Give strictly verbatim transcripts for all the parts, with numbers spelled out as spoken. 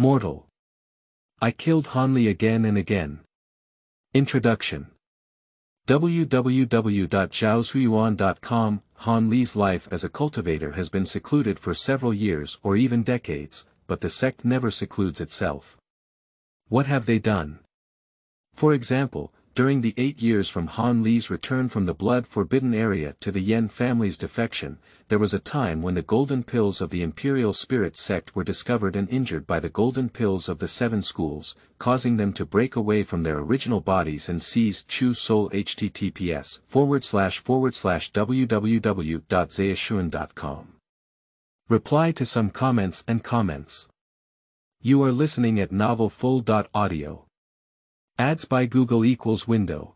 Mortal. I killed Hanli again and again. Introduction. w w w dot zhao zhuyuan dot com Hanli's life as a cultivator has been secluded for several years or even decades, but the sect never secludes itself. What have they done? For example, during the eight years from Han Li's return from the blood-forbidden area to the Yen family's defection, there was a time when the golden pills of the Imperial Spirit sect were discovered and injured by the golden pills of the Seven Schools, causing them to break away from their original bodies and seize Chu Soul. Https forward slash forward slash www.zayashun.com. Reply to some comments and comments. You are listening at novel full dot audio. Ads by Google equals window.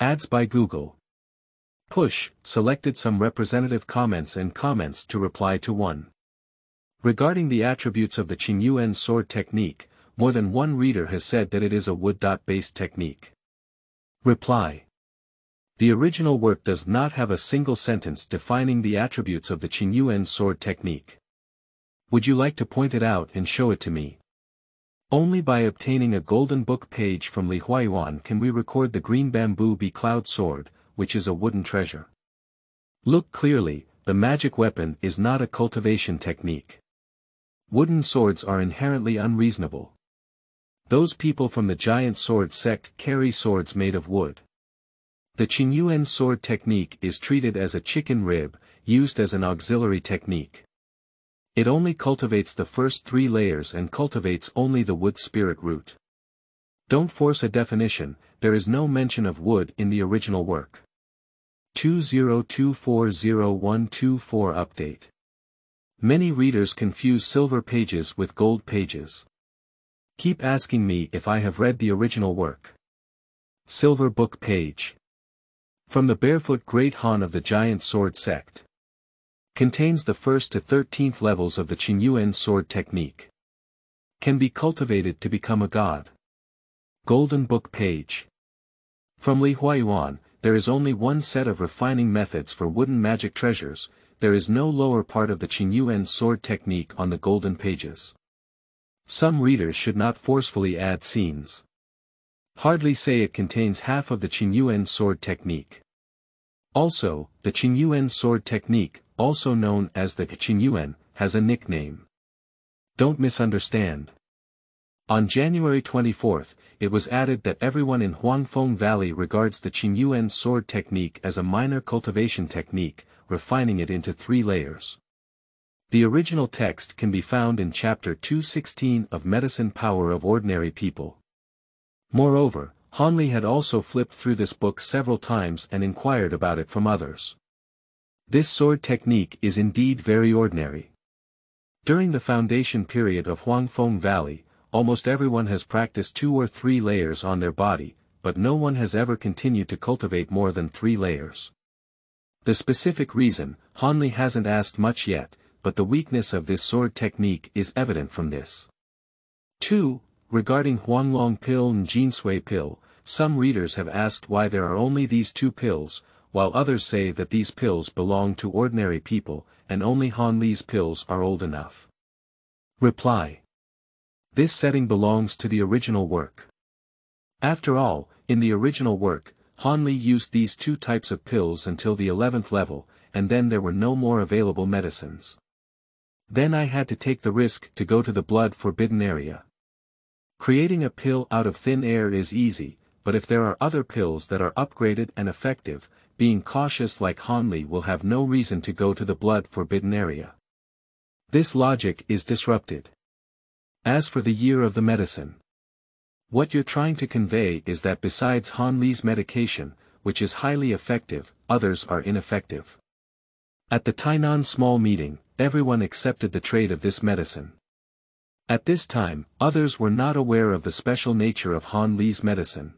Ads by Google. Push, selected some representative comments and comments to reply to one. Regarding the attributes of the Qingyuan sword technique, more than one reader has said that it is a wood-based technique. Reply. The original work does not have a single sentence defining the attributes of the Qingyuan sword technique. Would you like to point it out and show it to me? Only by obtaining a golden book page from Li Huayuan can we record the green bamboo bee cloud sword, which is a wooden treasure. Look clearly, the magic weapon is not a cultivation technique. Wooden swords are inherently unreasonable. Those people from the giant sword sect carry swords made of wood. The Qingyuan sword technique is treated as a chicken rib, used as an auxiliary technique. It only cultivates the first three layers and cultivates only the wood spirit root. Don't force a definition, there is no mention of wood in the original work. two zero two four zero one two four Update. Many readers confuse silver pages with gold pages. Keep asking me if I have read the original work. Silver book page. From the Barefoot Great Han of the Giant Sword Sect. Contains the first to thirteenth levels of the Qingyuan sword technique. Can be cultivated to become a god. Golden book page. From Li Huayuan, there is only one set of refining methods for wooden magic treasures, there is no lower part of the Qingyuan sword technique on the golden pages. Some readers should not forcefully add scenes. Hardly say it contains half of the Qingyuan sword technique. Also, the Qingyuan sword technique, also known as the Qingyuan, has a nickname. Don't misunderstand. On January twenty-fourth, it was added that everyone in Huangfeng Valley regards the Qingyuan sword technique as a minor cultivation technique, refining it into three layers. The original text can be found in Chapter two sixteen of Medicine Power of Ordinary People. Moreover, Hanli had also flipped through this book several times and inquired about it from others. This sword technique is indeed very ordinary. During the foundation period of Huangfeng Valley, almost everyone has practiced two or three layers on their body, but no one has ever continued to cultivate more than three layers. The specific reason, Hanli hasn't asked much yet, but the weakness of this sword technique is evident from this. two. Regarding Huanglong Pill and Jinsui Pill, some readers have asked why there are only these two pills, while others say that these pills belong to ordinary people, and only Hanli's pills are old enough. Reply. This setting belongs to the original work. After all, in the original work, Hanli used these two types of pills until the eleventh level, and then there were no more available medicines. Then I had to take the risk to go to the blood-forbidden area. Creating a pill out of thin air is easy, but if there are other pills that are upgraded and effective, being cautious like Hanli will have no reason to go to the blood-forbidden area. This logic is disrupted. As for the year of the medicine, what you're trying to convey is that besides Hanli's medication, which is highly effective, others are ineffective. At the Tainan small meeting, everyone accepted the trade of this medicine. At this time, others were not aware of the special nature of Hanli's medicine.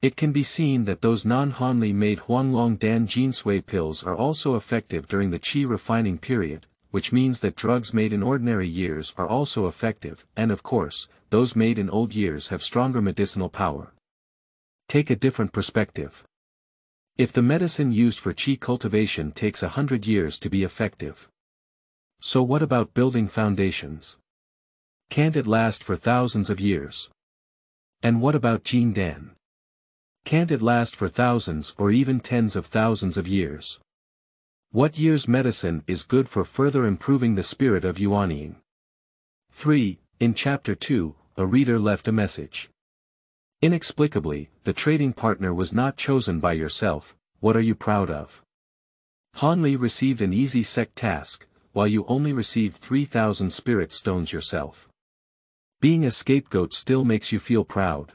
It can be seen that those non-Hanli made Huanglong Dan Jinsui pills are also effective during the qi refining period, which means that drugs made in ordinary years are also effective, and of course, those made in old years have stronger medicinal power. Take a different perspective. If the medicine used for qi cultivation takes a hundred years to be effective, so what about building foundations? Can't it last for thousands of years? And what about Jing Dan? Can't it last for thousands or even tens of thousands of years? What year's medicine is good for further improving the spirit of Yuanying? three. In chapter two, a reader left a message. Inexplicably, the trading partner was not chosen by yourself. What are you proud of? Hanli received an easy sec task, while you only received three thousand spirit stones yourself. Being a scapegoat still makes you feel proud.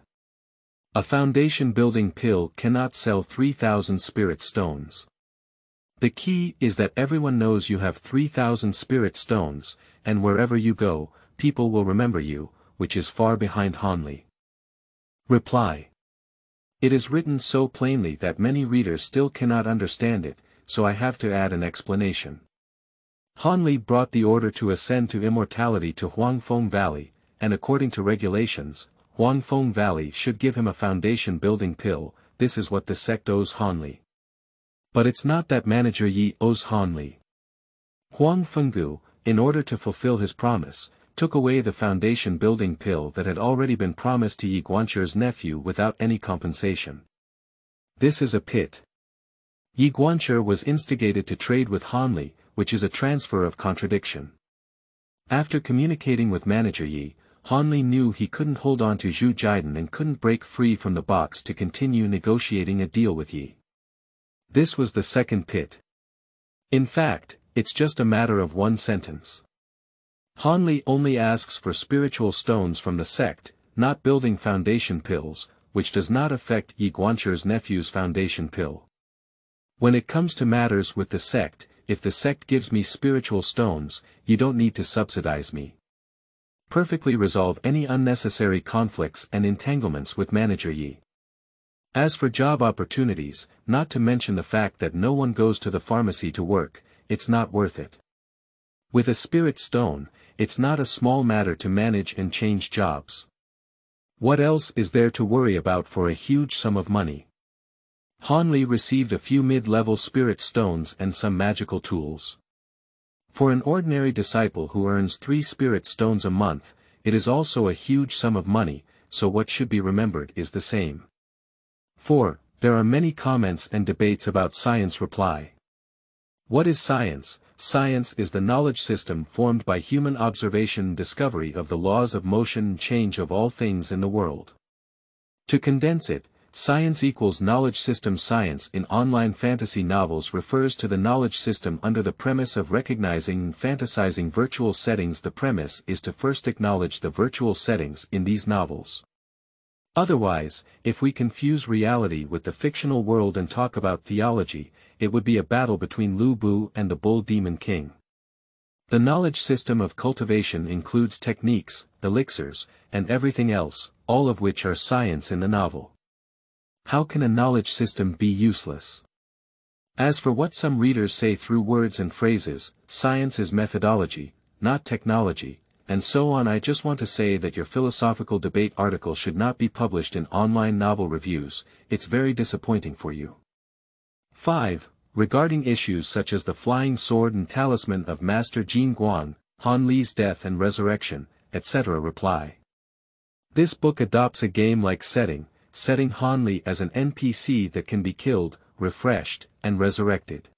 A foundation building pill cannot sell three thousand spirit stones. The key is that everyone knows you have three thousand spirit stones, and wherever you go, people will remember you, which is far behind Hanli. Reply. It is written so plainly that many readers still cannot understand it, so I have to add an explanation. Hanli brought the order to ascend to immortality to Huangfeng Valley, and according to regulations, Huangfeng Valley should give him a foundation building pill. This is what the sect owes Hanli. But it's not that Manager Yi owes Hanli. Huang Fenggu, in order to fulfill his promise, took away the foundation building pill that had already been promised to Yi Guanchu's nephew without any compensation. This is a pit. Yi Guanchu was instigated to trade with Hanli, which is a transfer of contradiction. After communicating with Manager Yi, Hanli knew he couldn't hold on to Zhu Jidan and couldn't break free from the box to continue negotiating a deal with Yi. This was the second pit. In fact, it's just a matter of one sentence. Hanli only asks for spiritual stones from the sect, not building foundation pills, which does not affect Yi Guanchu's nephew's foundation pill. When it comes to matters with the sect, if the sect gives me spiritual stones, you don't need to subsidize me. Perfectly resolve any unnecessary conflicts and entanglements with Manager Yi. As for job opportunities, not to mention the fact that no one goes to the pharmacy to work, it's not worth it. With a spirit stone, it's not a small matter to manage and change jobs. What else is there to worry about for a huge sum of money? Hanli received a few mid-level spirit stones and some magical tools. For an ordinary disciple who earns three spirit stones a month, it is also a huge sum of money, so what should be remembered is the same. four. There are many comments and debates about science. Reply. What is science? Science is the knowledge system formed by human observation and discovery of the laws of motion and change of all things in the world. To condense it, science equals knowledge system. Science in online fantasy novels refers to the knowledge system under the premise of recognizing and fantasizing virtual settings. The premise is to first acknowledge the virtual settings in these novels. Otherwise, if we confuse reality with the fictional world and talk about theology, it would be a battle between Lu Bu and the Bull Demon King. The knowledge system of cultivation includes techniques, elixirs, and everything else, all of which are science in the novel. How can a knowledge system be useless? As for what some readers say through words and phrases, science is methodology, not technology, and so on. I just want to say that your philosophical debate article should not be published in online novel reviews. It's very disappointing for you. five. Regarding issues such as the flying sword and talisman of Master Jin Guang, Hanli's death and resurrection, et cetera. Reply. This book adopts a game-like setting, setting Hanli as an N P C that can be killed, refreshed, and resurrected.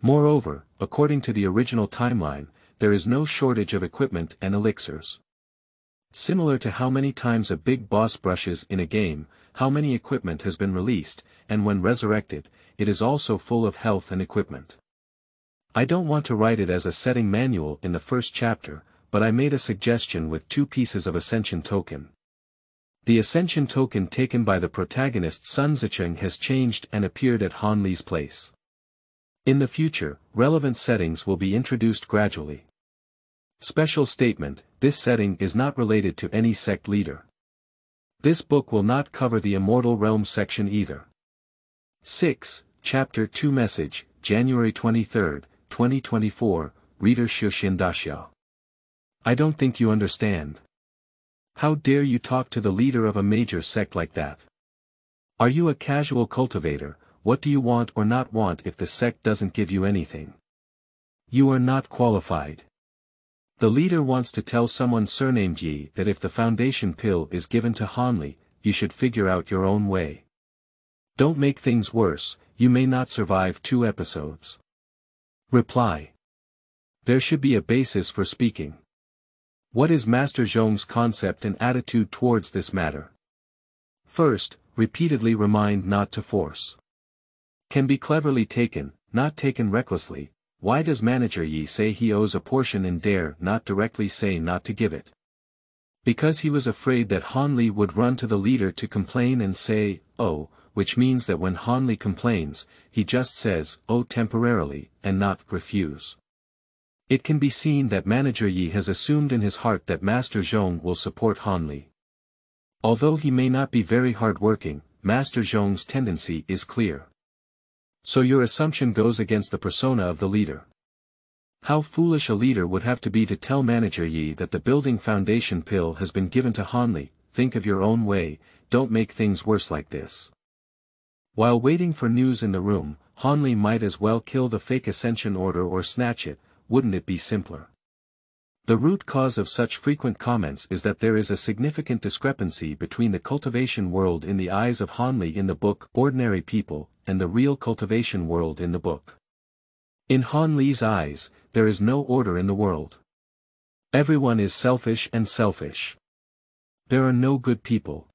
Moreover, according to the original timeline, there is no shortage of equipment and elixirs. Similar to how many times a big boss brushes in a game, how many equipment has been released, and when resurrected, it is also full of health and equipment. I don't want to write it as a setting manual in the first chapter, but I made a suggestion with two pieces of ascension token. The ascension token taken by the protagonist Sun Zicheng has changed and appeared at Hanli's place. In the future, relevant settings will be introduced gradually. Special statement: this setting is not related to any sect leader. This book will not cover the Immortal Realm section either. six. Chapter two Message, January twenty-third, twenty twenty-four, Reader Xuxin Daxiao. I don't think you understand. How dare you talk to the leader of a major sect like that? Are you a casual cultivator? What do you want or not want if the sect doesn't give you anything? You are not qualified. The leader wants to tell someone surnamed Yi that if the foundation pill is given to Hanli, you should figure out your own way. Don't make things worse, you may not survive two episodes. Reply. There should be a basis for speaking. What is Master Zhong's concept and attitude towards this matter? First, repeatedly remind not to force. Can be cleverly taken, not taken recklessly. Why does Manager Yi say he owes a portion and dare not directly say not to give it? Because he was afraid that Hanli would run to the leader to complain and say, oh, which means that when Hanli complains, he just says, oh temporarily, and not refuse. It can be seen that Manager Yi has assumed in his heart that Master Zhong will support Hanli. Although he may not be very hard-working, Master Zhong's tendency is clear. So your assumption goes against the persona of the leader. How foolish a leader would have to be to tell Manager Yi that the building foundation pill has been given to Hanli. Think of your own way, don't make things worse like this. While waiting for news in the room, Hanli might as well kill the fake ascension order or snatch it. Wouldn't it be simpler? The root cause of such frequent comments is that there is a significant discrepancy between the cultivation world in the eyes of Hanli in the book Ordinary People and the real cultivation world in the book. In Hanli's eyes, there is no order in the world. Everyone is selfish and selfish. There are no good people.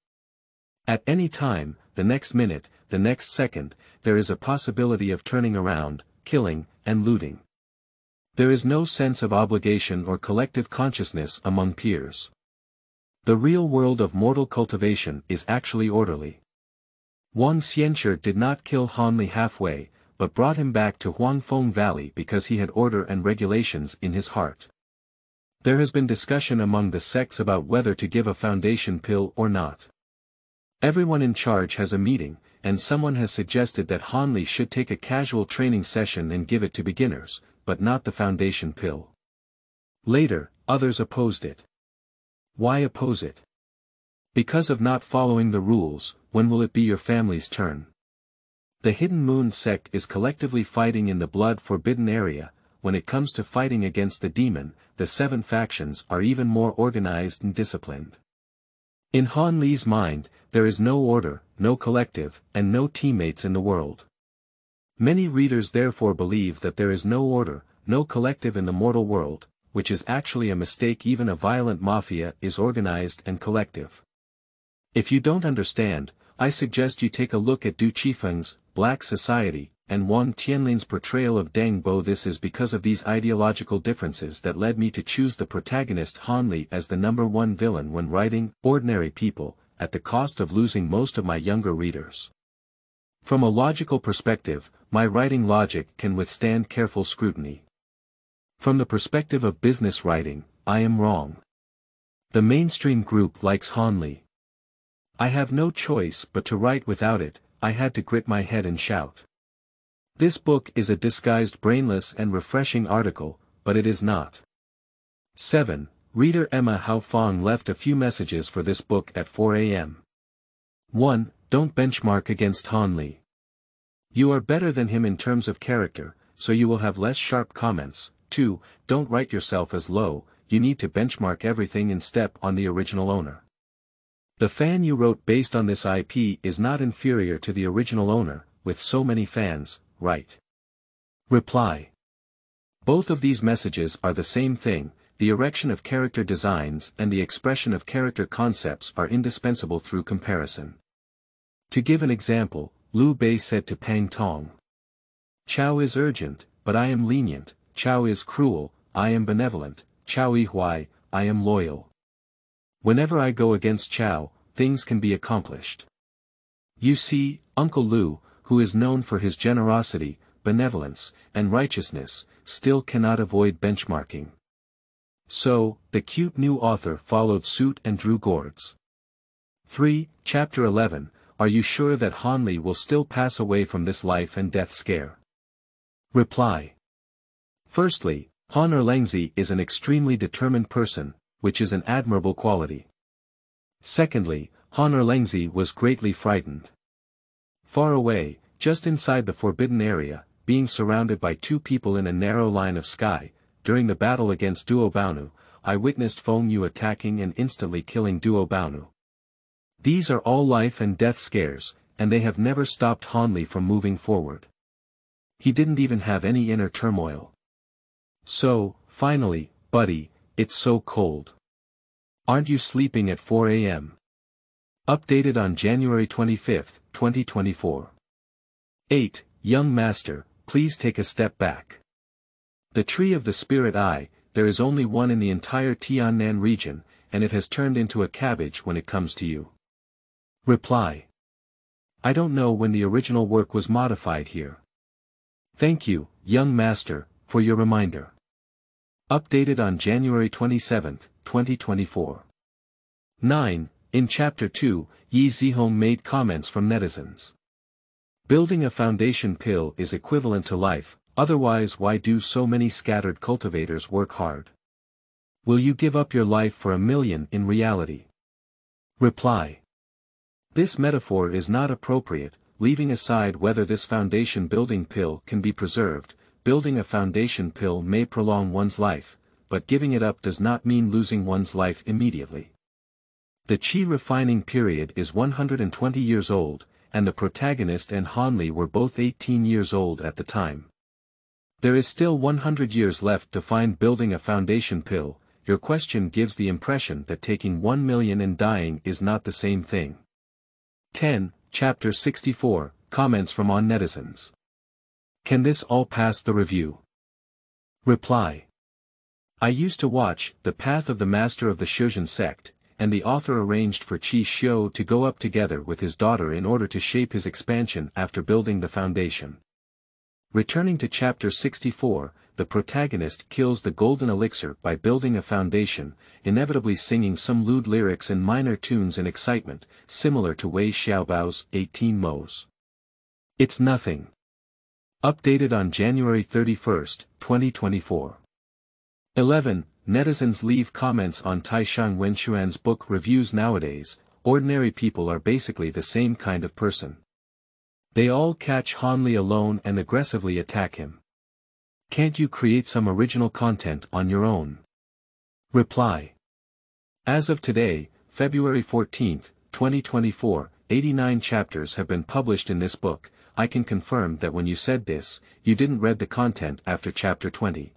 At any time, the next minute, the next second, there is a possibility of turning around, killing, and looting. There is no sense of obligation or collective consciousness among peers. The real world of mortal cultivation is actually orderly. Wang Xiancher did not kill Hanli halfway, but brought him back to Huangfeng Valley because he had order and regulations in his heart. There has been discussion among the sects about whether to give a foundation pill or not. Everyone in charge has a meeting, and someone has suggested that Hanli should take a casual training session and give it to beginners, but not the foundation pill. Later, others opposed it. Why oppose it? Because of not following the rules. When will it be your family's turn? The Hidden Moon sect is collectively fighting in the blood forbidden area. When it comes to fighting against the demon, the seven factions are even more organized and disciplined. In Hanli's mind, there is no order, no collective, and no teammates in the world. Many readers therefore believe that there is no order, no collective in the mortal world, which is actually a mistake. Even a violent mafia is organized and collective. If you don't understand, I suggest you take a look at Du Qifeng's Black Society and Wang Tianlin's portrayal of Deng Bo. This is because of these ideological differences that led me to choose the protagonist Hanli as the number one villain when writing Ordinary People, at the cost of losing most of my younger readers. From a logical perspective, my writing logic can withstand careful scrutiny. From the perspective of business writing, I am wrong. The mainstream group likes Hanli. I have no choice but to write without it. I had to grit my head and shout. This book is a disguised brainless and refreshing article, but it is not. seven. Reader Emma Haofang left a few messages for this book at four A M one. Don't benchmark against Hanli. You are better than him in terms of character, so you will have less sharp comments. two. Don't write yourself as low, you need to benchmark everything in step on the original owner. The fan you wrote based on this I P is not inferior to the original owner, with so many fans, right? Reply. Both of these messages are the same thing. The erection of character designs and the expression of character concepts are indispensable through comparison. To give an example, Liu Bei said to Pang Tong, Chao is urgent, but I am lenient. Chao is cruel, I am benevolent. Chao Yihui, I am loyal. Whenever I go against Chao, things can be accomplished. You see, Uncle Liu, who is known for his generosity, benevolence, and righteousness, still cannot avoid benchmarking. So, the cute new author followed suit and drew gourds. three. Chapter eleven. Are you sure that Hanli will still pass away from this life and death scare? Reply. Firstly, Han Erlangzi is an extremely determined person, which is an admirable quality. Secondly, Han Erlangzi was greatly frightened. Far away, just inside the forbidden area, being surrounded by two people in a narrow line of sky, during the battle against Duobanu, I witnessed Feng Yu attacking and instantly killing Duobanu. These are all life and death scares, and they have never stopped Han Li from moving forward. He didn't even have any inner turmoil. So, finally, buddy, it's so cold. Aren't you sleeping at four A M? Updated on January twenty-fifth, twenty twenty-four. eight. Young master, please take a step back. The tree of the spirit eye, there is only one in the entire Tiannan region, and it has turned into a cabbage when it comes to you. Reply. I don't know when the original work was modified here. Thank you, young master, for your reminder. Updated on January twenty-seventh, twenty twenty-four. nine. In Chapter two, Yi Zihong made comments from netizens. Building a foundation pill is equivalent to life, otherwise why do so many scattered cultivators work hard? Will you give up your life for a million in reality? Reply. This metaphor is not appropriate, leaving aside whether this foundation building pill can be preserved. Building a foundation pill may prolong one's life, but giving it up does not mean losing one's life immediately. The Qi refining period is one hundred twenty years old, and the protagonist and Han Li were both eighteen years old at the time. There is still one hundred years left to find building a foundation pill. Your question gives the impression that taking one million and dying is not the same thing. ten. Chapter sixty-four, Comments from On Netizens. Can this all pass the review? Reply. I used to watch The Path of the Master of the Shuzhen sect, and the author arranged for Qi Xiu to go up together with his daughter in order to shape his expansion after building the foundation. Returning to Chapter sixty-four, the protagonist kills the golden elixir by building a foundation, inevitably singing some lewd lyrics and minor tunes in excitement, similar to Wei Xiaobao's eighteen mo's. It's nothing. Updated on January thirty-first, twenty twenty-four. eleven. Netizens leave comments on Taishang Wenxuan's book reviews. Nowadays, ordinary people are basically the same kind of person. They all catch Han Li alone and aggressively attack him. Can't you create some original content on your own? Reply. As of today, February fourteenth, twenty twenty-four, eighty-nine chapters have been published in this book. I can confirm that when you said this, you didn't read the content after chapter twenty.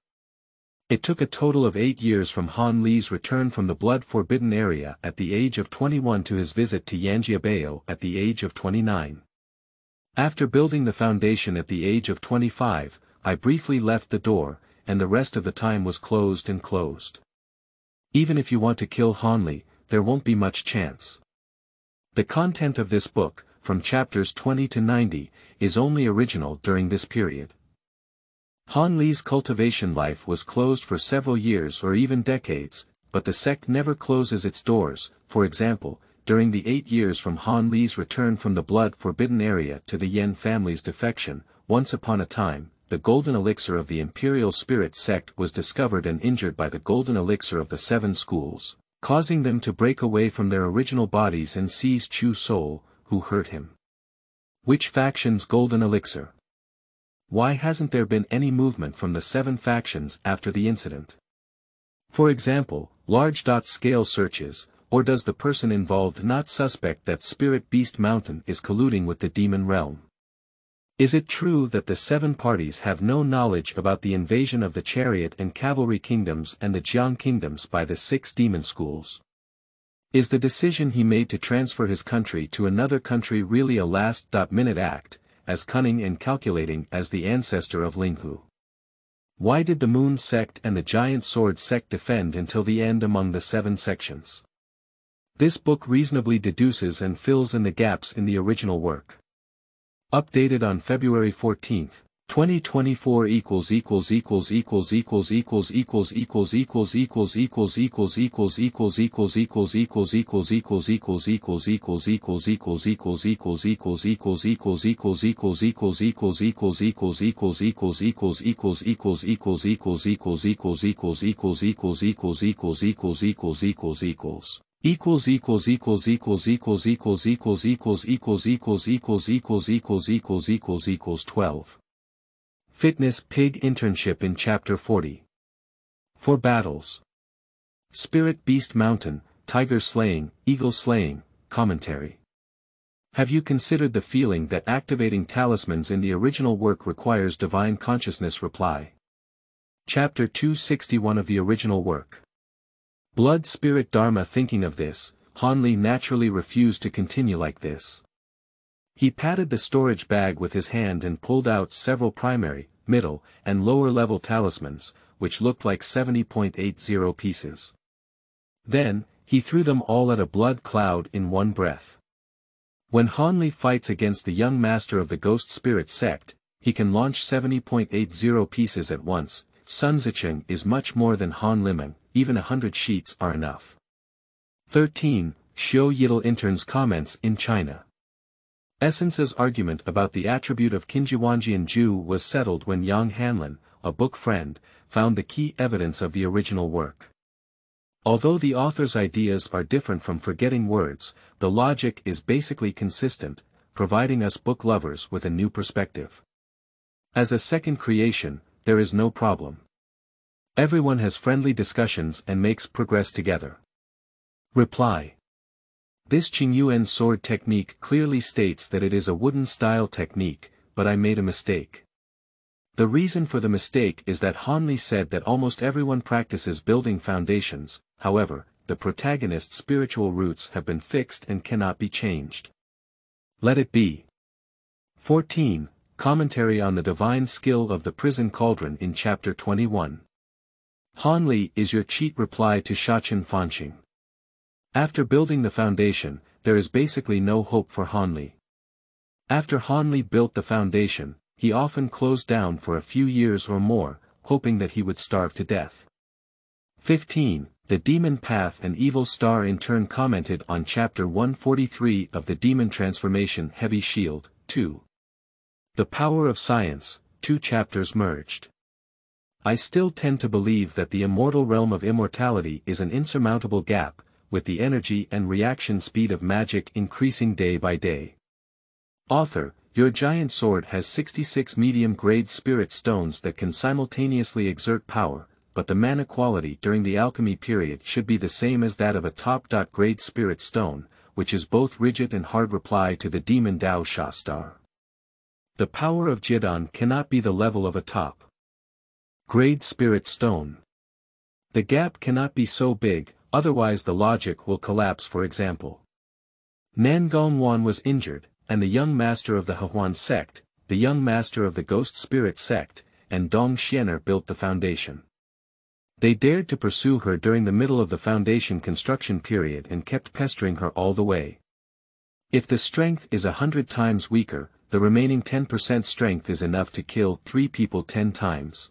It took a total of eight years from Han Li's return from the blood-forbidden area at the age of twenty-one to his visit to Yanjiabao at the age of twenty-nine. After building the foundation at the age of twenty-five, I briefly left the door, and the rest of the time was closed and closed. Even if you want to kill Han Li, there won't be much chance. The content of this book, from chapters twenty to ninety, is only original during this period. Han Li's cultivation life was closed for several years or even decades, but the sect never closes its doors. For example, during the eight years from Han Li's return from the blood-forbidden area to the Yen family's defection, once upon a time, the golden elixir of the imperial spirit sect was discovered and injured by the golden elixir of the seven schools, causing them to break away from their original bodies and seize Chu Soul, who hurt him. Which faction's golden elixir? Why hasn't there been any movement from the seven factions after the incident? For example, large dot scale searches, or does the person involved not suspect that Spirit Beast Mountain is colluding with the demon realm? Is it true that the seven parties have no knowledge about the invasion of the Chariot and Cavalry Kingdoms and the Jiang Kingdoms by the six demon schools? Is the decision he made to transfer his country to another country really a last-minute act, as cunning and calculating as the ancestor of Linghu? Why did the Moon Sect and the Giant Sword Sect defend until the end among the seven sections? This book reasonably deduces and fills in the gaps in the original work. Updated on February fourteenth, twenty twenty-four equals equals equals equals equals equals equals equals equals equals equals equals equals equals equals equals equals equals equals equals equals equals equals equals equals equals equals equals equals equals equals equals equals equals equals equals equals equals equals equals equals equals equals equals equals equals equals equals equals equals equals equals equals equals equals equals equals equals equals equals equals equals equals equals equals equals equals equals equals twelve. Fitness Pig Internship in Chapter forty. four battles. Spirit Beast Mountain, Tiger Slaying, Eagle Slaying, Commentary. Have you considered the feeling that activating talismans in the original work requires divine consciousness? Reply. Chapter two sixty-one of the original work. Blood Spirit Dharma. Thinking of this, Han Li naturally refused to continue like this. He patted the storage bag with his hand and pulled out several primary, middle, and lower-level talismans, which looked like seventy point eight zero pieces. Then, he threw them all at a blood cloud in one breath. When Han Li fights against the young master of the Ghost Spirit sect, he can launch seventy point eight zero pieces at once. Sun Zicheng is much more than Han Liming, even a hundred sheets are enough. thirteen. Xiao Yidel interns comments in China. Essence's argument about the attribute of Qinjihuangjian Ju was settled when Yang Hanlin, a book friend, found the key evidence of the original work. Although the author's ideas are different from Forgetting Words, the logic is basically consistent, providing us book lovers with a new perspective. As a second creation, there is no problem. Everyone has friendly discussions and makes progress together. Reply. This Qingyuan sword technique clearly states that it is a wooden-style technique, but I made a mistake. The reason for the mistake is that Han Li said that almost everyone practices building foundations. However, the protagonist's spiritual roots have been fixed and cannot be changed. Let it be. fourteen. Commentary on the Divine Skill of the Prison Cauldron in Chapter twenty-one. Han Li is your cheat. Reply to Shachen Fanqing. After building the foundation, there is basically no hope for Han Li. After Han Li built the foundation, he often closed down for a few years or more, hoping that he would starve to death. fifteen. The Demon Path and Evil Star in turn commented on Chapter one forty-three of the Demon Transformation Heavy Shield, two. The Power of Science, two chapters merged. I still tend to believe that the immortal realm of immortality is an insurmountable gap, with the energy and reaction speed of magic increasing day by day. Author, your giant sword has sixty-six medium-grade spirit stones that can simultaneously exert power, but the mana quality during the alchemy period should be the same as that of a top-grade spirit stone, which is both rigid and hard. Reply to the Demon Dao Sha Star. The power of Jidan cannot be the level of a top-grade spirit stone. The gap cannot be so big, otherwise the logic will collapse. For example, Nan Gongwan was injured, and the young master of the Hehuan sect, the young master of the Ghost Spirit sect, and Dong Xiener built the foundation. They dared to pursue her during the middle of the foundation construction period and kept pestering her all the way. If the strength is a hundred times weaker, the remaining ten percent strength is enough to kill three people ten times.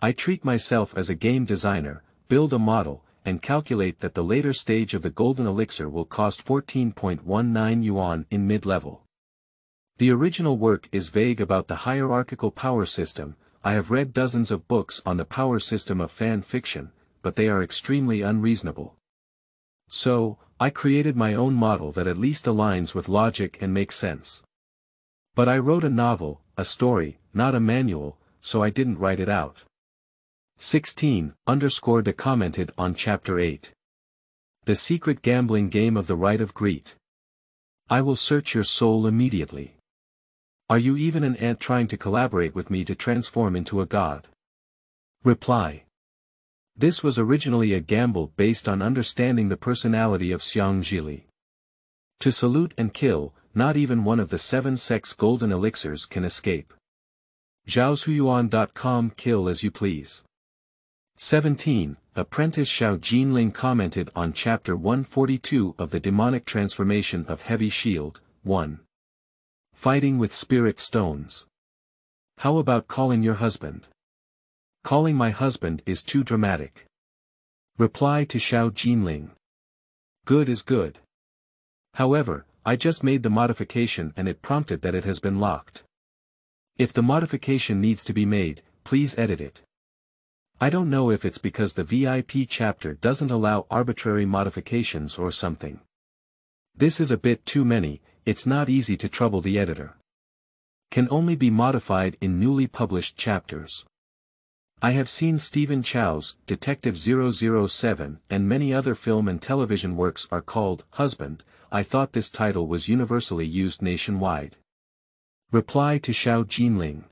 I treat myself as a game designer, build a model, and calculate that the later stage of the golden elixir will cost fourteen point one nine yuan in mid-level. The original work is vague about the hierarchical power system. I have read dozens of books on the power system of fan fiction, but they are extremely unreasonable. So, I created my own model that at least aligns with logic and makes sense. But I wrote a novel, a story, not a manual, so I didn't write it out. sixteen. Underscore de commented on Chapter eight. The Secret Gambling Game of the Rite of Greed. I will search your soul immediately. Are you even an ant trying to collaborate with me to transform into a god? Reply. This was originally a gamble based on understanding the personality of Xiang Zhili. To salute and kill, not even one of the seven sex golden elixirs can escape. Zhaozhuyuan dot com. Kill as you please. seventeen. Apprentice Xiao Jinling commented on Chapter one forty-two of the Demonic Transformation of Heavy Shield, one. Fighting with Spirit Stones. How about calling your husband? Calling my husband is too dramatic. Reply to Xiao Jinling. Good is good. However, I just made the modification and it prompted that it has been locked. If the modification needs to be made, please edit it. I don't know if it's because the V I P chapter doesn't allow arbitrary modifications or something. This is a bit too many, it's not easy to trouble the editor. Can only be modified in newly published chapters. I have seen Stephen Chow's Detective double oh seven and many other film and television works are called Husband. I thought this title was universally used nationwide. Reply to Xiao Jinling.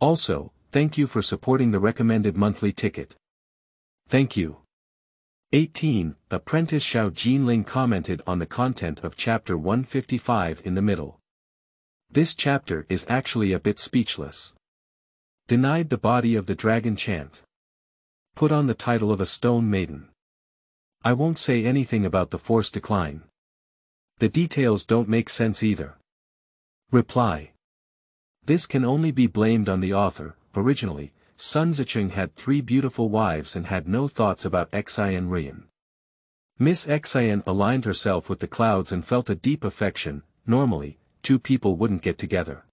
Also, thank you for supporting the recommended monthly ticket. Thank you. eighteen. Apprentice Xiao Jinling commented on the content of chapter one fifty-five in the middle. This chapter is actually a bit speechless. Denied the body of the dragon chant. Put on the title of a stone maiden. I won't say anything about the forced decline. The details don't make sense either. Reply. This can only be blamed on the author. Originally, Sun Zicheng had three beautiful wives and had no thoughts about Xian Ruyan. Miss Xian aligned herself with the clouds and felt a deep affection. Normally, two people wouldn't get together.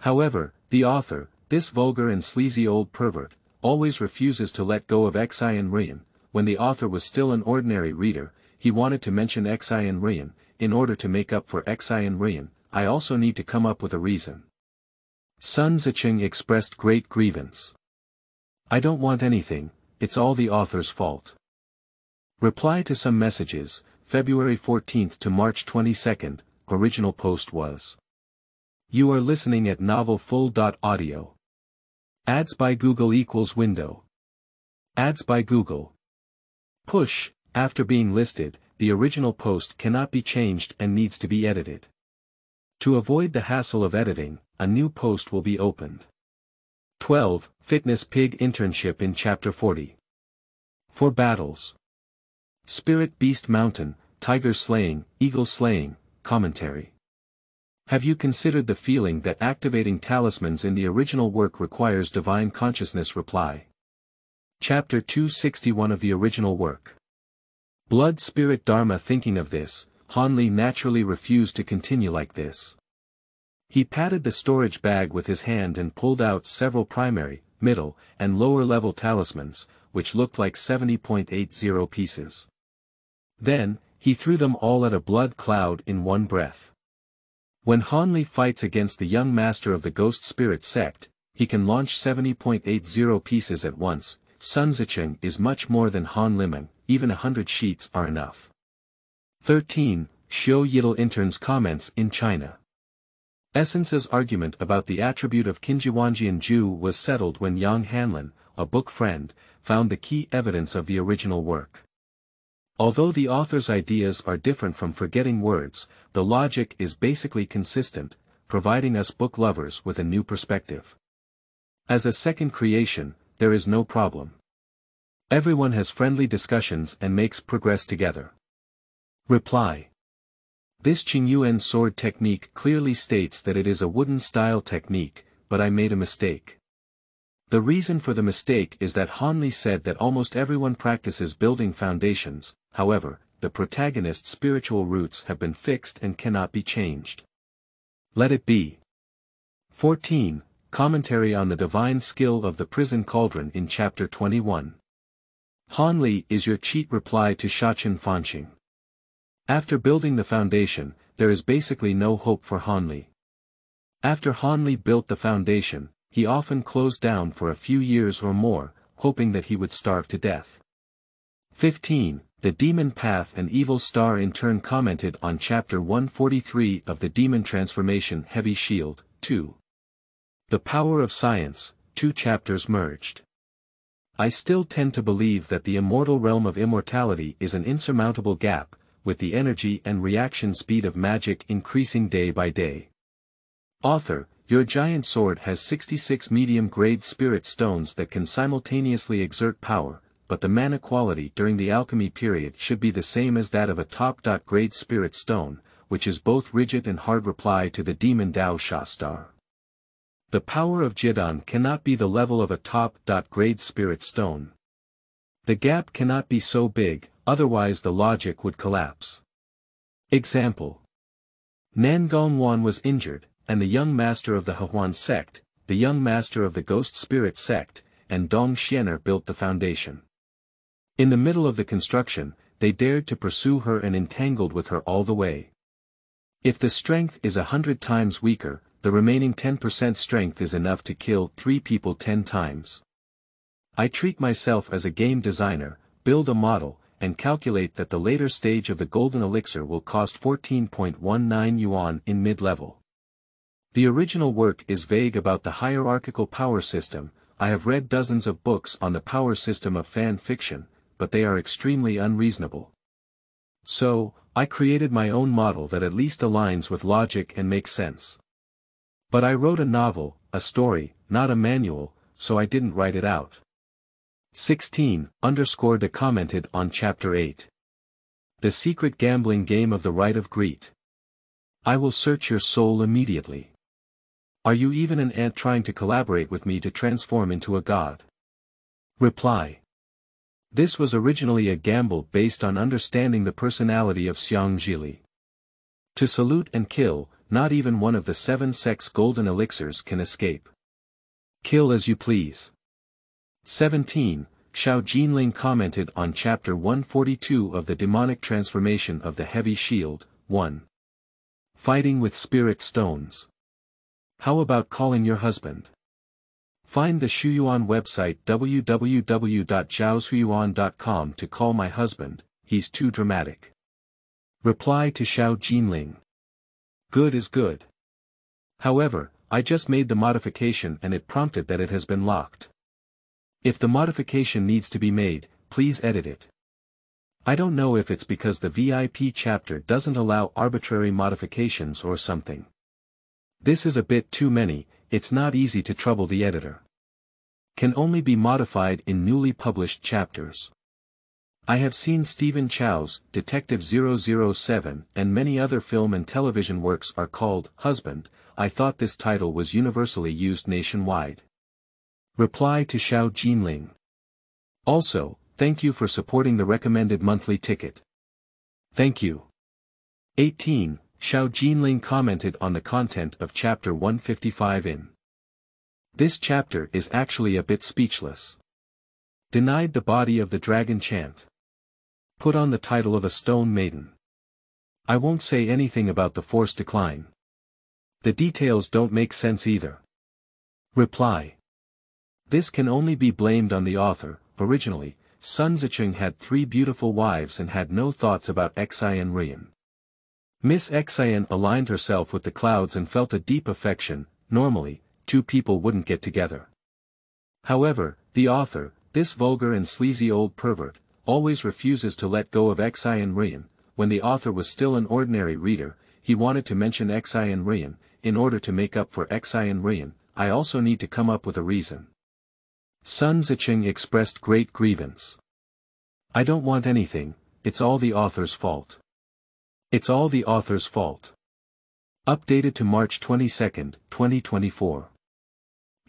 However, the author, this vulgar and sleazy old pervert, always refuses to let go of Xian Ruyan. When the author was still an ordinary reader, he wanted to mention Xian Ruyan. In order to make up for Xian Ruyan, I also need to come up with a reason. Sun Zicheng expressed great grievance. I don't want anything, it's all the author's fault. Reply to some messages, February fourteenth to March twenty-second, original post was. You are listening at Novel Full. Audio. Ads by Google equals window. Ads by Google. Push, after being listed, the original post cannot be changed and needs to be edited. To avoid the hassle of editing, a new post will be opened. twelve. Fitness Pig Internship in Chapter forty. Four Battles. Spirit Beast Mountain, Tiger Slaying, Eagle Slaying, Commentary. Have you considered the feeling that activating talismans in the original work requires divine consciousness? Reply. Chapter two sixty-one of the original work. Blood Spirit Dharma. Thinking of this, Han Li naturally refused to continue like this. He patted the storage bag with his hand and pulled out several primary, middle, and lower-level talismans, which looked like seventy point eight zero pieces. Then, he threw them all at a blood cloud in one breath. When Han Li fights against the young master of the Ghost Spirit sect, he can launch seventy point eight zero pieces at once. Sun Zicheng is much more than Han Liman, even a hundred sheets are enough. thirteen. Xiao Yidel Intern's Comments in China. Essence's argument about the attribute of Qinjiwanjian Ju was settled when Yang Hanlin, a book friend, found the key evidence of the original work. Although the author's ideas are different from Forgetting Words, the logic is basically consistent, providing us book lovers with a new perspective. As a second creation, there is no problem. Everyone has friendly discussions and makes progress together. Reply. This Qingyuan sword technique clearly states that it is a wooden-style technique, but I made a mistake. The reason for the mistake is that Han Li said that almost everyone practices building foundations. However, the protagonist's spiritual roots have been fixed and cannot be changed. Let it be. fourteen. Commentary on the Divine Skill of the Prison Cauldron in Chapter twenty-one. Han Li is your cheat. Reply to Shachen Fanqing. After building the foundation, there is basically no hope for Han Li. After Han Li built the foundation, he often closed down for a few years or more, hoping that he would starve to death. fifteen. The Demon Path and Evil Star in turn commented on Chapter one forty-three of the Demon Transformation Heavy Shield, two. The Power of Science, two chapters merged. I still tend to believe that the immortal realm of immortality is an insurmountable gap, with the energy and reaction speed of magic increasing day by day. Author, your giant sword has sixty-six medium-grade spirit stones that can simultaneously exert power, but the mana quality during the alchemy period should be the same as that of a top-grade spirit stone, which is both rigid and hard. Reply to the Demon Dao Sha Star. The power of Jidan cannot be the level of a top-grade spirit stone. The gap cannot be so big, otherwise the logic would collapse. Example. Nan Gongwan was injured, and the young master of the Hehuan sect, the young master of the Ghost Spirit sect, and Dong Xiener built the foundation. In the middle of the construction, they dared to pursue her and entangled with her all the way. If the strength is a hundred times weaker, the remaining ten percent strength is enough to kill three people ten times. I treat myself as a game designer, build a model, and calculate that the later stage of the golden elixir will cost fourteen point one nine yuan in mid-level. The original work is vague about the hierarchical power system. I have read dozens of books on the power system of fan fiction, but they are extremely unreasonable. So, I created my own model that at least aligns with logic and makes sense. But I wrote a novel, a story, not a manual, so I didn't write it out. sixteen. Underscore de commented on Chapter eight. The secret gambling game of the Rite of Greed. I will search your soul immediately. Are you even an ant trying to collaborate with me to transform into a god? Reply. This was originally a gamble based on understanding the personality of Xiang Jili. To salute and kill, not even one of the seven sex golden elixirs can escape. Kill as you please. seventeen. Xiao Jinling commented on Chapter one forty-two of the Demonic Transformation of the Heavy Shield, one. Fighting with Spirit Stones. How about calling your husband? Find the Shuyuan website w w w dot xiao shuyuan dot com to call my husband, he's too dramatic. Reply to Xiao Jinling. Good is good. However, I just made the modification and it prompted that it has been locked. If the modification needs to be made, please edit it. I don't know if it's because the V I P chapter doesn't allow arbitrary modifications or something. This is a bit too many, it's not easy to trouble the editor. Can only be modified in newly published chapters. I have seen Stephen Chow's Detective double oh seven and many other film and television works are called Husband. I thought this title was universally used nationwide. Reply to Xiao Jinling. Also, thank you for supporting the recommended monthly ticket. Thank you. eighteen. Xiao Jinling commented on the content of Chapter one fifty-five in. This chapter is actually a bit speechless. Denied the body of the dragon chant. Put on the title of a stone maiden. I won't say anything about the force decline. The details don't make sense either. Reply. This can only be blamed on the author. Originally, Sun Zicheng had three beautiful wives and had no thoughts about Xian Ruyan. Miss Xian aligned herself with the clouds and felt a deep affection. Normally, two people wouldn't get together. However, the author, this vulgar and sleazy old pervert, always refuses to let go of Xian Ruyan. When the author was still an ordinary reader, he wanted to mention Xian Ruyan. In order to make up for Xian Ruyan, I also need to come up with a reason. Sun Zicheng expressed great grievance. I don't want anything, it's all the author's fault. It's all the author's fault. Updated to March twenty-second, twenty twenty-four.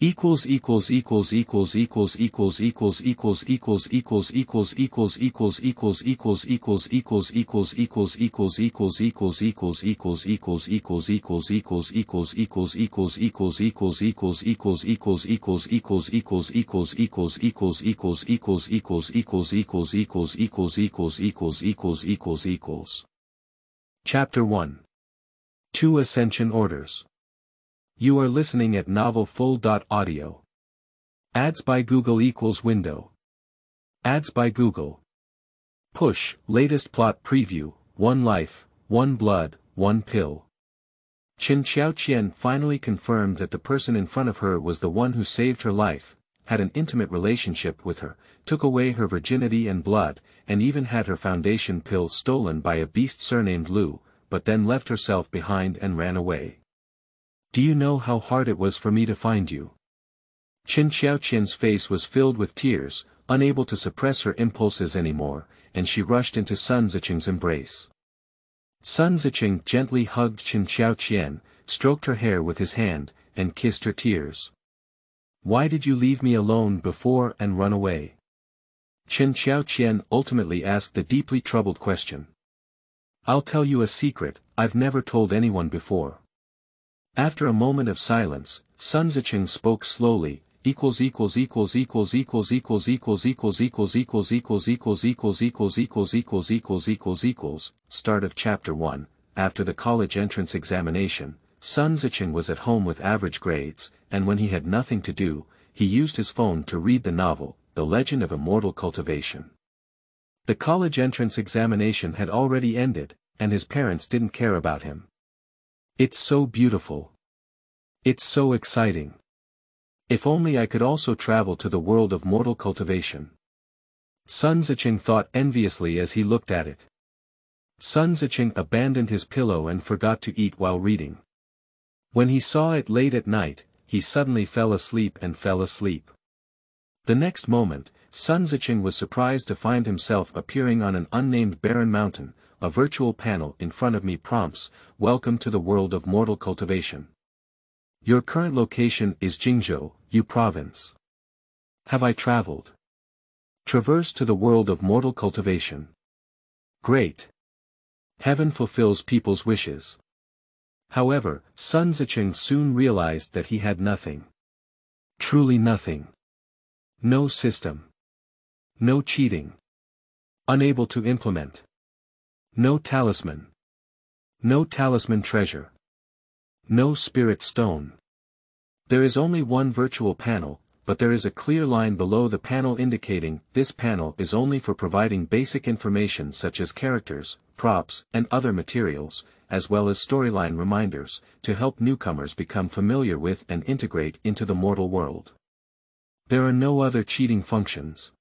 Equals equals equals equals equals equals equals equals equals equals equals equals equals equals equals equals equals equals equals equals equals equals equals equals equals equals equals equals equals equals equals equals equals equals equals equals equals equals equals equals equals equals equals equals equals equals equals equals equals equals equals equals equals equals. Chapter one. Two Ascension Orders. You are listening at novel full dot audio. Ads by Google equals window. Ads by Google. Push, latest plot preview, one life, one blood, one pill. Qin Xiaoqian finally confirmed that the person in front of her was the one who saved her life, had an intimate relationship with her, took away her virginity and blood, and even had her foundation pill stolen by a beast surnamed Lu, but then left herself behind and ran away. Do you know how hard it was for me to find you? Qin Xiaoqian's face was filled with tears, unable to suppress her impulses anymore, and she rushed into Sun Zicheng's embrace. Sun Zicheng gently hugged Qin Xiaoqian, stroked her hair with his hand, and kissed her tears. Why did you leave me alone before and run away? Qin Xiaoqian ultimately asked the deeply troubled question. I'll tell you a secret, I've never told anyone before. After a moment of silence, Sun Zicheng spoke slowly, equals equals equals equals equals equals equals equals equals equals equals equals equals equals equals equals equals equals equals, start of Chapter one, after the college entrance examination, Sun Zicheng was at home with average grades, and when he had nothing to do, he used his phone to read the novel, The Legend of Immortal Cultivation. The college entrance examination had already ended, and his parents didn't care about him. It's so beautiful. It's so exciting. If only I could also travel to the world of mortal cultivation. Sun Zicheng thought enviously as he looked at it. Sun Zicheng abandoned his pillow and forgot to eat while reading. When he saw it late at night, he suddenly fell asleep and fell asleep. The next moment, Sun Zicheng was surprised to find himself appearing on an unnamed barren mountain. A virtual panel in front of me prompts, "Welcome to the world of mortal cultivation. Your current location is Jingzhou, Yu Province. Have I traveled? Traverse to the world of mortal cultivation. Great. Heaven fulfills people's wishes." However, Sun Zicheng soon realized that he had nothing. Truly nothing. No system. No cheating. Unable to implement. No talisman. No talisman treasure. No spirit stone. There is only one virtual panel, but there is a clear line below the panel indicating this panel is only for providing basic information such as characters, props, and other materials, as well as storyline reminders, to help newcomers become familiar with and integrate into the mortal world. There are no other cheating functions.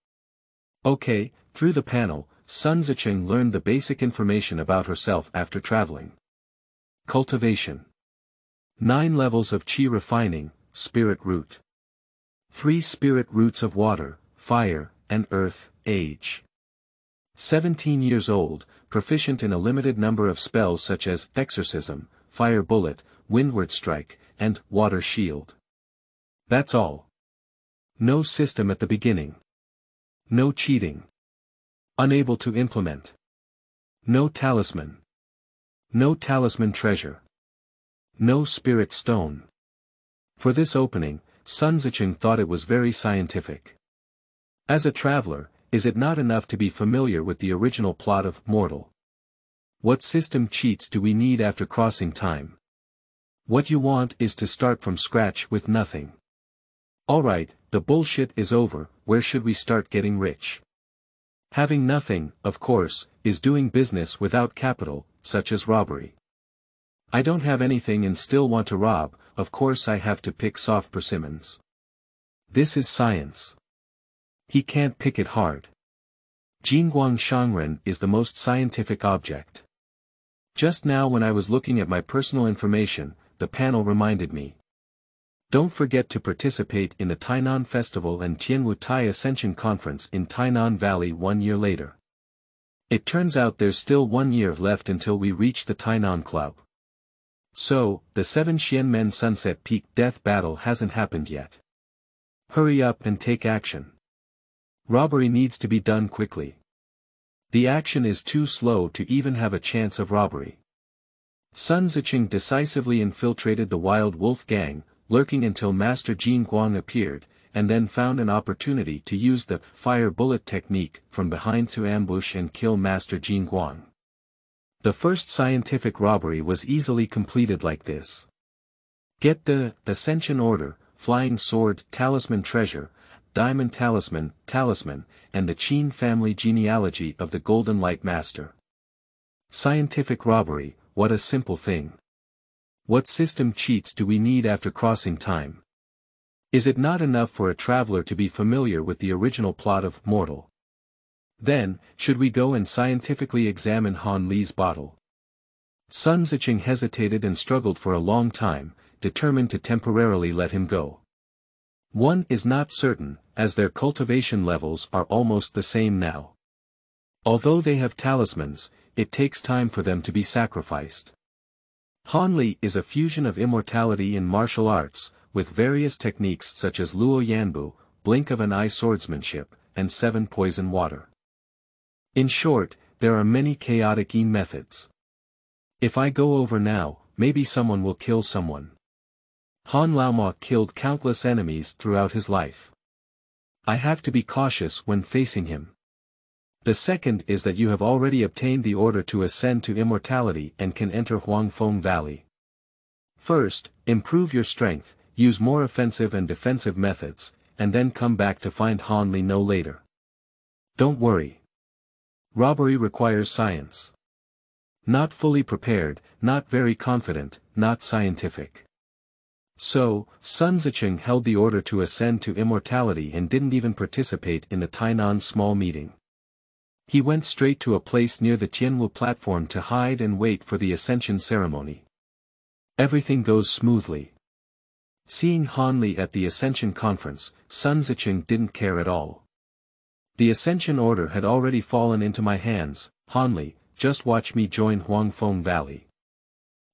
Okay, through the panel, Sun Zicheng learned the basic information about herself after traveling. Cultivation. Nine levels of Qi refining, Spirit Root. Three Spirit Roots of Water, Fire, and Earth, Age. seventeen years old, proficient in a limited number of spells such as Exorcism, Fire Bullet, Windward Strike, and Water Shield. That's all. No system at the beginning. No cheating. Unable to implement. No talisman. No talisman treasure. No spirit stone. For this opening, Sun Zicheng thought it was very scientific. As a traveler, is it not enough to be familiar with the original plot of Mortal? What system cheats do we need after crossing time? What you want is to start from scratch with nothing. Alright, the bullshit is over, where should we start getting rich? Having nothing, of course, is doing business without capital, such as robbery. I don't have anything and still want to rob, of course I have to pick soft persimmons. This is science. He can't pick it hard. Jingguang Shangren is the most scientific object. Just now when I was looking at my personal information, the panel reminded me. Don't forget to participate in the Tainan Festival and Tianwu Tai Ascension Conference in Tainan Valley one year later. It turns out there's still one year left until we reach the Tainan Club. So, the Seven Xianmen Sunset Peak Death Battle hasn't happened yet. Hurry up and take action. Robbery needs to be done quickly. The action is too slow to even have a chance of robbery. Sun Zicheng decisively infiltrated the Wild Wolf Gang, lurking until Master Jin Guang appeared, and then found an opportunity to use the fire bullet technique from behind to ambush and kill Master Jin Guang. The first scientific robbery was easily completed like this. Get the Ascension Order, Flying Sword Talisman Treasure, Diamond Talisman, Talisman, and the Qin family genealogy of the Golden Light Master. Scientific robbery, what a simple thing. What system cheats do we need after crossing time? Is it not enough for a traveler to be familiar with the original plot of Mortal? Then, should we go and scientifically examine Han Li's bottle? Sun Zicheng hesitated and struggled for a long time, determined to temporarily let him go. One is not certain, as their cultivation levels are almost the same now. Although they have talismans, it takes time for them to be sacrificed. Han Li is a fusion of immortality and martial arts, with various techniques such as Luo Yanbu, blink of an eye swordsmanship, and seven poison water. In short, there are many chaotic e methods. If I go over now, maybe someone will kill someone. Han Laoma killed countless enemies throughout his life. I have to be cautious when facing him. The second is that you have already obtained the order to ascend to immortality and can enter Huangfeng Valley. First, improve your strength, use more offensive and defensive methods, and then come back to find Han Li no later. Don't worry. Robbery requires science. Not fully prepared, not very confident, not scientific. So, Sun Zicheng held the order to ascend to immortality and didn't even participate in the Tainan small meeting. He went straight to a place near the Tianwu platform to hide and wait for the ascension ceremony. Everything goes smoothly. Seeing Han Li at the ascension conference, Sun Zicheng didn't care at all. The ascension order had already fallen into my hands, Han Li, just watch me join Huangfeng Valley.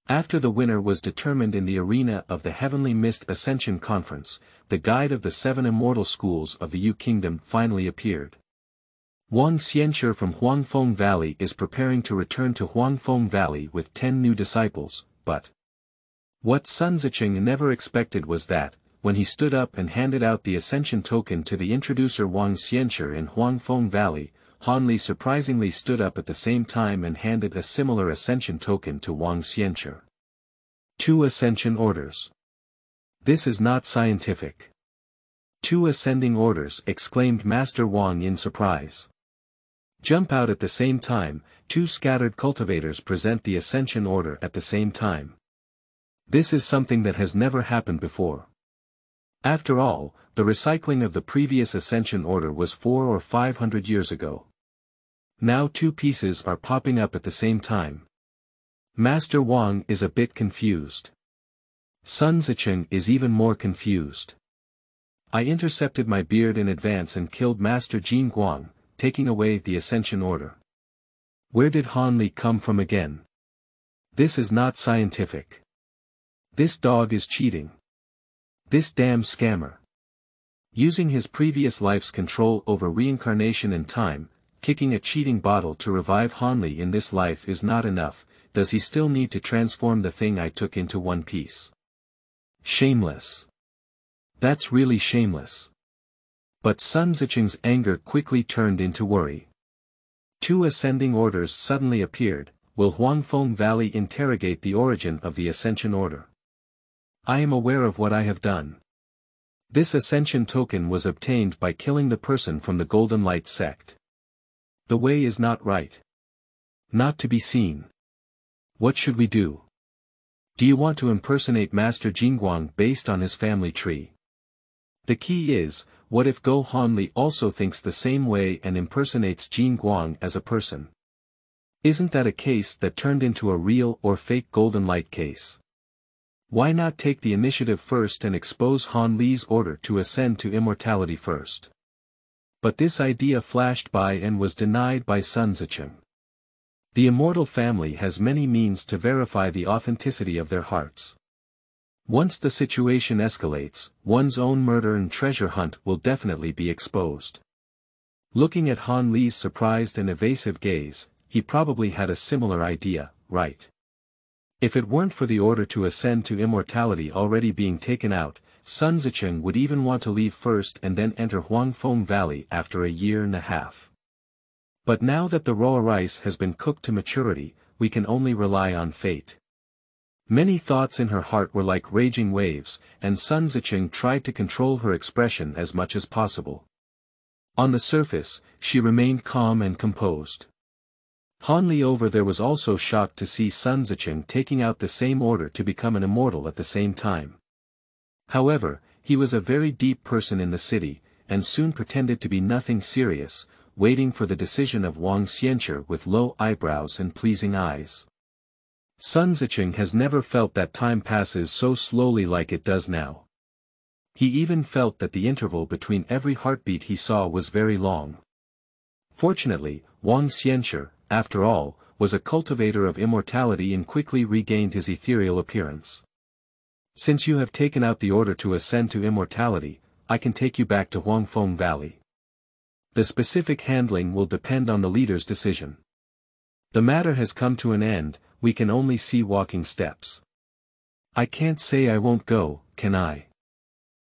After the winner was determined in the arena of the Heavenly Mist Ascension Conference, the guide of the seven immortal schools of the Yu Kingdom finally appeared. Wang Xianxue from Huangfeng Valley is preparing to return to Huangfeng Valley with ten new disciples, but what Sun Zicheng never expected was that, when he stood up and handed out the Ascension Token to the introducer Wang Xianxue in Huangfeng Valley, Han Li surprisingly stood up at the same time and handed a similar ascension token to Wang Xianxue. Two ascension orders. This is not scientific. Two ascending orders, exclaimed Master Wang in surprise. Jump out at the same time, two scattered cultivators present the ascension order at the same time. This is something that has never happened before. After all, the recycling of the previous ascension order was four or five hundred years ago. Now two pieces are popping up at the same time. Master Wang is a bit confused. Sun Zicheng is even more confused. I intercepted my beard in advance and killed Master Jin Guang, taking away the ascension order. Where did Han Li come from again? This is not scientific. This dog is cheating. This damn scammer. Using his previous life's control over reincarnation and time, kicking a cheating bottle to revive Han Li in this life is not enough, does he still need to transform the thing I took into one piece? Shameless. That's really shameless. But Sun Zicheng's anger quickly turned into worry. Two ascending orders suddenly appeared. Will Huangfeng Valley interrogate the origin of the ascension order? I am aware of what I have done. This ascension token was obtained by killing the person from the Golden Light sect. The way is not right. Not to be seen. What should we do? Do you want to impersonate Master Jingguang based on his family tree? The key is, what if Go Hanli also thinks the same way and impersonates Jingguang as a person? Isn't that a case that turned into a real or fake Golden Light case? Why not take the initiative first and expose Han Li's order to ascend to immortality first? But this idea flashed by and was denied by Sun Zicheng. The immortal family has many means to verify the authenticity of their hearts. Once the situation escalates, one's own murder and treasure hunt will definitely be exposed. Looking at Han Li's surprised and evasive gaze, he probably had a similar idea, right? If it weren't for the order to ascend to immortality already being taken out, Sun Zicheng would even want to leave first and then enter Huangfeng Valley after a year and a half. But now that the raw rice has been cooked to maturity, we can only rely on fate. Many thoughts in her heart were like raging waves, and Sun Zicheng tried to control her expression as much as possible. On the surface, she remained calm and composed. Han Li over there was also shocked to see Sun Zicheng taking out the same order to become an immortal at the same time. However, he was a very deep person in the city, and soon pretended to be nothing serious, waiting for the decision of Wang Xianxue with low eyebrows and pleasing eyes. Sun Zicheng has never felt that time passes so slowly like it does now. He even felt that the interval between every heartbeat he saw was very long. Fortunately, Wang Xianxue, after all, was a cultivator of immortality and quickly regained his ethereal appearance. Since you have taken out the order to ascend to immortality, I can take you back to Huangfeng Valley. The specific handling will depend on the leader's decision. The matter has come to an end, we can only see walking steps. I can't say I won't go, can I?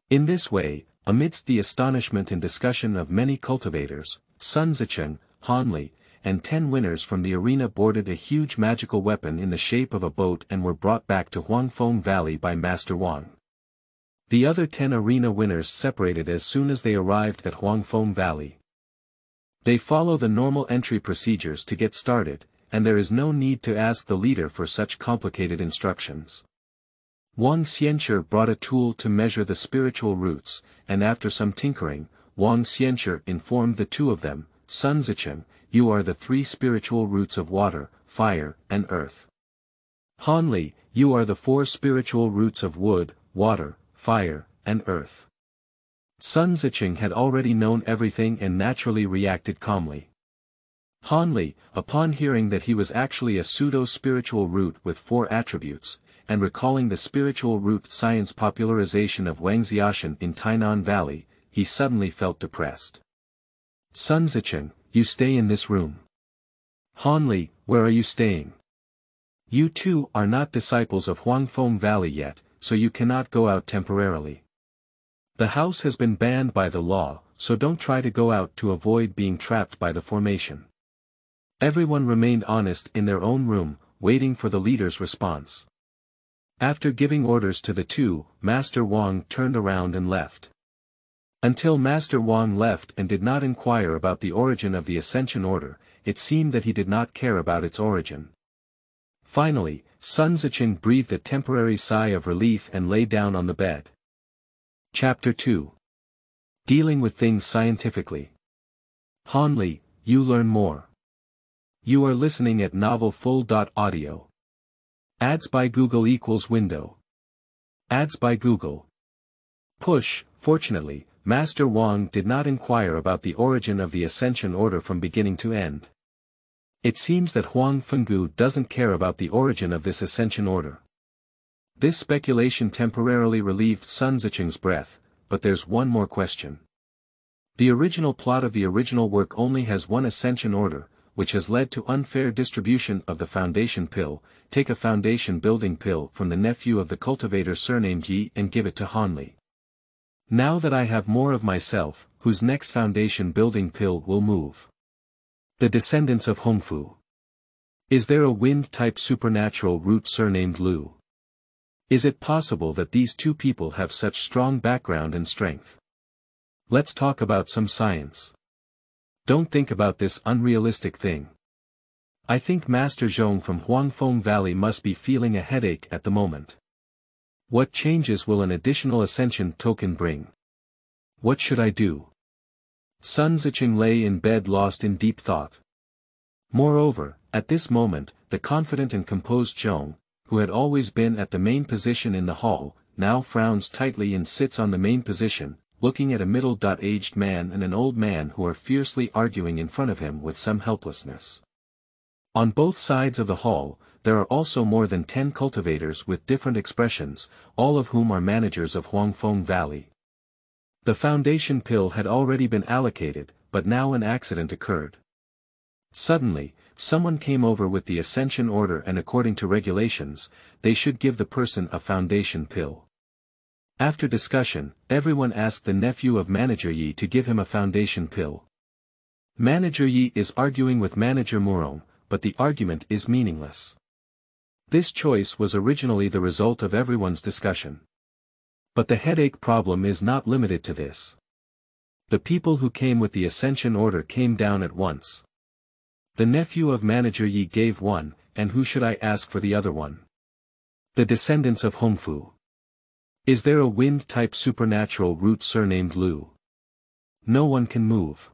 In this way, amidst the astonishment and discussion of many cultivators, Sun Zicheng, Han Li, and ten winners from the arena boarded a huge magical weapon in the shape of a boat and were brought back to Huangfeng Valley by Master Wang. The other ten arena winners separated as soon as they arrived at Huangfeng Valley. They follow the normal entry procedures to get started, and there is no need to ask the leader for such complicated instructions. Wang Xianqi brought a tool to measure the spiritual roots, and after some tinkering, Wang Xianqi informed the two of them, Sun Zicheng, you are the three spiritual roots of water, fire, and earth. Han Li, you are the four spiritual roots of wood, water, fire, and earth. Sun Zicheng had already known everything and naturally reacted calmly. Han Li, upon hearing that he was actually a pseudo-spiritual root with four attributes, and recalling the spiritual root science popularization of Wang Xiaoshen in Tainan Valley, he suddenly felt depressed. Sun Zicheng, you stay in this room. Han Li, where are you staying? You two are not disciples of Huangfeng Valley yet, so you cannot go out temporarily. The house has been banned by the law, so don't try to go out to avoid being trapped by the formation. Everyone remained honest in their own room, waiting for the leader's response. After giving orders to the two, Master Wang turned around and left. Until Master Wang left and did not inquire about the origin of the Ascension Order, it seemed that he did not care about its origin. Finally, Sun Zicheng breathed a temporary sigh of relief and lay down on the bed. Chapter two. Dealing with things scientifically. Han Li, you learn more. You are listening at novel full dot audio. Ads by Google equals window. Ads by Google. Push. Fortunately, Master Wang did not inquire about the origin of the Ascension Order from beginning to end. It seems that Huang Fenggu doesn't care about the origin of this Ascension Order. This speculation temporarily relieved Sun Zicheng's breath, but there's one more question. The original plot of the original work only has one Ascension Order, which has led to unfair distribution of the foundation pill. Take a foundation building pill from the nephew of the cultivator surnamed Yi and give it to Han Li. Now that I have more of myself, whose next foundation building pill will move? The descendants of Hongfu. Is there a wind-type supernatural root surnamed Lu? Is it possible that these two people have such strong background and strength? Let's talk about some science. Don't think about this unrealistic thing. I think Master Zhong from Huangfeng Valley must be feeling a headache at the moment. What changes will an additional ascension token bring? What should I do? Sun Zicheng lay in bed lost in deep thought. Moreover, at this moment, the confident and composed Zhong, who had always been at the main position in the hall, now frowns tightly and sits on the main position, looking at a middle-aged man and an old man who are fiercely arguing in front of him with some helplessness. On both sides of the hall, there are also more than ten cultivators with different expressions, all of whom are managers of Huangfeng Valley. The foundation pill had already been allocated, but now an accident occurred. Suddenly, someone came over with the Ascension Order and according to regulations, they should give the person a foundation pill. After discussion, everyone asked the nephew of Manager Yi to give him a foundation pill. Manager Yi is arguing with Manager Murong, but the argument is meaningless. This choice was originally the result of everyone's discussion. But the headache problem is not limited to this. The people who came with the Ascension Order came down at once. The nephew of Manager Yi gave one, and who should I ask for the other one? The descendants of Hongfu. Is there a wind-type supernatural root surnamed Lu? No one can move.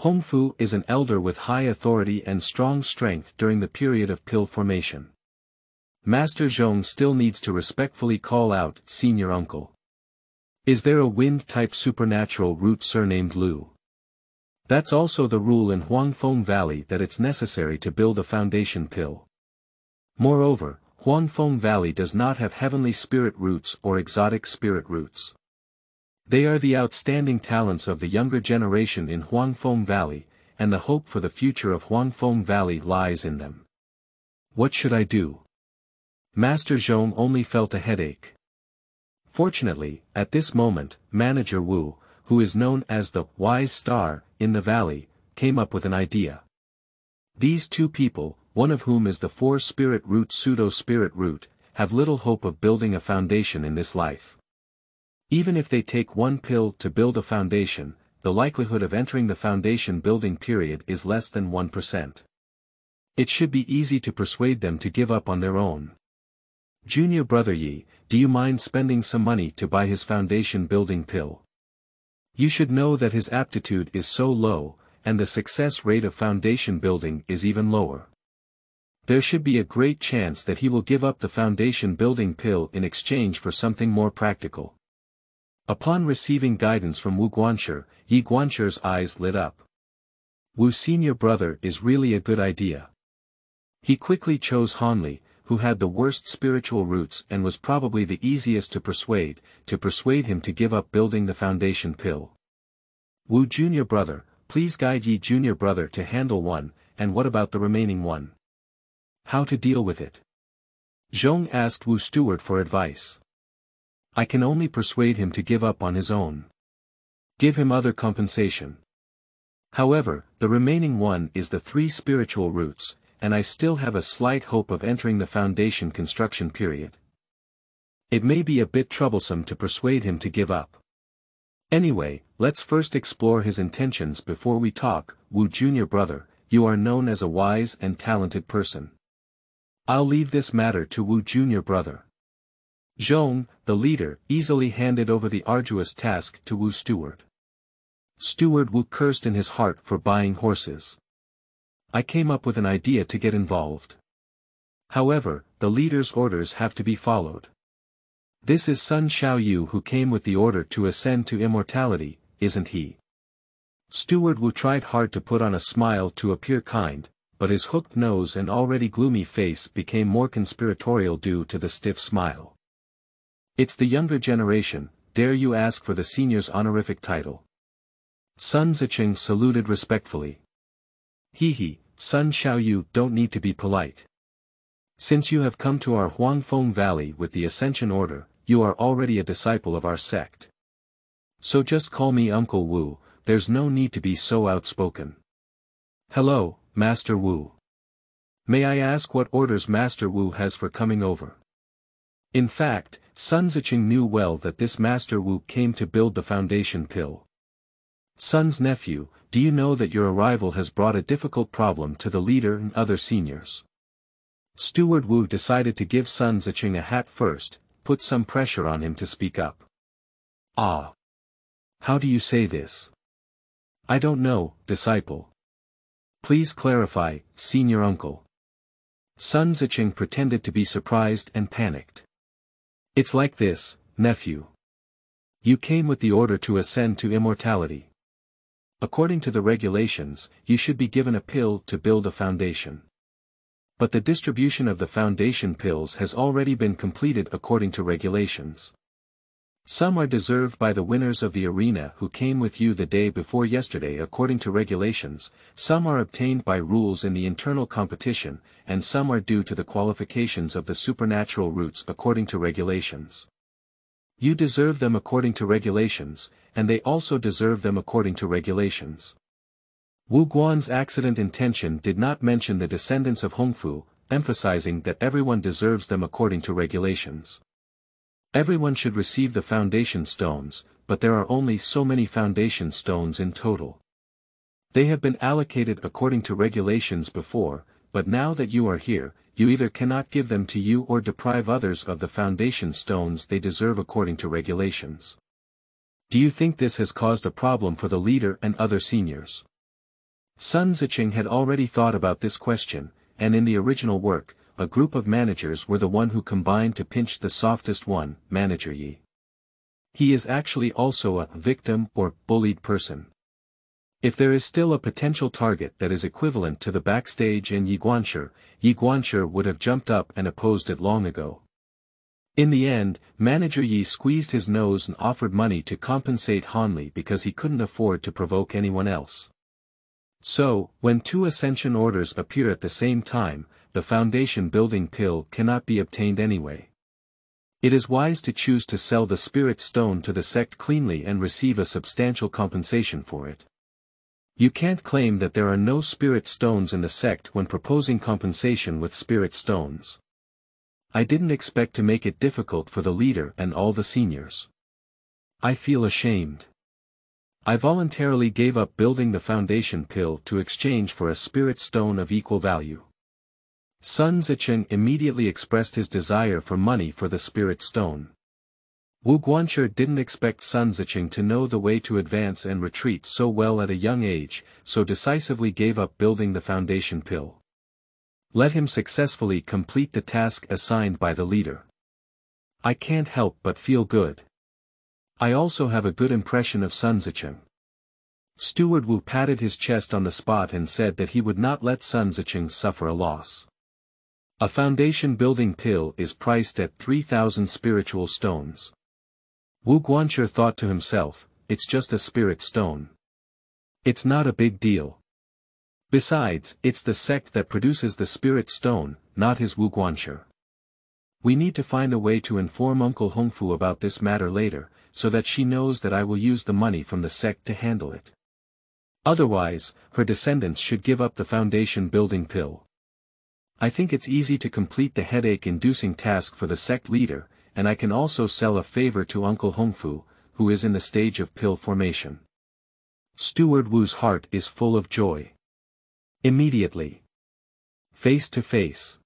Hongfu is an elder with high authority and strong strength during the period of pill formation. Master Zhong still needs to respectfully call out Senior Uncle. Is there a wind-type supernatural root surnamed Lu? That's also the rule in Huangfeng Valley that it's necessary to build a foundation pill. Moreover, Huangfeng Valley does not have heavenly spirit roots or exotic spirit roots. They are the outstanding talents of the younger generation in Huangfeng Valley, and the hope for the future of Huangfeng Valley lies in them. What should I do? Master Zhong only felt a headache. Fortunately, at this moment, Manager Wu, who is known as the Wise Star in the valley, came up with an idea. These two people, one of whom is the four-spirit root pseudo-spirit root, have little hope of building a foundation in this life. Even if they take one pill to build a foundation, the likelihood of entering the foundation building period is less than one percent. It should be easy to persuade them to give up on their own. Junior brother Yi, do you mind spending some money to buy his foundation building pill? You should know that his aptitude is so low, and the success rate of foundation building is even lower. There should be a great chance that he will give up the foundation building pill in exchange for something more practical. Upon receiving guidance from Wu Guanxi, Yi Guanxi's eyes lit up. Wu's senior brother is really a good idea. He quickly chose Hanli, who had the worst spiritual roots and was probably the easiest to persuade, to persuade him to give up building the foundation pill. Wu junior brother, please guide Yi junior brother to handle one, and what about the remaining one? How to deal with it? Zhong asked Wu steward for advice. I can only persuade him to give up on his own. Give him other compensation. However, the remaining one is the three spiritual roots, and I still have a slight hope of entering the foundation construction period. It may be a bit troublesome to persuade him to give up. Anyway, let's first explore his intentions before we talk. Wu junior brother, you are known as a wise and talented person. I'll leave this matter to Wu junior brother. Zhong, the leader, easily handed over the arduous task to Wu steward. Steward Wu cursed in his heart for buying horses. I came up with an idea to get involved. However, the leader's orders have to be followed. This is Sun Xiaoyu who came with the order to ascend to immortality, isn't he? Steward Wu tried hard to put on a smile to appear kind, but his hooked nose and already gloomy face became more conspiratorial due to the stiff smile. It's the younger generation, dare you ask for the senior's honorific title? Sun Zicheng saluted respectfully. Hee hee, Sun Xiaoyu don't need to be polite. Since you have come to our Huangfeng Valley with the Ascension Order, you are already a disciple of our sect. So just call me Uncle Wu, there's no need to be so outspoken. Hello, Master Wu. May I ask what orders Master Wu has for coming over? In fact, Sun Zicheng knew well that this Master Wu came to build the foundation pill. Sun's nephew, do you know that your arrival has brought a difficult problem to the leader and other seniors? Steward Wu decided to give Sun Zicheng a hat first, put some pressure on him to speak up. Ah! How do you say this? I don't know, disciple. Please clarify, senior uncle. Sun Zicheng pretended to be surprised and panicked. It's like this, nephew. You came with the order to ascend to immortality. According to the regulations, you should be given a pill to build a foundation. But the distribution of the foundation pills has already been completed according to regulations. Some are deserved by the winners of the arena who came with you the day before yesterday according to regulations, some are obtained by rules in the internal competition, and some are due to the qualifications of the supernatural roots according to regulations. You deserve them according to regulations, and they also deserve them according to regulations. Wu Guan's accident intention did not mention the descendants of Hongfu, emphasizing that everyone deserves them according to regulations. Everyone should receive the foundation stones, but there are only so many foundation stones in total. They have been allocated according to regulations before, but now that you are here, you either cannot give them to you or deprive others of the foundation stones they deserve according to regulations. Do you think this has caused a problem for the leader and other seniors? Sun Zicheng had already thought about this question, and in the original work, a group of managers were the one who combined to pinch the softest one, Manager Yi. He is actually also a victim or bullied person. If there is still a potential target that is equivalent to the backstage in Yi Guanxi, Yi Guanxi would have jumped up and opposed it long ago. In the end, Manager Yi squeezed his nose and offered money to compensate Hanli because he couldn't afford to provoke anyone else. So, when two ascension orders appear at the same time, the foundation building pill cannot be obtained anyway. It is wise to choose to sell the spirit stone to the sect cleanly and receive a substantial compensation for it. You can't claim that there are no spirit stones in the sect when proposing compensation with spirit stones. I didn't expect to make it difficult for the leader and all the seniors. I feel ashamed. I voluntarily gave up building the foundation pill to exchange for a spirit stone of equal value. Sun Zichen immediately expressed his desire for money for the spirit stone. Wu Guanche didn't expect Sun Zichen to know the way to advance and retreat so well at a young age, so decisively gave up building the foundation pill. Let him successfully complete the task assigned by the leader. I can't help but feel good. I also have a good impression of Sun Zichen. Steward Wu patted his chest on the spot and said that he would not let Sun Zichen suffer a loss. A foundation building pill is priced at three thousand spiritual stones. Wu Guanche thought to himself, it's just a spirit stone. It's not a big deal. Besides, it's the sect that produces the spirit stone, not his Wu Guanche. We need to find a way to inform Uncle Hongfu about this matter later, so that she knows that I will use the money from the sect to handle it. Otherwise, her descendants should give up the foundation building pill. I think it's easy to complete the headache-inducing task for the sect leader, and I can also sell a favor to Uncle Hongfu, who is in the stage of pill formation. Steward Wu's heart is full of joy. Immediately. Face to face.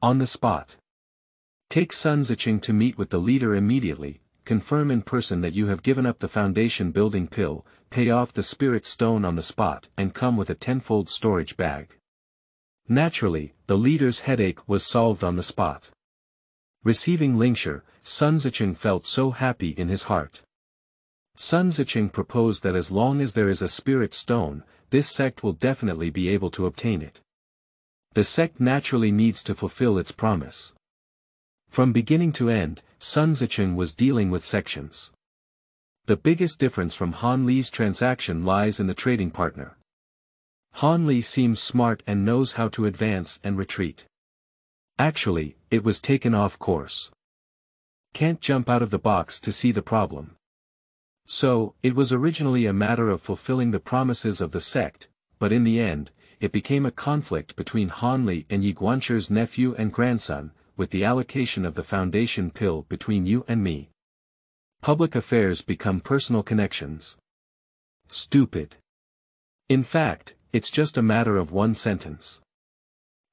On the spot. Take Sun Zicheng to meet with the leader immediately, confirm in person that you have given up the foundation building pill, pay off the spirit stone on the spot and come with a tenfold storage bag. Naturally, the leader's headache was solved on the spot. Receiving Lingxi, Sun Zicheng felt so happy in his heart. Sun Zicheng proposed that as long as there is a spirit stone, this sect will definitely be able to obtain it. The sect naturally needs to fulfill its promise. From beginning to end, Sun Zicheng was dealing with sections. The biggest difference from Han Li's transaction lies in the trading partner. Han Li seems smart and knows how to advance and retreat. Actually, it was taken off course. Can't jump out of the box to see the problem. So, it was originally a matter of fulfilling the promises of the sect, but in the end, it became a conflict between Han Li and Yi Guanche's nephew and grandson, with the allocation of the foundation pill between you and me. Public affairs become personal connections. Stupid. In fact, it's just a matter of one sentence.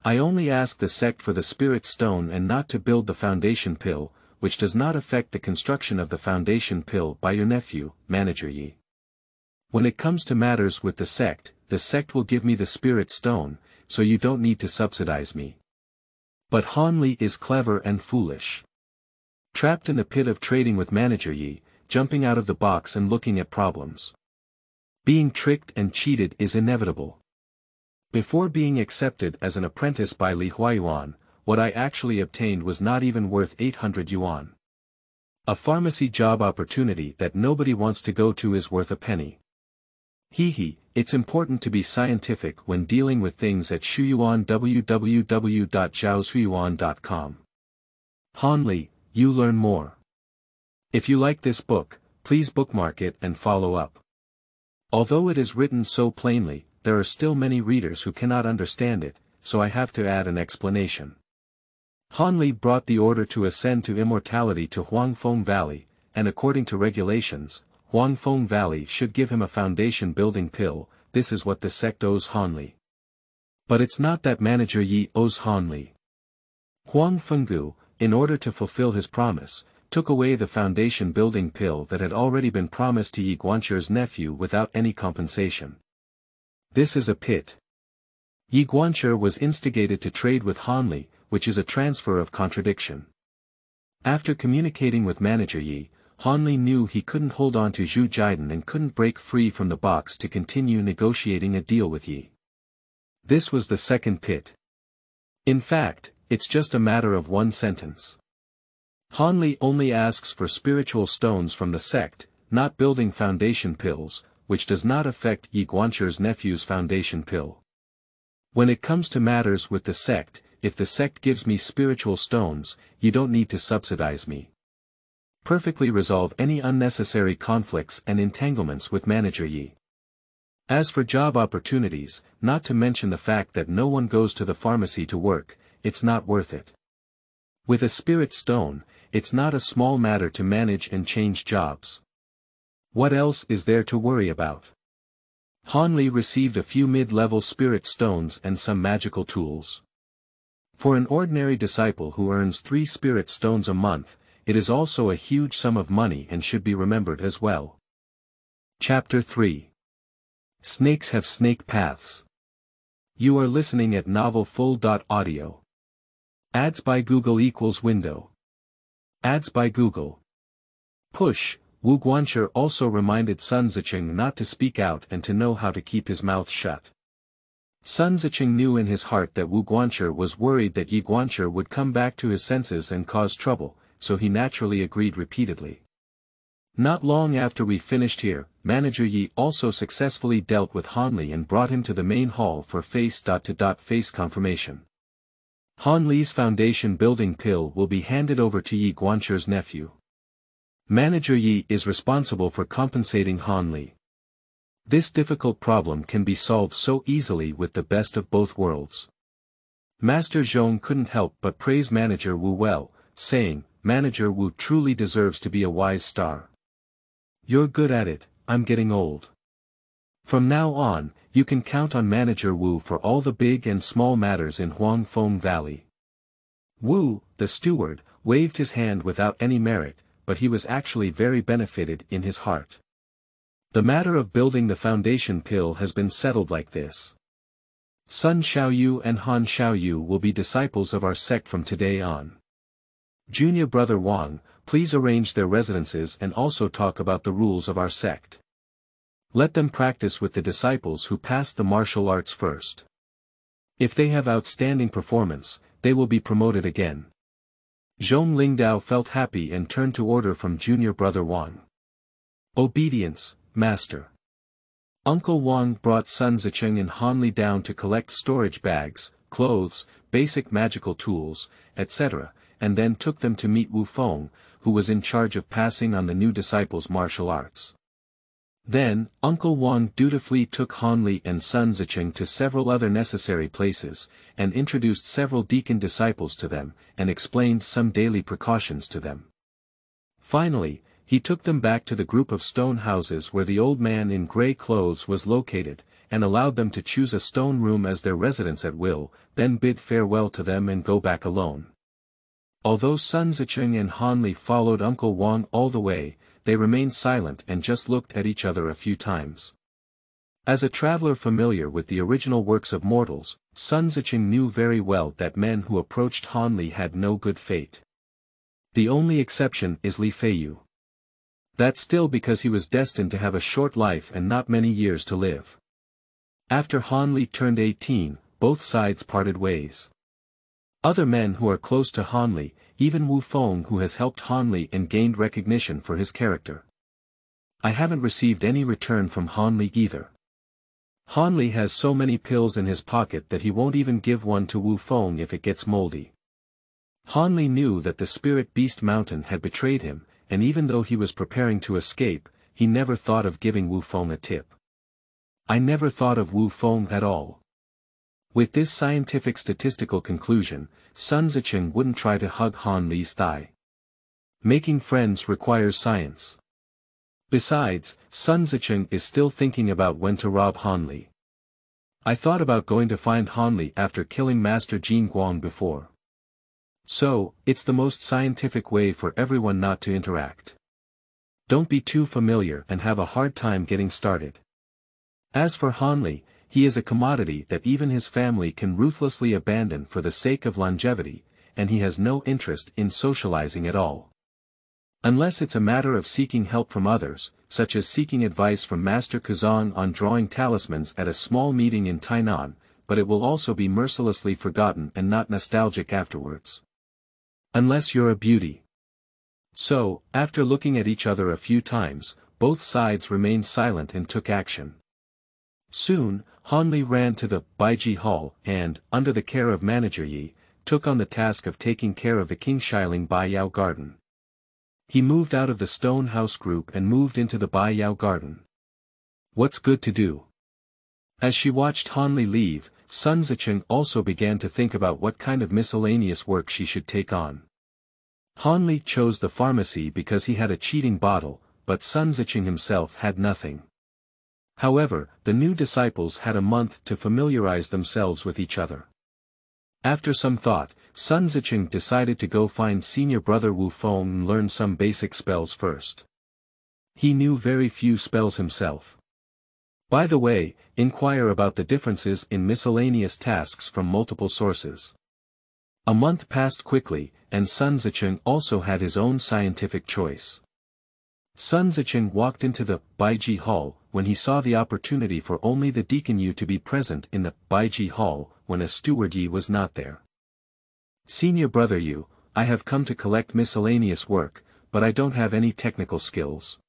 I only ask the sect for the spirit stone and not to build the foundation pill, which does not affect the construction of the foundation pill by your nephew, Manager Yi. When it comes to matters with the sect, the sect will give me the spirit stone, so you don't need to subsidize me. But Han Li is clever and foolish. Trapped in the pit of trading with Manager Yi, jumping out of the box and looking at problems. Being tricked and cheated is inevitable. Before being accepted as an apprentice by Li Huayuan, what I actually obtained was not even worth eight hundred yuan. A pharmacy job opportunity that nobody wants to go to is worth a penny. Hee hee, it's important to be scientific when dealing with things at Shuyuan. w w w dot zhao shuyuan dot com. Han Li, you learn more. If you like this book, please bookmark it and follow up. Although it is written so plainly, there are still many readers who cannot understand it, so I have to add an explanation. Han Li brought the order to ascend to immortality to Huangfeng Valley, and according to regulations, Huangfeng Valley should give him a foundation building pill. This is what the sect owes Han Li. But it's not that Manager Yi owes Han Li. Huang Fenggu, in order to fulfill his promise, took away the foundation building pill that had already been promised to Yi Guanche's nephew without any compensation. This is a pit. Yi Guanche was instigated to trade with Han Li, which is a transfer of contradiction. After communicating with Manager Yi, Han Li knew he couldn't hold on to Zhu Jiadan and couldn't break free from the box to continue negotiating a deal with Yi. This was the second pit. In fact, it's just a matter of one sentence. Han Li only asks for spiritual stones from the sect, not building foundation pills, which does not affect Yi Guanche's nephew's foundation pill. When it comes to matters with the sect, if the sect gives me spiritual stones, you don't need to subsidize me. Perfectly resolve any unnecessary conflicts and entanglements with Manager Yi. As for job opportunities, not to mention the fact that no one goes to the pharmacy to work, it's not worth it. With a spirit stone, it's not a small matter to manage and change jobs. What else is there to worry about? Han Li received a few mid-level spirit stones and some magical tools. For an ordinary disciple who earns three spirit stones a month, it is also a huge sum of money and should be remembered as well. Chapter three. Snakes have snake paths. You are listening at novel full dot audio. Ads by Google equals window. Ads by Google. Push. Wu Guanxi also reminded Sun Zicheng not to speak out and to know how to keep his mouth shut. Sun Zicheng knew in his heart that Wu Guanxi was worried that Yi Guanxi would come back to his senses and cause trouble, so he naturally agreed repeatedly. Not long after we finished here, Manager Yi also successfully dealt with Han Li and brought him to the main hall for face-to-face confirmation. Han Li's foundation building pill will be handed over to Yi Guanxi's nephew. Manager Yi is responsible for compensating Han Li. This difficult problem can be solved so easily with the best of both worlds. Master Zhong couldn't help but praise Manager Wu well, saying, Manager Wu truly deserves to be a wise star. You're good at it, I'm getting old. From now on, you can count on Manager Wu for all the big and small matters in Huangfeng Valley. Wu, the steward, waved his hand without any merit, but he was actually very benefited in his heart. The matter of building the foundation pill has been settled like this. Sun Xiaoyu and Han Xiaoyu will be disciples of our sect from today on. Junior brother Wang, please arrange their residences and also talk about the rules of our sect. Let them practice with the disciples who passed the martial arts first. If they have outstanding performance, they will be promoted again. Zhong Lingdao felt happy and turned to order from junior brother Wang. Obedience, Master. Uncle Wang brought Sun Zicheng and Han Li down to collect storage bags, clothes, basic magical tools, et cetera, and then took them to meet Wu Feng, who was in charge of passing on the new disciples' martial arts. Then, Uncle Wang dutifully took Han Li and Sun Zicheng to several other necessary places, and introduced several deacon disciples to them, and explained some daily precautions to them. Finally, he took them back to the group of stone houses where the old man in gray clothes was located, and allowed them to choose a stone room as their residence at will, then bid farewell to them and go back alone. Although Sun Zicheng and Han Li followed Uncle Wang all the way, they remained silent and just looked at each other a few times. As a traveler familiar with the original works of mortals, Sun Zicheng knew very well that men who approached Han Li had no good fate. The only exception is Li Feiyu. That's still because he was destined to have a short life and not many years to live. After Han Li turned eighteen, both sides parted ways. Other men who are close to Han Li, even Wu Feng who has helped Han Li and gained recognition for his character. I haven't received any return from Han Li either. Han Li has so many pills in his pocket that he won't even give one to Wu Feng if it gets moldy. Han Li knew that the Spirit Beast Mountain had betrayed him, and even though he was preparing to escape, he never thought of giving Wu Feng a tip. I never thought of Wu Feng at all. With this scientific statistical conclusion, Sun Zicheng wouldn't try to hug Han Li's thigh. Making friends requires science. Besides, Sun Zicheng is still thinking about when to rob Han Li. I thought about going to find Han Li after killing Master Jin Guang before. So, it's the most scientific way for everyone not to interact. Don't be too familiar and have a hard time getting started. As for Han Li, he is a commodity that even his family can ruthlessly abandon for the sake of longevity, and he has no interest in socializing at all. Unless it's a matter of seeking help from others, such as seeking advice from Master Kazan on drawing talismans at a small meeting in Tainan, but it will also be mercilessly forgotten and not nostalgic afterwards. Unless you're a beauty. So, after looking at each other a few times, both sides remained silent and took action. Soon, Han Li ran to the Baiji Hall and, under the care of Manager Yi, took on the task of taking care of the King Shiling Bai Yao Garden. He moved out of the stone house group and moved into the Bai Yao Garden. What's good to do? As she watched Han Li leave, Sun Zicheng also began to think about what kind of miscellaneous work she should take on. Han Li chose the pharmacy because he had a cheating bottle, but Sun Zhiqing himself had nothing. However, the new disciples had a month to familiarize themselves with each other. After some thought, Sun Zhiqing decided to go find senior brother Wu Feng and learn some basic spells first. He knew very few spells himself. By the way, inquire about the differences in miscellaneous tasks from multiple sources. A month passed quickly, and Sun Zhiqing also had his own scientific choice. Sun Zhiqing walked into the Baiji Hall, when he saw the opportunity for only the Deacon Yu to be present in the Baiji Hall, when a steward Yi was not there. Senior brother Yu, I have come to collect miscellaneous work, but I don't have any technical skills.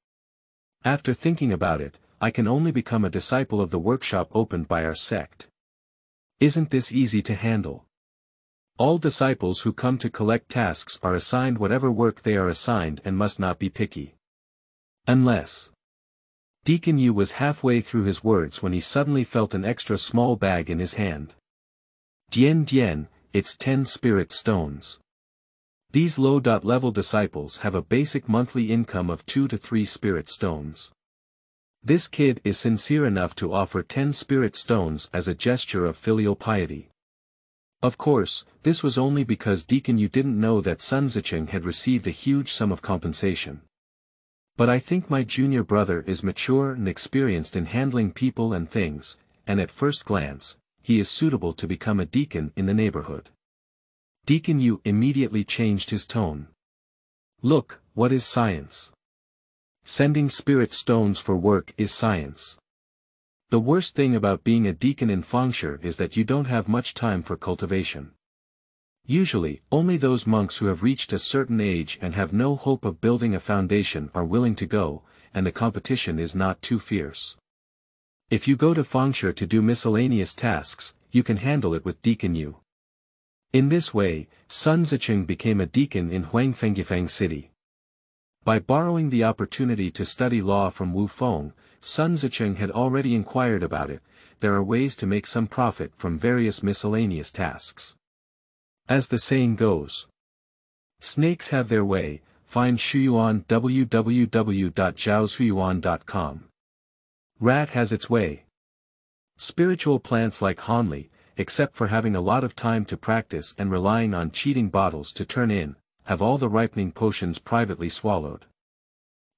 After thinking about it, I can only become a disciple of the workshop opened by our sect. Isn't this easy to handle? All disciples who come to collect tasks are assigned whatever work they are assigned and must not be picky. Unless. Deacon Yu was halfway through his words when he suddenly felt an extra small bag in his hand. Dian Dian, it's ten spirit stones. These low-level disciples have a basic monthly income of two to three spirit stones. This kid is sincere enough to offer ten spirit stones as a gesture of filial piety. Of course, this was only because Deacon Yu didn't know that Sun Zhiqing had received a huge sum of compensation. But I think my junior brother is mature and experienced in handling people and things, and at first glance, he is suitable to become a deacon in the neighborhood. Deacon Yu immediately changed his tone. Look, what is science? Sending spirit stones for work is science. The worst thing about being a deacon in Fangshi is that you don't have much time for cultivation. Usually, only those monks who have reached a certain age and have no hope of building a foundation are willing to go, and the competition is not too fierce. If you go to Fangshi to do miscellaneous tasks, you can handle it with Deacon Yu. In this way, Sun Zhiqing became a deacon in Huangfengyifeng City. By borrowing the opportunity to study law from Wu Feng, Sun Zhiqing had already inquired about it. There are ways to make some profit from various miscellaneous tasks. As the saying goes, snakes have their way. Find Shuyuan w w w dot zhao shuyuan dot com. Rat has its way. Spiritual plants like Hanli, except for having a lot of time to practice and relying on cheating bottles to turn in, have all the ripening potions privately swallowed.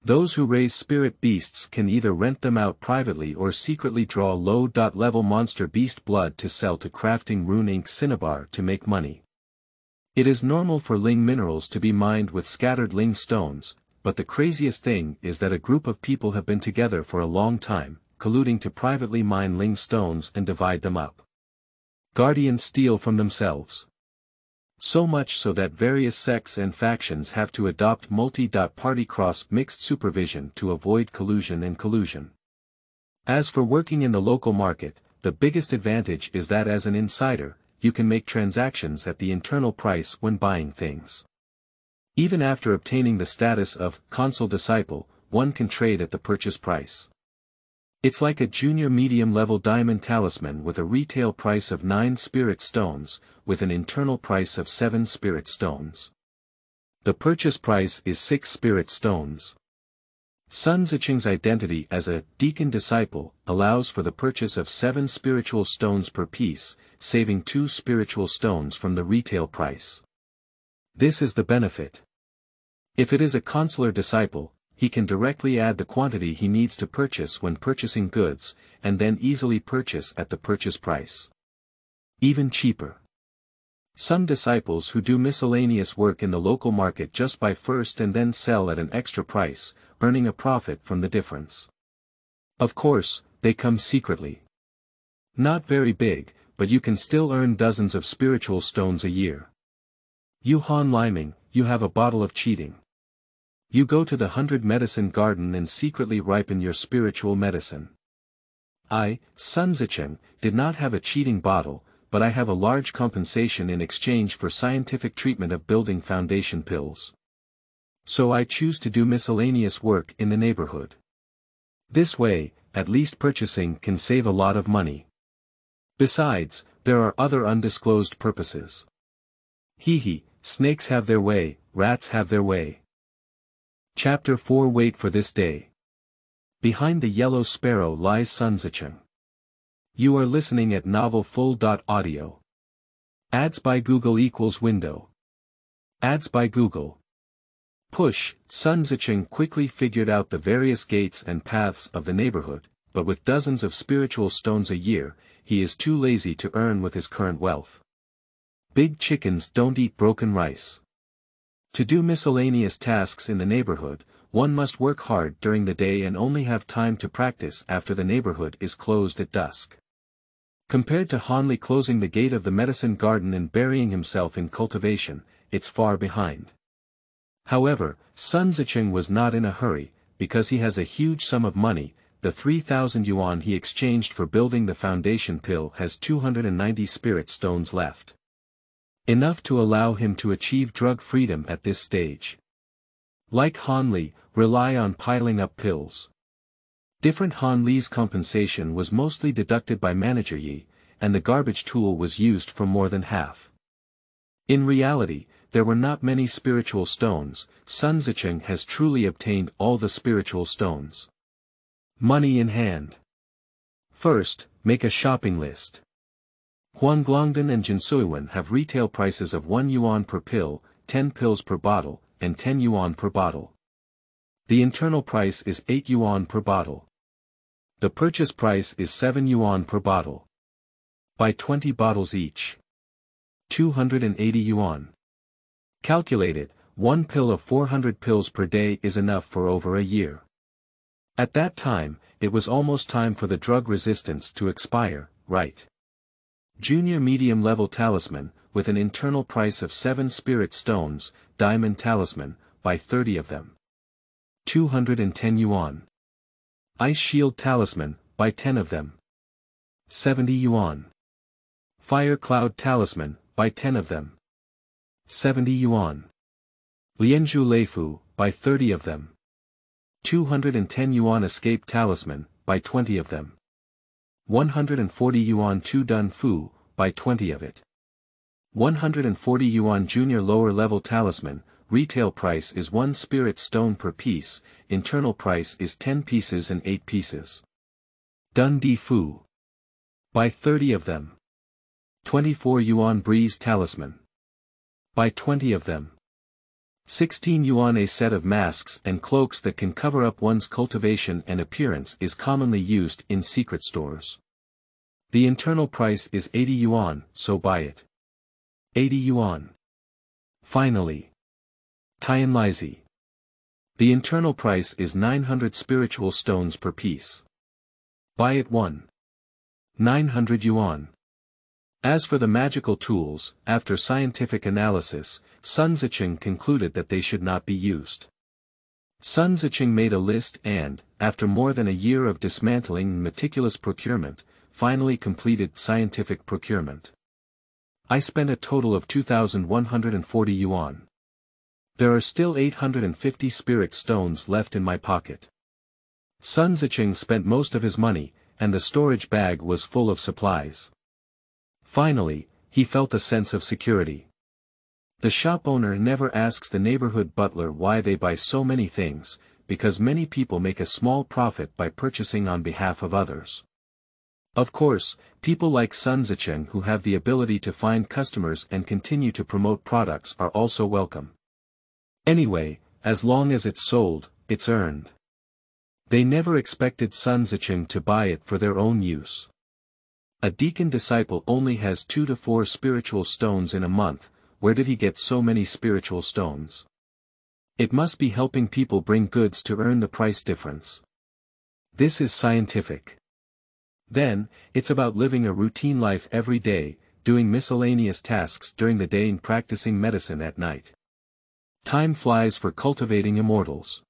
Those who raise spirit beasts can either rent them out privately or secretly draw low-level monster beast blood to sell to crafting rune ink cinnabar to make money. It is normal for Ling minerals to be mined with scattered Ling stones, but the craziest thing is that a group of people have been together for a long time, colluding to privately mine Ling stones and divide them up. Guardians steal from themselves. So much so that various sects and factions have to adopt multi-party cross-mixed supervision to avoid collusion and collusion. As for working in the local market, the biggest advantage is that as an insider, you can make transactions at the internal price when buying things. Even after obtaining the status of consul disciple, one can trade at the purchase price. It's like a junior medium-level diamond talisman with a retail price of nine spirit stones, with an internal price of seven spirit stones. The purchase price is six spirit stones. Sun Zhiqing's identity as a deacon disciple allows for the purchase of seven spiritual stones per piece, saving two spiritual stones from the retail price. This is the benefit. If it is a consular disciple, he can directly add the quantity he needs to purchase when purchasing goods, and then easily purchase at the purchase price. Even cheaper. Some disciples who do miscellaneous work in the local market just buy first and then sell at an extra price, earning a profit from the difference. Of course, they come secretly. Not very big, but you can still earn dozens of spiritual stones a year. Yu Han Liming, you have a bottle of cheating. You go to the hundred medicine garden and secretly ripen your spiritual medicine. I, Sun Zhiqing, did not have a cheating bottle, but I have a large compensation in exchange for scientific treatment of building foundation pills. So I choose to do miscellaneous work in the neighborhood. This way, at least purchasing can save a lot of money. Besides, there are other undisclosed purposes. Hee hee, snakes have their way, rats have their way. Chapter four Wait for this day. Behind the yellow sparrow lies Sun Zicheng. You are listening at novel full dot audio. Ads by Google equals window. Ads by Google. Push. Sun Zicheng quickly figured out the various gates and paths of the neighborhood, but with dozens of spiritual stones a year, he is too lazy to earn with his current wealth. Big chickens don't eat broken rice. To do miscellaneous tasks in the neighborhood, one must work hard during the day and only have time to practice after the neighborhood is closed at dusk. Compared to Hanli closing the gate of the medicine garden and burying himself in cultivation, it's far behind. However, Sun Zicheng was not in a hurry, because he has a huge sum of money. The three thousand yuan he exchanged for building the foundation pill has two hundred ninety spirit stones left. Enough to allow him to achieve drug freedom at this stage. Like Hanli, rely on piling up pills. Different Hanli's compensation was mostly deducted by Manager Yi, and the garbage tool was used for more than half. In reality, there were not many spiritual stones. Sun Zicheng has truly obtained all the spiritual stones. Money in hand. First, make a shopping list. Huanglongden and Jinsuiwen have retail prices of one yuan per pill, ten pills per bottle, and ten yuan per bottle. The internal price is eight yuan per bottle. The purchase price is seven yuan per bottle. Buy twenty bottles each. two hundred eighty yuan. Calculated, one pill of four hundred pills per day is enough for over a year. At that time, it was almost time for the drug resistance to expire, right? Junior medium level talisman, with an internal price of seven spirit stones, diamond talisman, buy thirty of them. two hundred ten yuan. Ice shield talisman, buy ten of them. seventy yuan. Fire cloud talisman, buy ten of them. seventy yuan. Lianzhu Leifu, buy thirty of them. two hundred ten yuan escape talisman, buy twenty of them. one hundred forty yuan Tu Dun Fu, buy twenty of it. one hundred forty yuan junior lower level talisman, retail price is one spirit stone per piece, internal price is ten pieces and eight pieces. Dun Di Fu. Buy thirty of them. twenty-four yuan breeze talisman. Buy twenty of them. sixteen yuan a set of masks and cloaks that can cover up one's cultivation and appearance is commonly used in secret stores. The internal price is eighty yuan, so buy it. eighty yuan. Finally. Tianlizi. The internal price is nine hundred spiritual stones per piece. Buy it one. nine hundred yuan. As for the magical tools, after scientific analysis, Sun Zicheng concluded that they should not be used. Sun Zicheng made a list and, after more than a year of dismantling and meticulous procurement, finally completed scientific procurement. I spent a total of two thousand one hundred forty yuan. There are still eight hundred fifty spirit stones left in my pocket. Sun Zicheng spent most of his money, and the storage bag was full of supplies. Finally, he felt a sense of security. The shop owner never asks the neighborhood butler why they buy so many things, because many people make a small profit by purchasing on behalf of others. Of course, people like Sun Zicheng who have the ability to find customers and continue to promote products are also welcome. Anyway, as long as it's sold, it's earned. They never expected Sun Zicheng to buy it for their own use. A deacon disciple only has two to four spiritual stones in a month. Where did he get so many spiritual stones? It must be helping people bring goods to earn the price difference. This is scientific. Then, it's about living a routine life every day, doing miscellaneous tasks during the day and practicing medicine at night. Time flies for cultivating immortals.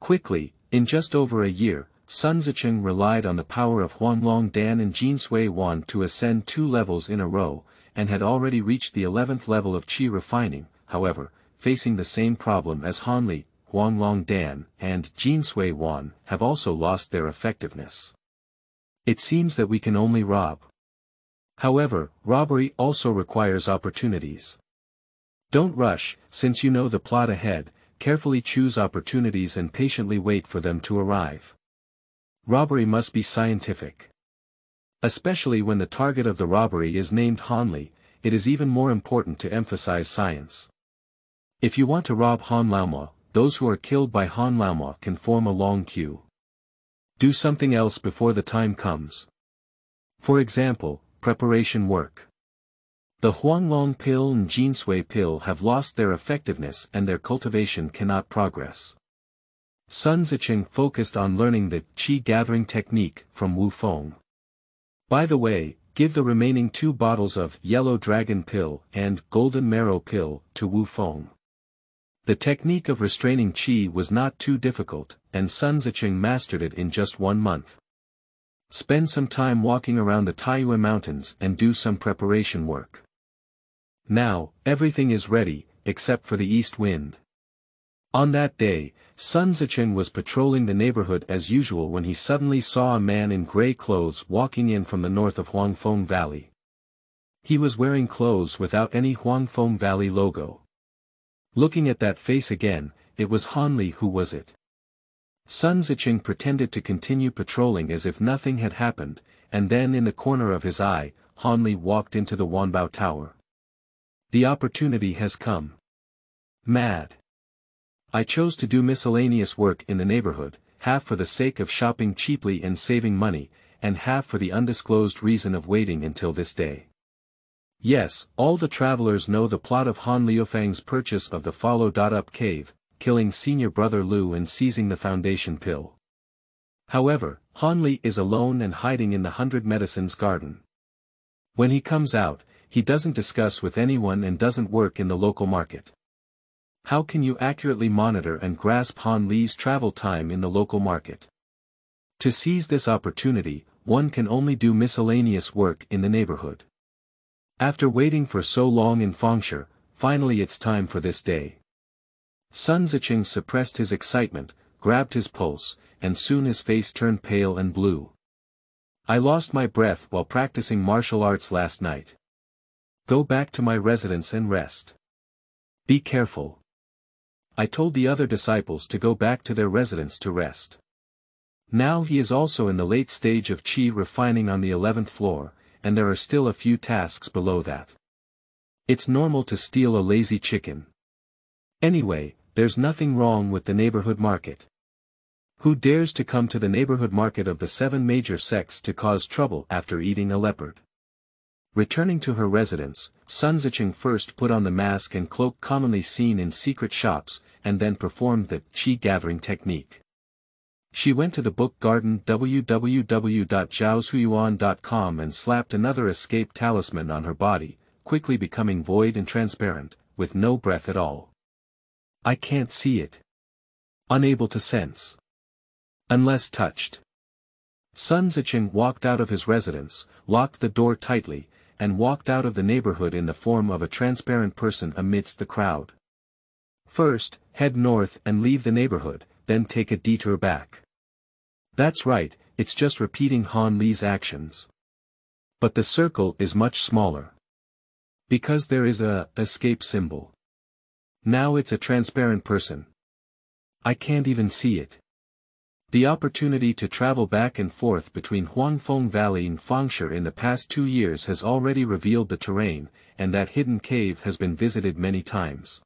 Quickly, in just over a year, Sun Zicheng relied on the power of Huanglongdan and Jinsuiwen to ascend two levels in a row, and had already reached the eleventh level of qi refining. However, facing the same problem as Hanli, Huanglongdan and Jinsuiwen have also lost their effectiveness. It seems that we can only rob. However, robbery also requires opportunities. Don't rush, since you know the plot ahead. carefully choose opportunities and patiently wait for them to arrive. Robbery must be scientific. Especially when the target of the robbery is named Hanli, it is even more important to emphasize science. If you want to rob Hanlaoma, those who are killed by Hanlaoma can form a long queue. Do something else before the time comes. For example, preparation work. The Huanglong pill and Jinsui pill have lost their effectiveness and their cultivation cannot progress. Sun Zicheng focused on learning the qi gathering technique from Wu Feng. By the way, give the remaining two bottles of Yellow Dragon Pill and Golden Marrow Pill to Wu Feng. The technique of restraining qi was not too difficult, and Sun Zicheng mastered it in just one month. Spend some time walking around the Taiyue Mountains and do some preparation work. Now, everything is ready, except for the east wind. On that day, Sun Zicheng was patrolling the neighborhood as usual when he suddenly saw a man in gray clothes walking in from the north of Huangfeng Valley. He was wearing clothes without any Huangfeng Valley logo. Looking at that face again, it was Hanli. Who was it? Sun Zicheng pretended to continue patrolling as if nothing had happened, and then in the corner of his eye, Hanli walked into the Wanbao Tower. The opportunity has come. Mad. I chose to do miscellaneous work in the neighborhood, half for the sake of shopping cheaply and saving money, and half for the undisclosed reason of waiting until this day. Yes, all the travelers know the plot of Han Liufeng's purchase of the Follow-Up Cave, killing senior brother Liu and seizing the foundation pill. However, Han Li is alone and hiding in the Hundred Medicines Garden. When he comes out, he doesn't discuss with anyone and doesn't work in the local market. How can you accurately monitor and grasp Han Li's travel time in the local market? To seize this opportunity, one can only do miscellaneous work in the neighborhood. After waiting for so long in Fengshe, finally it's time for this day. Sun Zicheng suppressed his excitement, grabbed his pulse, and soon his face turned pale and blue. I lost my breath while practicing martial arts last night. Go back to my residence and rest. Be careful. I told the other disciples to go back to their residence to rest. Now he is also in the late stage of qi refining on the eleventh floor, and there are still a few tasks below that. It's normal to steal a lazy chicken. Anyway, there's nothing wrong with the neighborhood market. Who dares to come to the neighborhood market of the seven major sects to cause trouble after eating a leopard? Returning to her residence, Sun Zicheng first put on the mask and cloak commonly seen in secret shops, and then performed the qi gathering technique. She went to the book garden w w w dot zhao zhu yuan dot com and slapped another escape talisman on her body, quickly becoming void and transparent, with no breath at all. I can't see it. Unable to sense. Unless touched. Sun Zicheng walked out of his residence, locked the door tightly, and walked out of the neighborhood in the form of a transparent person amidst the crowd. First, head north and leave the neighborhood, then take a detour back. That's right, it's just repeating Han Li's actions. But the circle is much smaller. Because there is a escape symbol. Now it's a transparent person. I can't even see it. The opportunity to travel back and forth between Huangfeng Valley and Fengshe in the past two years has already revealed the terrain, and that hidden cave has been visited many times.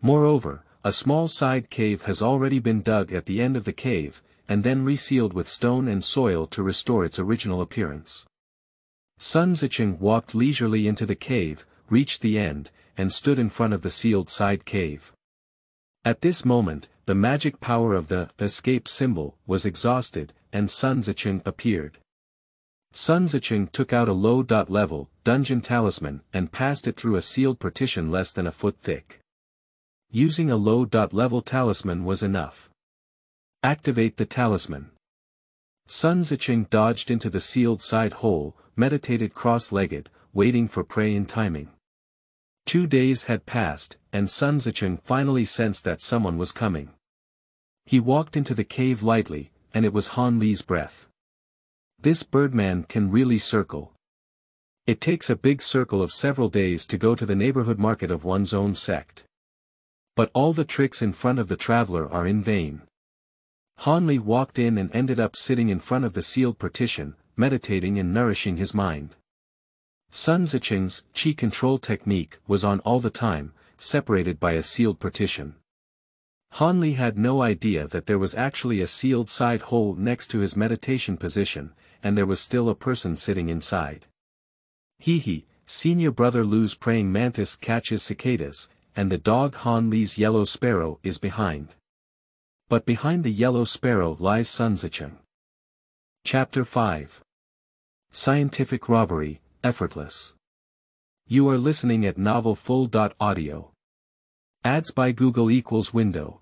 Moreover, a small side cave has already been dug at the end of the cave, and then resealed with stone and soil to restore its original appearance. Sun Zicheng walked leisurely into the cave, reached the end, and stood in front of the sealed side cave. At this moment, the magic power of the escape symbol was exhausted, and Sun Zicheng appeared. Sun Zicheng took out a low-level dungeon talisman and passed it through a sealed partition less than a foot thick. Using a low-level talisman was enough. Activate the talisman. Sun Zicheng dodged into the sealed side hole, meditated cross-legged, waiting for prey in timing. Two days had passed, and Sun Zicheng finally sensed that someone was coming. He walked into the cave lightly, and it was Han Li's breath. This birdman can really circle. It takes a big circle of several days to go to the neighborhood market of one's own sect. But all the tricks in front of the traveler are in vain. Han Li walked in and ended up sitting in front of the sealed partition, meditating and nourishing his mind. Sun Zicheng's qi control technique was on all the time, separated by a sealed partition. Han Li had no idea that there was actually a sealed side hole next to his meditation position, and there was still a person sitting inside. Hee hee, senior brother Lu's praying mantis catches cicadas, and the dog Han Li's yellow sparrow is behind. But behind the yellow sparrow lies Sun Zicheng. Chapter five. Scientific Robbery, Effortless. You are listening at novel full dot audio. Ads by Google equals window.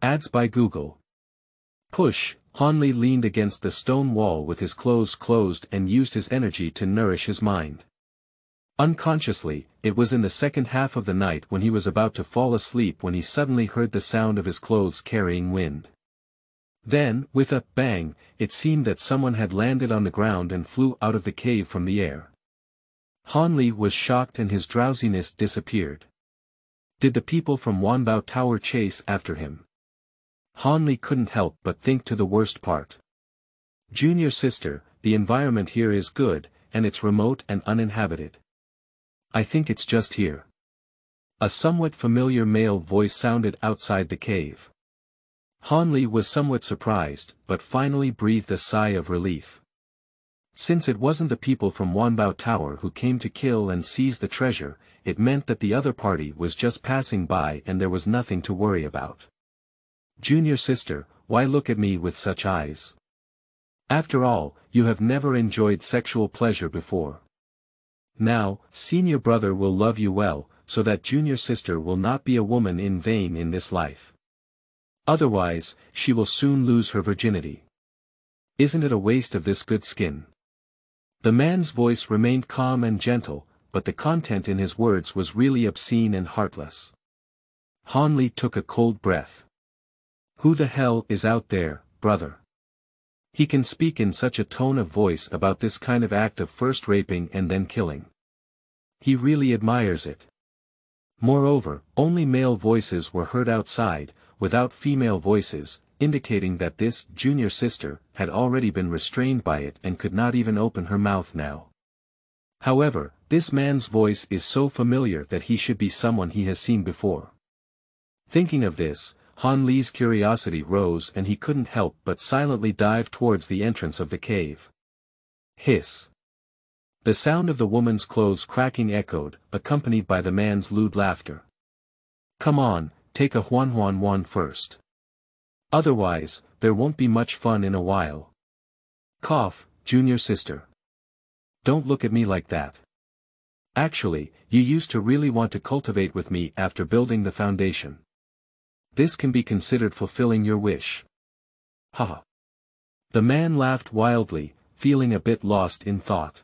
Ads by Google. Push. Han Li leaned against the stone wall with his clothes closed and used his energy to nourish his mind. Unconsciously, it was in the second half of the night when he was about to fall asleep when he suddenly heard the sound of his clothes carrying wind. Then, with a bang, it seemed that someone had landed on the ground and flew out of the cave from the air. Han Li was shocked and his drowsiness disappeared. Did the people from Wanbao Tower chase after him? Han Li couldn't help but think to the worst part. Junior sister, the environment here is good, and it's remote and uninhabited. I think it's just here. A somewhat familiar male voice sounded outside the cave. Han Li was somewhat surprised, but finally breathed a sigh of relief. Since it wasn't the people from Wanbao Tower who came to kill and seize the treasure, it meant that the other party was just passing by and there was nothing to worry about. Junior sister, why look at me with such eyes? After all, you have never enjoyed sexual pleasure before. Now, senior brother will love you well, so that junior sister will not be a woman in vain in this life. Otherwise, she will soon lose her virginity. Isn't it a waste of this good skin? The man's voice remained calm and gentle, but the content in his words was really obscene and heartless. Han Li took a cold breath. Who the hell is out there, brother? He can speak in such a tone of voice about this kind of act of first raping and then killing. He really admires it. Moreover, only male voices were heard outside, without female voices, indicating that this junior sister had already been restrained by it and could not even open her mouth now. However, this man's voice is so familiar that he should be someone he has seen before. Thinking of this, Han Li's curiosity rose and he couldn't help but silently dive towards the entrance of the cave. Hiss. The sound of the woman's clothes cracking echoed, accompanied by the man's lewd laughter. Come on, take a huan huan huan first. Otherwise, there won't be much fun in a while. Cough, junior sister. Don't look at me like that. Actually, you used to really want to cultivate with me after building the foundation. This can be considered fulfilling your wish. Haha. The man laughed wildly, feeling a bit lost in thought.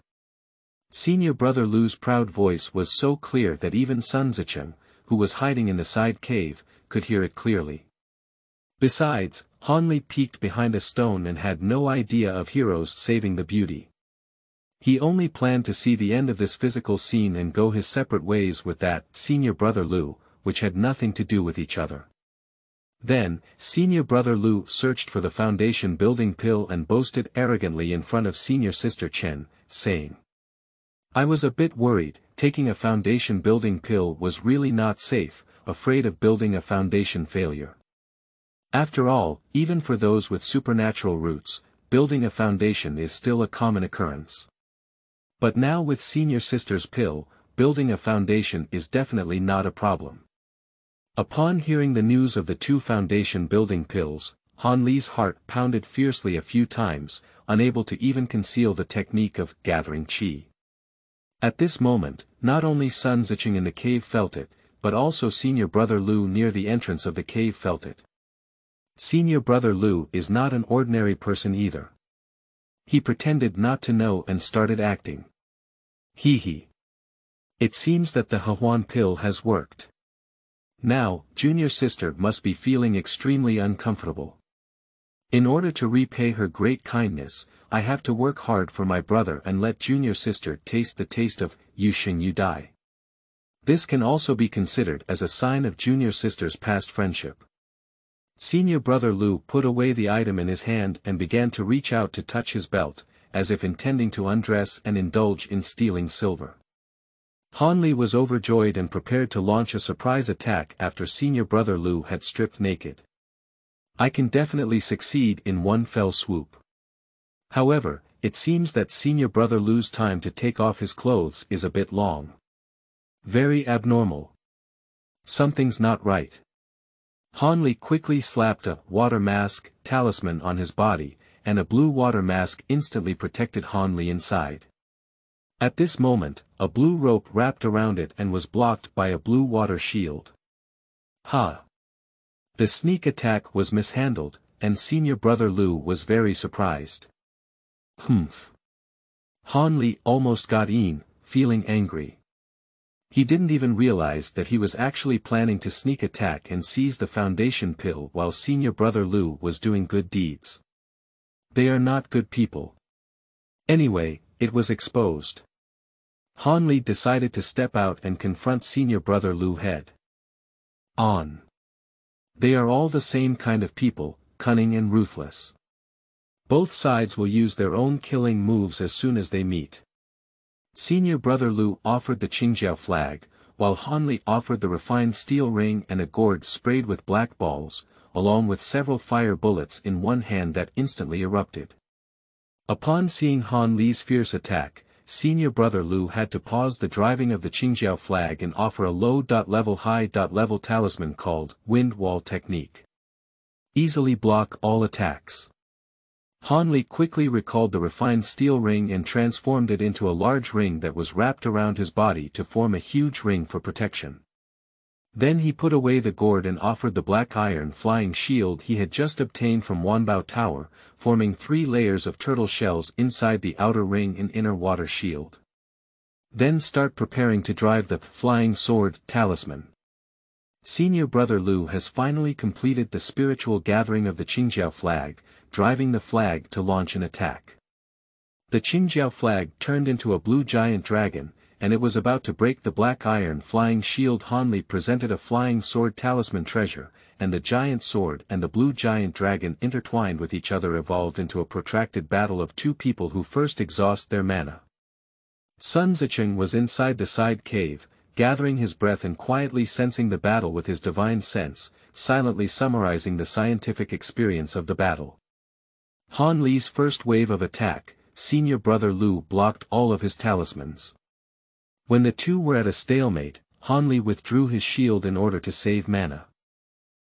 Senior brother Lu's proud voice was so clear that even Sun Zicheng, who was hiding in the side cave, could hear it clearly. Besides, Han Li peeked behind a stone and had no idea of heroes saving the beauty. He only planned to see the end of this physical scene and go his separate ways with that senior brother Lu, which had nothing to do with each other. Then, senior brother Lu searched for the foundation building pill and boasted arrogantly in front of senior sister Chen, saying, I was a bit worried, taking a foundation building pill was really not safe, afraid of building a foundation failure. After all, even for those with supernatural roots, building a foundation is still a common occurrence. But now with senior sister's pill, building a foundation is definitely not a problem. Upon hearing the news of the two foundation building pills, Han Li's heart pounded fiercely a few times, unable to even conceal the technique of gathering qi. At this moment, not only Sun Zicheng in the cave felt it, but also senior brother Lu near the entrance of the cave felt it. Senior brother Lu is not an ordinary person either. He pretended not to know and started acting. Hee hee. It seems that the Hahuan pill has worked. Now, junior sister must be feeling extremely uncomfortable. In order to repay her great kindness, I have to work hard for my brother and let junior sister taste the taste of, you Xing you die. This can also be considered as a sign of junior sister's past friendship. Senior brother Lu put away the item in his hand and began to reach out to touch his belt, as if intending to undress and indulge in stealing silver. Han Li was overjoyed and prepared to launch a surprise attack after senior brother Lu had stripped naked. I can definitely succeed in one fell swoop. However, it seems that senior brother Lu's time to take off his clothes is a bit long. Very abnormal. Something's not right. Han Li quickly slapped a water mask talisman on his body, and a blue water mask instantly protected Han Li inside. At this moment, a blue rope wrapped around it and was blocked by a blue water shield. Ha! The sneak attack was mishandled, and senior brother Lu was very surprised. Humph! Han Li almost got in, feeling angry. He didn't even realize that he was actually planning to sneak attack and seize the foundation pill while senior brother Lu was doing good deeds. They are not good people. Anyway, it was exposed. Han Li decided to step out and confront senior brother Lu head on. They are all the same kind of people, cunning and ruthless. Both sides will use their own killing moves as soon as they meet. Senior brother Lu offered the Qingjiao flag, while Han Li offered the refined steel ring and a gourd sprayed with black balls, along with several fire bullets in one hand that instantly erupted. Upon seeing Han Li's fierce attack, senior brother Lu had to pause the driving of the Qingjiao flag and offer a low-level high-level talisman called Wind Wall Technique. Easily block all attacks. Han Li quickly recalled the refined steel ring and transformed it into a large ring that was wrapped around his body to form a huge ring for protection. Then he put away the gourd and offered the black iron flying shield he had just obtained from Wanbao Tower, forming three layers of turtle shells inside the outer ring and inner water shield. Then start preparing to drive the flying sword talisman. Senior brother Lu has finally completed the spiritual gathering of the Qingjiao flag, driving the flag to launch an attack. The Qingjiao flag turned into a blue giant dragon, and it was about to break the black iron flying shield. Han Li presented a flying sword talisman treasure, and the giant sword and the blue giant dragon intertwined with each other evolved into a protracted battle of two people who first exhaust their mana. Sun Zicheng was inside the side cave, gathering his breath and quietly sensing the battle with his divine sense, silently summarizing the scientific experience of the battle. Han Li's first wave of attack, senior brother Lu blocked all of his talismans. When the two were at a stalemate, Han Li withdrew his shield in order to save mana.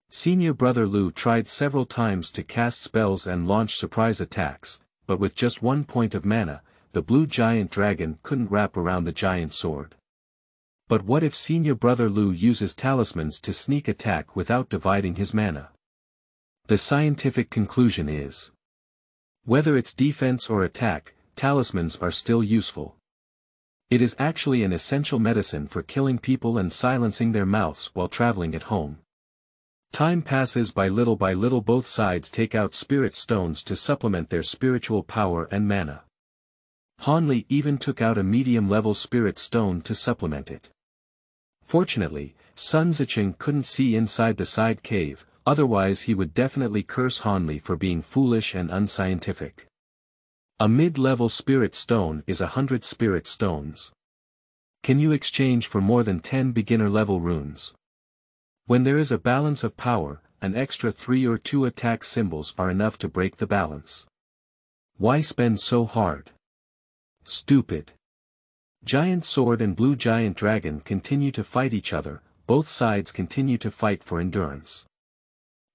Senior brother Lu tried several times to cast spells and launch surprise attacks, but with just one point of mana, the blue giant dragon couldn't wrap around the giant sword. But what if senior brother Lu uses talismans to sneak attack without dividing his mana? The scientific conclusion is, whether it's defense or attack, talismans are still useful. It is actually an essential medicine for killing people and silencing their mouths while traveling at home. Time passes by little by little. Both sides take out spirit stones to supplement their spiritual power and mana. Han Li even took out a medium-level spirit stone to supplement it. Fortunately, Sun Zicheng couldn't see inside the side cave, otherwise he would definitely curse Han Li for being foolish and unscientific. A mid-level spirit stone is a hundred spirit stones. Can you exchange for more than ten beginner-level runes? When there is a balance of power, an extra three or two attack symbols are enough to break the balance. Why spend so hard? Stupid. Giant sword and blue giant dragon continue to fight each other, both sides continue to fight for endurance.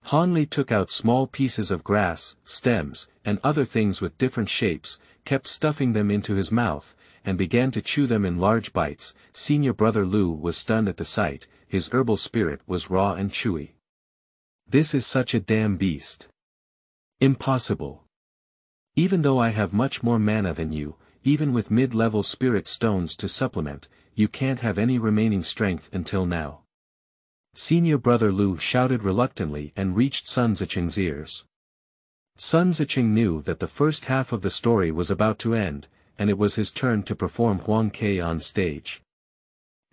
Han Li took out small pieces of grass, stems, and other things with different shapes, kept stuffing them into his mouth, and began to chew them in large bites. Senior brother Lu was stunned at the sight, his herbal spirit was raw and chewy. This is such a damn beast. Impossible. Even though I have much more mana than you, even with mid-level spirit stones to supplement, you can't have any remaining strength until now. Senior brother Lu shouted reluctantly and reached Sun Zicheng's ears. Sun Zicheng knew that the first half of the story was about to end, and it was his turn to perform Huang Ke on stage.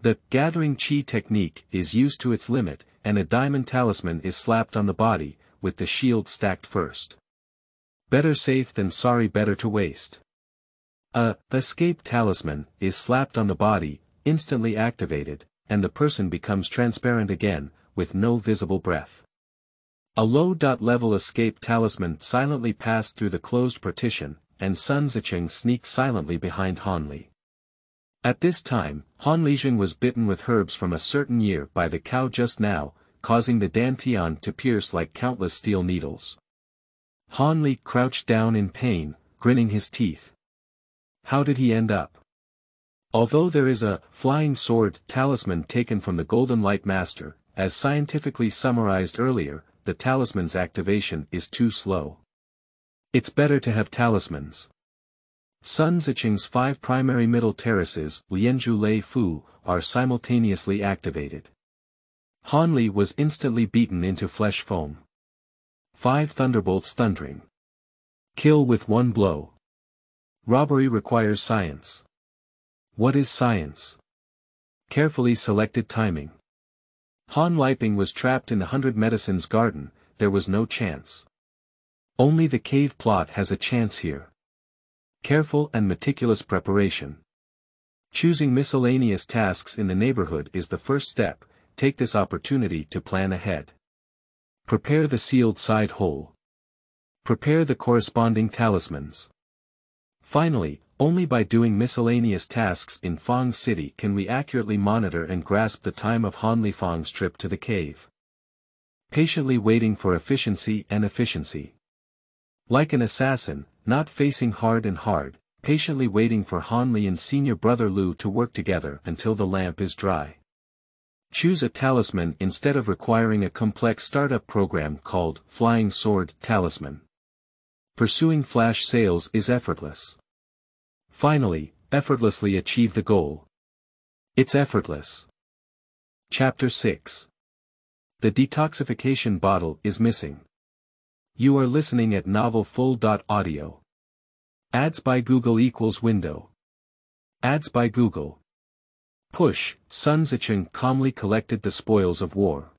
The gathering chi technique is used to its limit, and a diamond talisman is slapped on the body, with the shield stacked first. Better safe than sorry, better to waste. A escape talisman is slapped on the body, instantly activated, and the person becomes transparent again, with no visible breath. A low-level escape talisman silently passed through the closed partition, and Sun Zicheng sneaked silently behind Han Li. At this time, Han Lijian was bitten with herbs from a certain year by the cow just now, causing the dantian to pierce like countless steel needles. Han Li crouched down in pain, gritting his teeth. How did he end up? Although there is a flying sword talisman taken from the Golden Light Master, as scientifically summarized earlier, the talisman's activation is too slow. It's better to have talismans. Sun Zicheng's five primary middle terraces, Lianzhu Lei Fu, are simultaneously activated. Han Li was instantly beaten into flesh foam. Five thunderbolts thundering. Kill with one blow. Robbery requires science. What is science? Carefully selected timing. Han Liping was trapped in the Hundred Medicines Garden, there was no chance. Only the cave plot has a chance here. Careful and meticulous preparation. Choosing miscellaneous tasks in the neighborhood is the first step, take this opportunity to plan ahead. Prepare the sealed side hole. Prepare the corresponding talismans. Finally, only by doing miscellaneous tasks in Fang City can we accurately monitor and grasp the time of Han Li Fang's trip to the cave. Patiently waiting for efficiency and efficiency. Like an assassin, not facing hard and hard, patiently waiting for Han Li and senior brother Lu to work together until the lamp is dry. Choose a talisman instead of requiring a complex startup program called Flying Sword Talisman. Pursuing flash sales is effortless. Finally, effortlessly achieve the goal. It's effortless. Chapter six. The detoxification bottle is missing. You are listening at novel full dot audio. Ads by Google equals window. Ads by Google. Push, Sun Zicheng calmly collected the spoils of war.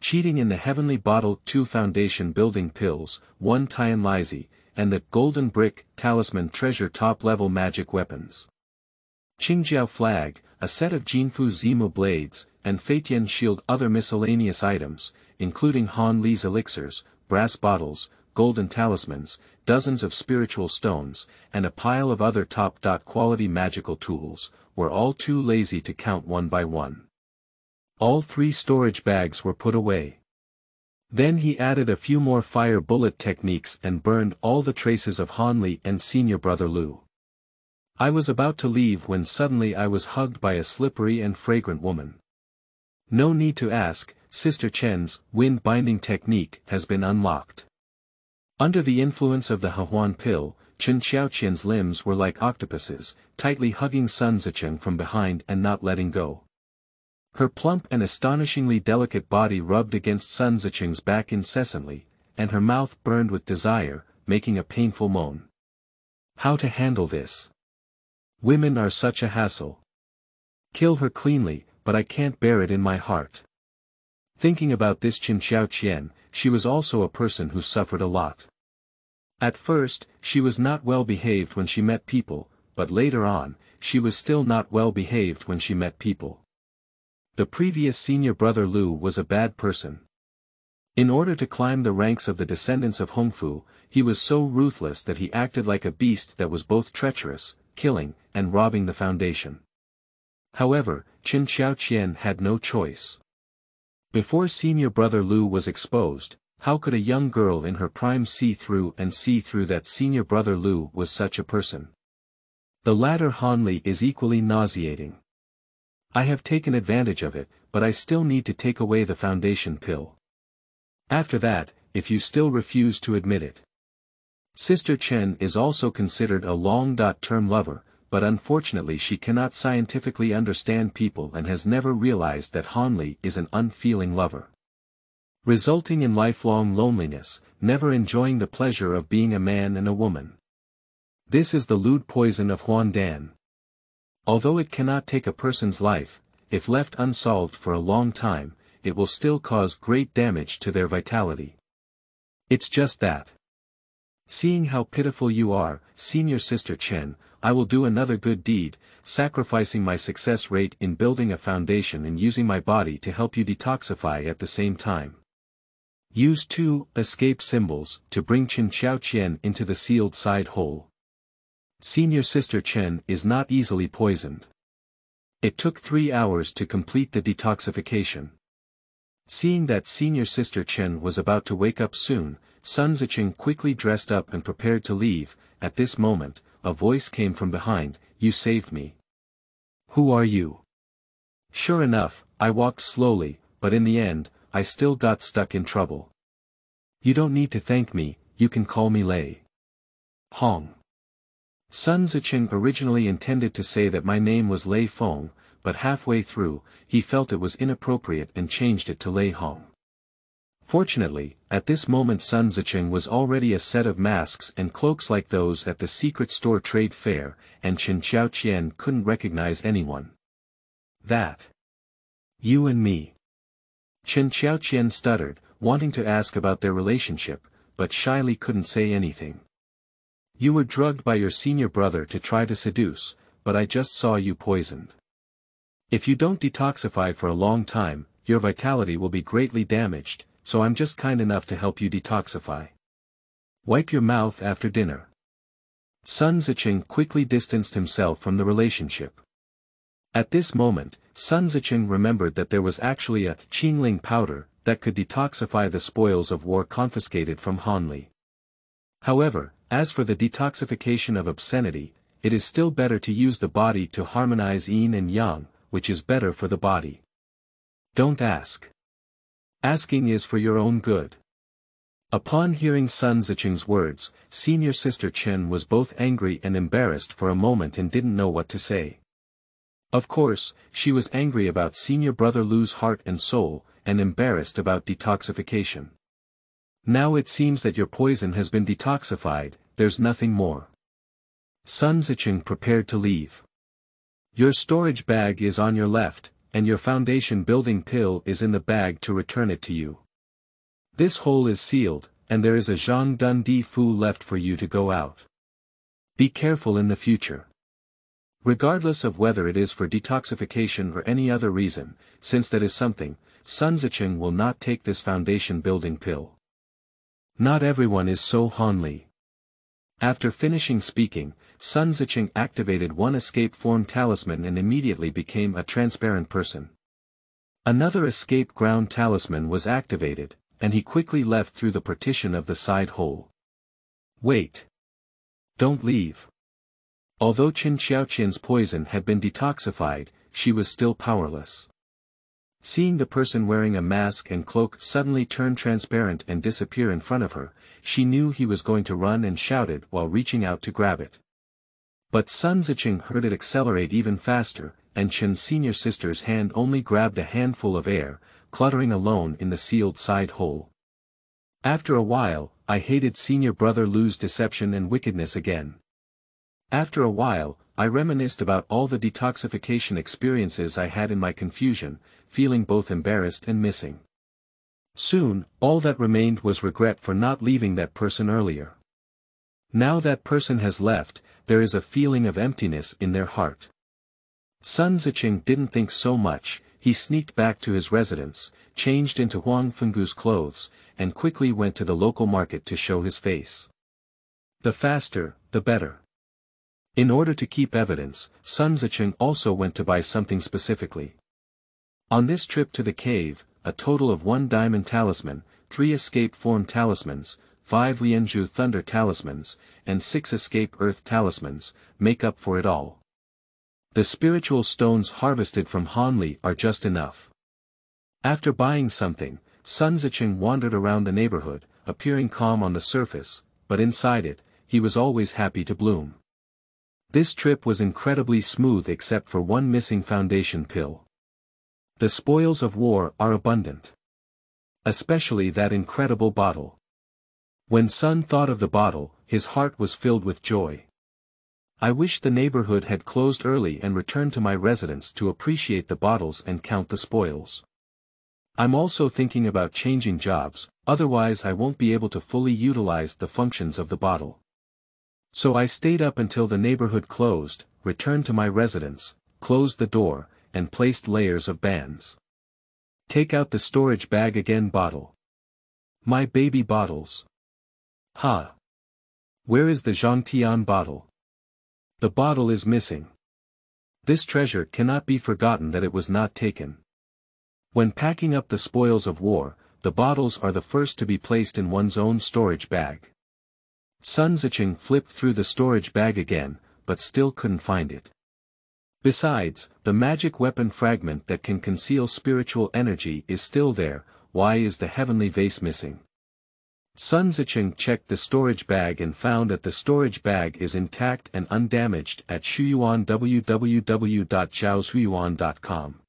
Cheating in the Heavenly Bottle two Foundation Building Pills, one Tian Lizi, and the Golden Brick Talisman Treasure Top-Level Magic Weapons. Qingjiao Flag, a set of Jinfu Zimu Blades, and Feitian Shield. Other miscellaneous items, including Han Li's elixirs, brass bottles, golden talismans, dozens of spiritual stones, and a pile of other top-quality magical tools, were all too lazy to count one by one. All three storage bags were put away. Then he added a few more fire bullet techniques and burned all the traces of Han Li and senior brother Lu. I was about to leave when suddenly I was hugged by a slippery and fragrant woman. No need to ask, Sister Chen's wind binding technique has been unlocked. Under the influence of the Hehuan pill, Chen Xiaoqian's limbs were like octopuses, tightly hugging Sun Zicheng from behind and not letting go. Her plump and astonishingly delicate body rubbed against Sun Zicheng's back incessantly, and her mouth burned with desire, making a painful moan. How to handle this? Women are such a hassle. Kill her cleanly, but I can't bear it in my heart. Thinking about this Chen Xiaoqian, she was also a person who suffered a lot. At first, she was not well behaved when she met people, but later on, she was still not well behaved when she met people. The previous senior brother Lu was a bad person. In order to climb the ranks of the descendants of Hongfu, he was so ruthless that he acted like a beast that was both treacherous, killing, and robbing the foundation. However, Chen Xiaoqian had no choice. Before senior brother Lu was exposed, how could a young girl in her prime see through and see through that senior brother Lu was such a person? The latter Han Li is equally nauseating. I have taken advantage of it, but I still need to take away the foundation pill. After that, if you still refuse to admit it. Sister Chen is also considered a long-term lover, but unfortunately she cannot scientifically understand people and has never realized that Han Li is an unfeeling lover, resulting in lifelong loneliness, never enjoying the pleasure of being a man and a woman. This is the lewd poison of Huandan. Although it cannot take a person's life, if left unsolved for a long time, it will still cause great damage to their vitality. It's just that. Seeing how pitiful you are, Senior Sister Chen, I will do another good deed, sacrificing my success rate in building a foundation and using my body to help you detoxify at the same time. Use two escape symbols to bring Chen Xiaoqian into the sealed side hole. Senior Sister Chen is not easily poisoned. It took three hours to complete the detoxification. Seeing that Senior Sister Chen was about to wake up soon, Sun Zicheng quickly dressed up and prepared to leave. At this moment, a voice came from behind, "You saved me. Who are you?" Sure enough, I walked slowly, but in the end, I still got stuck in trouble. You don't need to thank me, you can call me Lei Hong. Sun Zicheng originally intended to say that my name was Lei Feng, but halfway through, he felt it was inappropriate and changed it to Lei Hong. Fortunately, at this moment Sun Zicheng was already a set of masks and cloaks like those at the secret store trade fair, and Chen Xiaoqian couldn't recognize anyone. That. You and me. Chen Xiaoqian stuttered, wanting to ask about their relationship, but shyly couldn't say anything. You were drugged by your senior brother to try to seduce, but I just saw you poisoned. If you don't detoxify for a long time, your vitality will be greatly damaged, so I'm just kind enough to help you detoxify. Wipe your mouth after dinner. Sun Zicheng quickly distanced himself from the relationship. At this moment, Sun Zicheng remembered that there was actually a Qingling powder that could detoxify the spoils of war confiscated from Hanli. However, as for the detoxification of obscenity, it is still better to use the body to harmonize yin and yang, which is better for the body. Don't ask. Asking is for your own good. Upon hearing Sun Zicheng's words, Senior Sister Chen was both angry and embarrassed for a moment and didn't know what to say. Of course, she was angry about Senior Brother Lu's heart and soul, and embarrassed about detoxification. Now it seems that your poison has been detoxified, there's nothing more. Sun Zicheng prepared to leave. Your storage bag is on your left, and your foundation building pill is in the bag to return it to you. This hole is sealed, and there is a Zhang Dun Di Fu left for you to go out. Be careful in the future. Regardless of whether it is for detoxification or any other reason, since that is something, Sun Zicheng will not take this foundation building pill. Not everyone is so Hanli. After finishing speaking, Sun Zicheng activated one escape form talisman and immediately became a transparent person. Another escape ground talisman was activated, and he quickly left through the partition of the side hole. Wait. Don't leave. Although Chen Xiaoqian's poison had been detoxified, she was still powerless. Seeing the person wearing a mask and cloak suddenly turn transparent and disappear in front of her, she knew he was going to run and shouted while reaching out to grab it. But Sun Zicheng heard it accelerate even faster, and Chen's senior sister's hand only grabbed a handful of air, cluttering alone in the sealed side hole. After a while, I hated Senior Brother Lu's deception and wickedness again. After a while, I reminisced about all the detoxification experiences I had in my confusion, feeling both embarrassed and missing. Soon, all that remained was regret for not leaving that person earlier. Now that person has left, there is a feeling of emptiness in their heart. Sun Zicheng didn't think so much, he sneaked back to his residence, changed into Huang Fenggu's clothes, and quickly went to the local market to show his face. The faster, the better. In order to keep evidence, Sun Zicheng also went to buy something specifically. On this trip to the cave, a total of one diamond talisman, three escape form talismans, five Lianzhu thunder talismans, and six escape earth talismans, make up for it all. The spiritual stones harvested from Hanli are just enough. After buying something, Sun Zicheng wandered around the neighborhood, appearing calm on the surface, but inside it, he was always happy to bloom. This trip was incredibly smooth except for one missing foundation pill. The spoils of war are abundant. Especially that incredible bottle. When Sun thought of the bottle, his heart was filled with joy. I wish the neighborhood had closed early and returned to my residence to appreciate the bottles and count the spoils. I'm also thinking about changing jobs, otherwise I won't be able to fully utilize the functions of the bottle. So I stayed up until the neighborhood closed, returned to my residence, closed the door, and placed layers of bands. Take out the storage bag again bottle. My baby bottles. Ha! Where is the Zhangtian bottle? The bottle is missing. This treasure cannot be forgotten that it was not taken. When packing up the spoils of war, the bottles are the first to be placed in one's own storage bag. Sun Zicheng flipped through the storage bag again, but still couldn't find it. Besides, the magic weapon fragment that can conceal spiritual energy is still there, why is the heavenly vase missing? Sun Zicheng checked the storage bag and found that the storage bag is intact and undamaged at Shuyuan w w w dot zhao shuyuan dot com.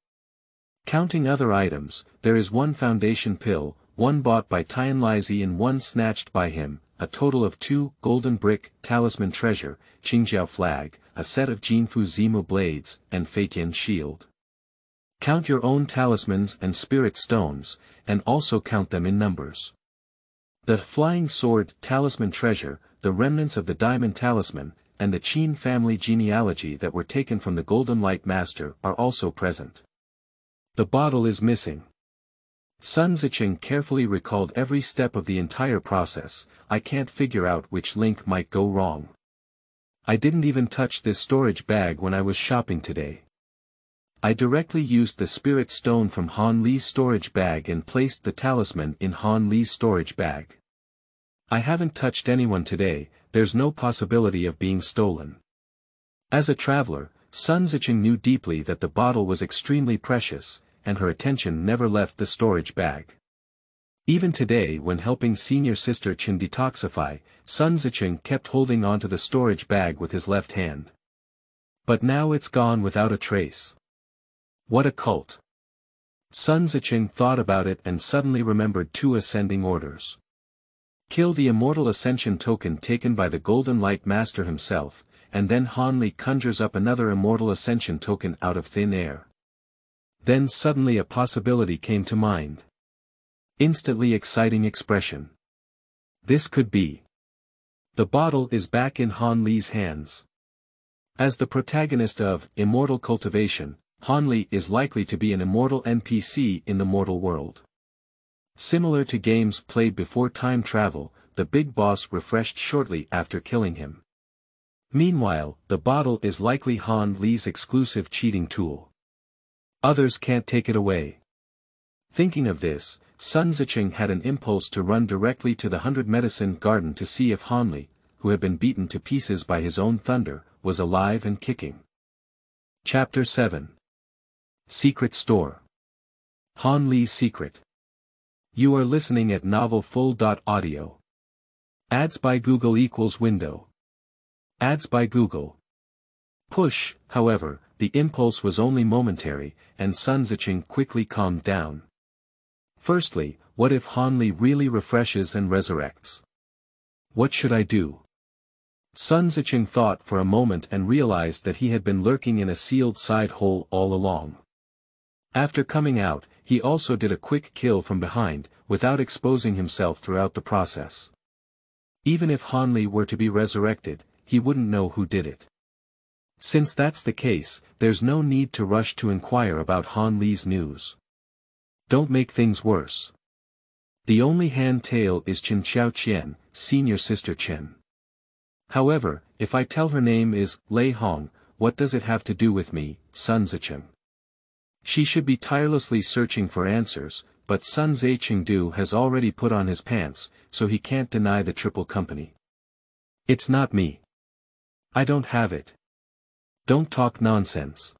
Counting other items, there is one foundation pill, one bought by Tianlaizi and one snatched by him, a total of two, golden brick, talisman treasure, Qingxiao flag, a set of Jinfu Zimu blades, and Feitian shield. Count your own talismans and spirit stones, and also count them in numbers. The flying sword talisman treasure, the remnants of the diamond talisman, and the Qin family genealogy that were taken from the Golden Light Master are also present. The bottle is missing. Sun Zicheng carefully recalled every step of the entire process. I can't figure out which link might go wrong. I didn't even touch this storage bag when I was shopping today. I directly used the spirit stone from Han Li's storage bag and placed the talisman in Han Li's storage bag. I haven't touched anyone today, there's no possibility of being stolen. As a traveler, Sun Zicheng knew deeply that the bottle was extremely precious, and her attention never left the storage bag. Even today when helping senior sister Qin detoxify, Sun Zicheng kept holding onto the storage bag with his left hand. But now it's gone without a trace. What a cult. Sun Zicheng thought about it and suddenly remembered two ascending orders. Kill the immortal ascension token taken by the Golden Light Master himself, and then Han Li conjures up another immortal ascension token out of thin air. Then suddenly a possibility came to mind. Instantly exciting expression. This could be. The bottle is back in Han Li's hands. As the protagonist of Immortal Cultivation, Han Li is likely to be an immortal N P C in the mortal world. Similar to games played before time travel, the big boss refreshed shortly after killing him. Meanwhile, the bottle is likely Han Li's exclusive cheating tool. Others can't take it away. Thinking of this, Sun Zicheng had an impulse to run directly to the Hundred Medicine Garden to see if Han Li, who had been beaten to pieces by his own thunder, was alive and kicking. Chapter seven Secret Store. Han Li's Secret. You are listening at novel full dot audio. Ads by Google equals window. Ads by Google. Push, however, the impulse was only momentary, and Sun Zicheng quickly calmed down. Firstly, what if Han Li really refreshes and resurrects? What should I do? Sun Zicheng thought for a moment and realized that he had been lurking in a sealed side hole all along. After coming out, he also did a quick kill from behind, without exposing himself throughout the process. Even if Han Li were to be resurrected, he wouldn't know who did it. Since that's the case, there's no need to rush to inquire about Han Li's news. Don't make things worse. The only hand tail is Qin Xiaoqian, senior sister Qin. However, if I tell her name is Lei Hong, what does it have to do with me, Sun Zicheng? She should be tirelessly searching for answers, but Sun Zichengdu has already put on his pants, so he can't deny the triple company. It's not me. I don't have it. Don't talk nonsense.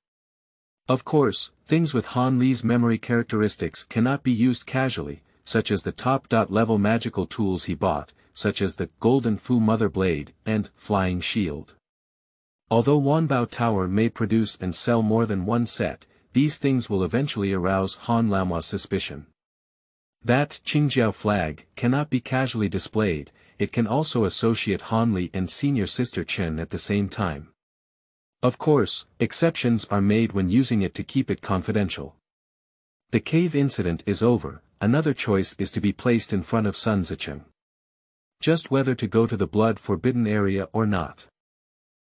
Of course, things with Han Li's memory characteristics cannot be used casually, such as the top-level magical tools he bought, such as the Golden Fu Mother Blade and Flying Shield. Although Wanbao Tower may produce and sell more than one set, these things will eventually arouse Han Laoma's suspicion. That Qingxiao flag cannot be casually displayed, it can also associate Han Li and senior sister Qin at the same time. Of course, exceptions are made when using it to keep it confidential. The cave incident is over, another choice is to be placed in front of Sun Zicheng. Just whether to go to the blood-forbidden area or not.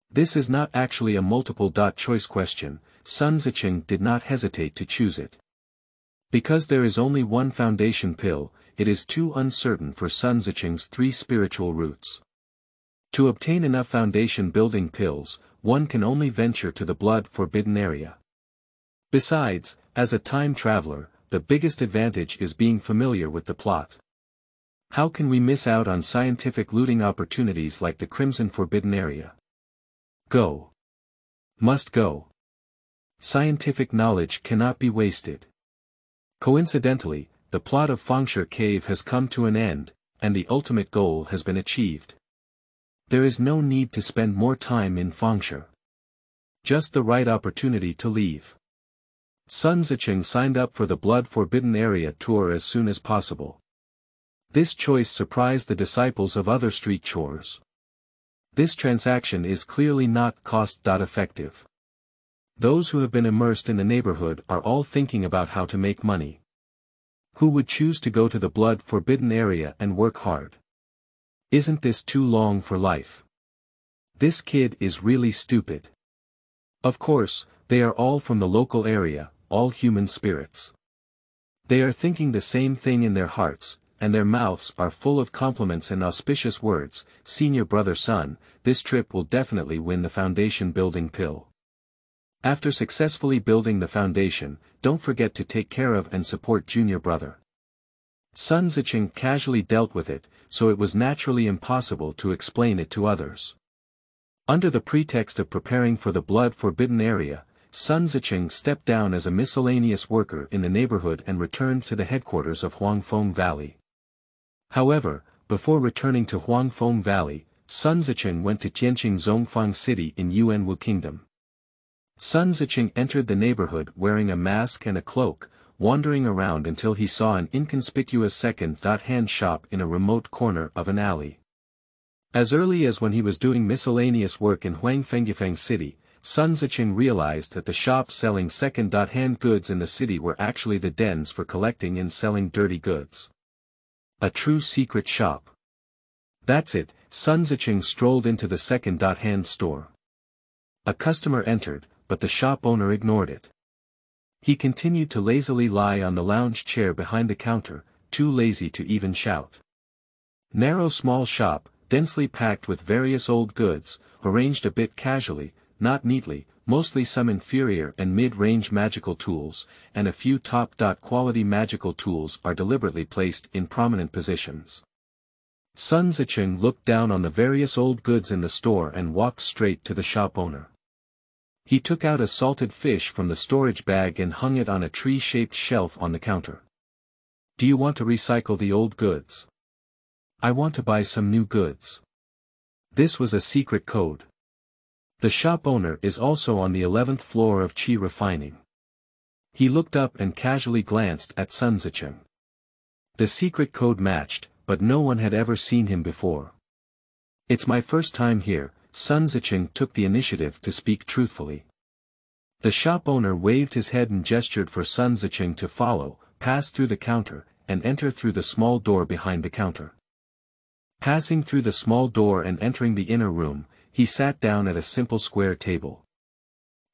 This is not actually a multiple-choice question, Sun Zicheng did not hesitate to choose it. Because there is only one foundation pill, it is too uncertain for Sun Zicheng's three spiritual roots. To obtain enough foundation-building pills, one can only venture to the blood-forbidden area. Besides, as a time traveler, the biggest advantage is being familiar with the plot. How can we miss out on scientific looting opportunities like the Crimson Forbidden Area? Go. Must go. Scientific knowledge cannot be wasted. Coincidentally, the plot of Fengshe Cave has come to an end, and the ultimate goal has been achieved. There is no need to spend more time in Fengshe. Just the right opportunity to leave. Sun Zicheng signed up for the Blood Forbidden Area tour as soon as possible. This choice surprised the disciples of other street chores. This transaction is clearly not cost-effective. Those who have been immersed in the neighborhood are all thinking about how to make money. Who would choose to go to the Blood Forbidden Area and work hard? Isn't this too long for life? This kid is really stupid. Of course, they are all from the local area, all human spirits. They are thinking the same thing in their hearts, and their mouths are full of compliments and auspicious words. Senior brother Sun, this trip will definitely win the foundation building pill. After successfully building the foundation, don't forget to take care of and support junior brother. Sun Zicheng casually dealt with it, so it was naturally impossible to explain it to others. Under the pretext of preparing for the Blood Forbidden Area, Sun Zicheng stepped down as a miscellaneous worker in the neighborhood and returned to the headquarters of Huangfeng Valley. However, before returning to Huangfeng Valley, Sun Zicheng went to Tianqing Zongfang City in Yuanwu Kingdom. Sun Zicheng entered the neighborhood wearing a mask and a cloak, wandering around until he saw an inconspicuous second-hand shop in a remote corner of an alley. As early as when he was doing miscellaneous work in Huangfengyifeng City, Sun Zicheng realized that the shops selling second-hand goods in the city were actually the dens for collecting and selling dirty goods. A true secret shop. That's it, Sun Zicheng strolled into the second-hand store. A customer entered, but the shop owner ignored it. He continued to lazily lie on the lounge chair behind the counter, too lazy to even shout. Narrow small shop, densely packed with various old goods, arranged a bit casually, not neatly, mostly some inferior and mid-range magical tools, and a few top-quality magical tools are deliberately placed in prominent positions. Sun Zicheng looked down on the various old goods in the store and walked straight to the shop owner. He took out a salted fish from the storage bag and hung it on a tree-shaped shelf on the counter. Do you want to recycle the old goods? I want to buy some new goods. This was a secret code. The shop owner is also on the eleventh floor of Qi Refining. He looked up and casually glanced at Sun Zicheng. The secret code matched, but no one had ever seen him before. It's my first time here, Sun Zicheng took the initiative to speak truthfully. The shop owner waved his head and gestured for Sun Zicheng to follow, pass through the counter, and enter through the small door behind the counter. Passing through the small door and entering the inner room, he sat down at a simple square table.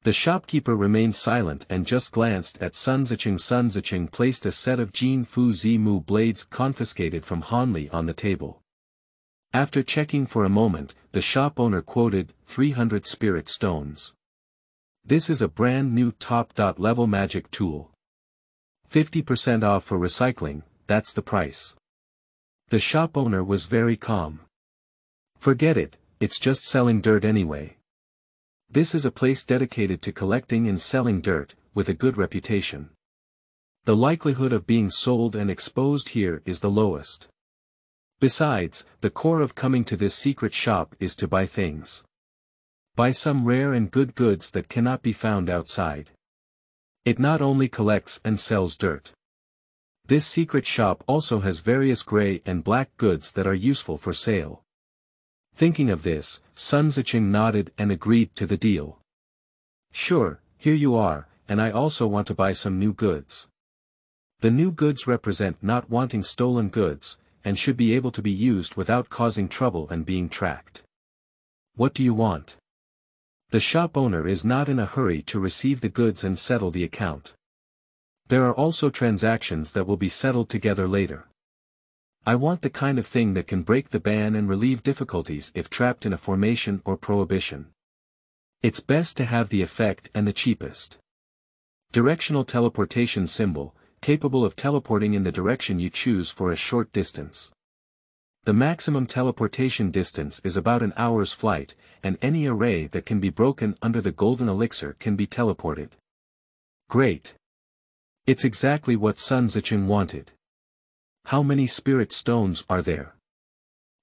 The shopkeeper remained silent and just glanced at Sun Zicheng. Sun Zicheng placed a set of Jin Fu Zimu blades confiscated from Hanli on the table. After checking for a moment, the shop owner quoted three hundred spirit stones. This is a brand new top-level magic tool. fifty percent off for recycling, that's the price. The shop owner was very calm. Forget it. It's just selling dirt anyway. This is a place dedicated to collecting and selling dirt, with a good reputation. The likelihood of being sold and exposed here is the lowest. Besides, the core of coming to this secret shop is to buy things. Buy some rare and good goods that cannot be found outside. It not only collects and sells dirt. This secret shop also has various gray and black goods that are useful for sale. Thinking of this, Sun Zicheng nodded and agreed to the deal. Sure, here you are, and I also want to buy some new goods. The new goods represent not wanting stolen goods, and should be able to be used without causing trouble and being tracked. What do you want? The shop owner is not in a hurry to receive the goods and settle the account. There are also transactions that will be settled together later. I want the kind of thing that can break the ban and relieve difficulties if trapped in a formation or prohibition. It's best to have the effect and the cheapest. Directional teleportation symbol, capable of teleporting in the direction you choose for a short distance. The maximum teleportation distance is about an hour's flight, and any array that can be broken under the golden elixir can be teleported. Great! It's exactly what Sun Zicheng wanted. How many spirit stones are there?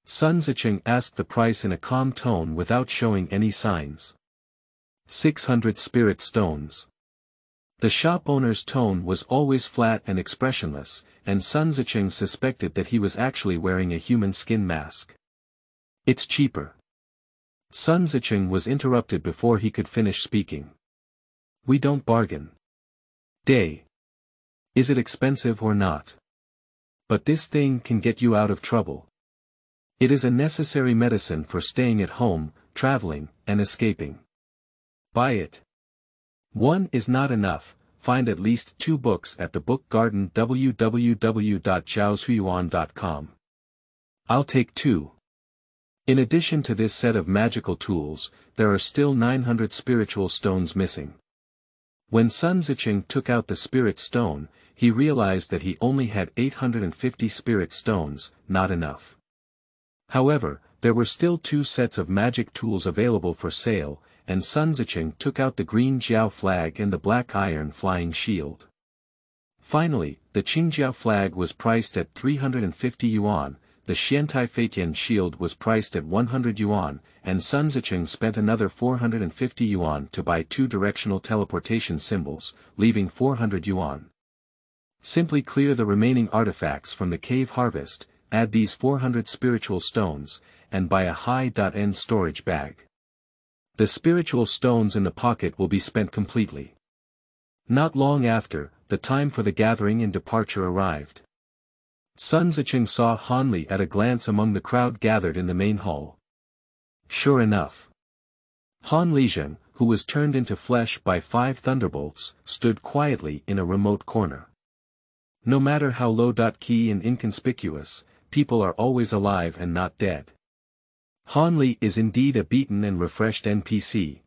Sun Zicheng asked the price in a calm tone without showing any signs. six hundred spirit stones. The shop owner's tone was always flat and expressionless, and Sun Zicheng suspected that he was actually wearing a human skin mask. It's cheaper. Sun Zicheng was interrupted before he could finish speaking. We don't bargain. Day. Is it expensive or not? But this thing can get you out of trouble. It is a necessary medicine for staying at home, traveling, and escaping. Buy it. One is not enough, find at least two books at the book garden w w w dot zhao zhuyuan dot com. I'll take two. In addition to this set of magical tools, there are still nine hundred spiritual stones missing. When Sun Zicheng took out the spirit stone, he realized that he only had eight hundred fifty spirit stones, not enough. However, there were still two sets of magic tools available for sale, and Sun Zicheng took out the green Jiao flag and the black iron flying shield. Finally, the Qingjiao flag was priced at three hundred fifty yuan, the Xiantai Feitian shield was priced at one hundred yuan, and Sun Zicheng spent another four hundred fifty yuan to buy two directional teleportation symbols, leaving four hundred yuan. Simply clear the remaining artifacts from the cave harvest, add these four hundred spiritual stones, and buy a high-end storage bag. The spiritual stones in the pocket will be spent completely. Not long after, the time for the gathering and departure arrived. Sun Zicheng saw Han Li at a glance among the crowd gathered in the main hall. Sure enough. Han Lizheng, who was turned into flesh by five thunderbolts, stood quietly in a remote corner. No matter how low-key and inconspicuous, people are always alive and not dead. Han Li is indeed a beaten and refreshed N P C.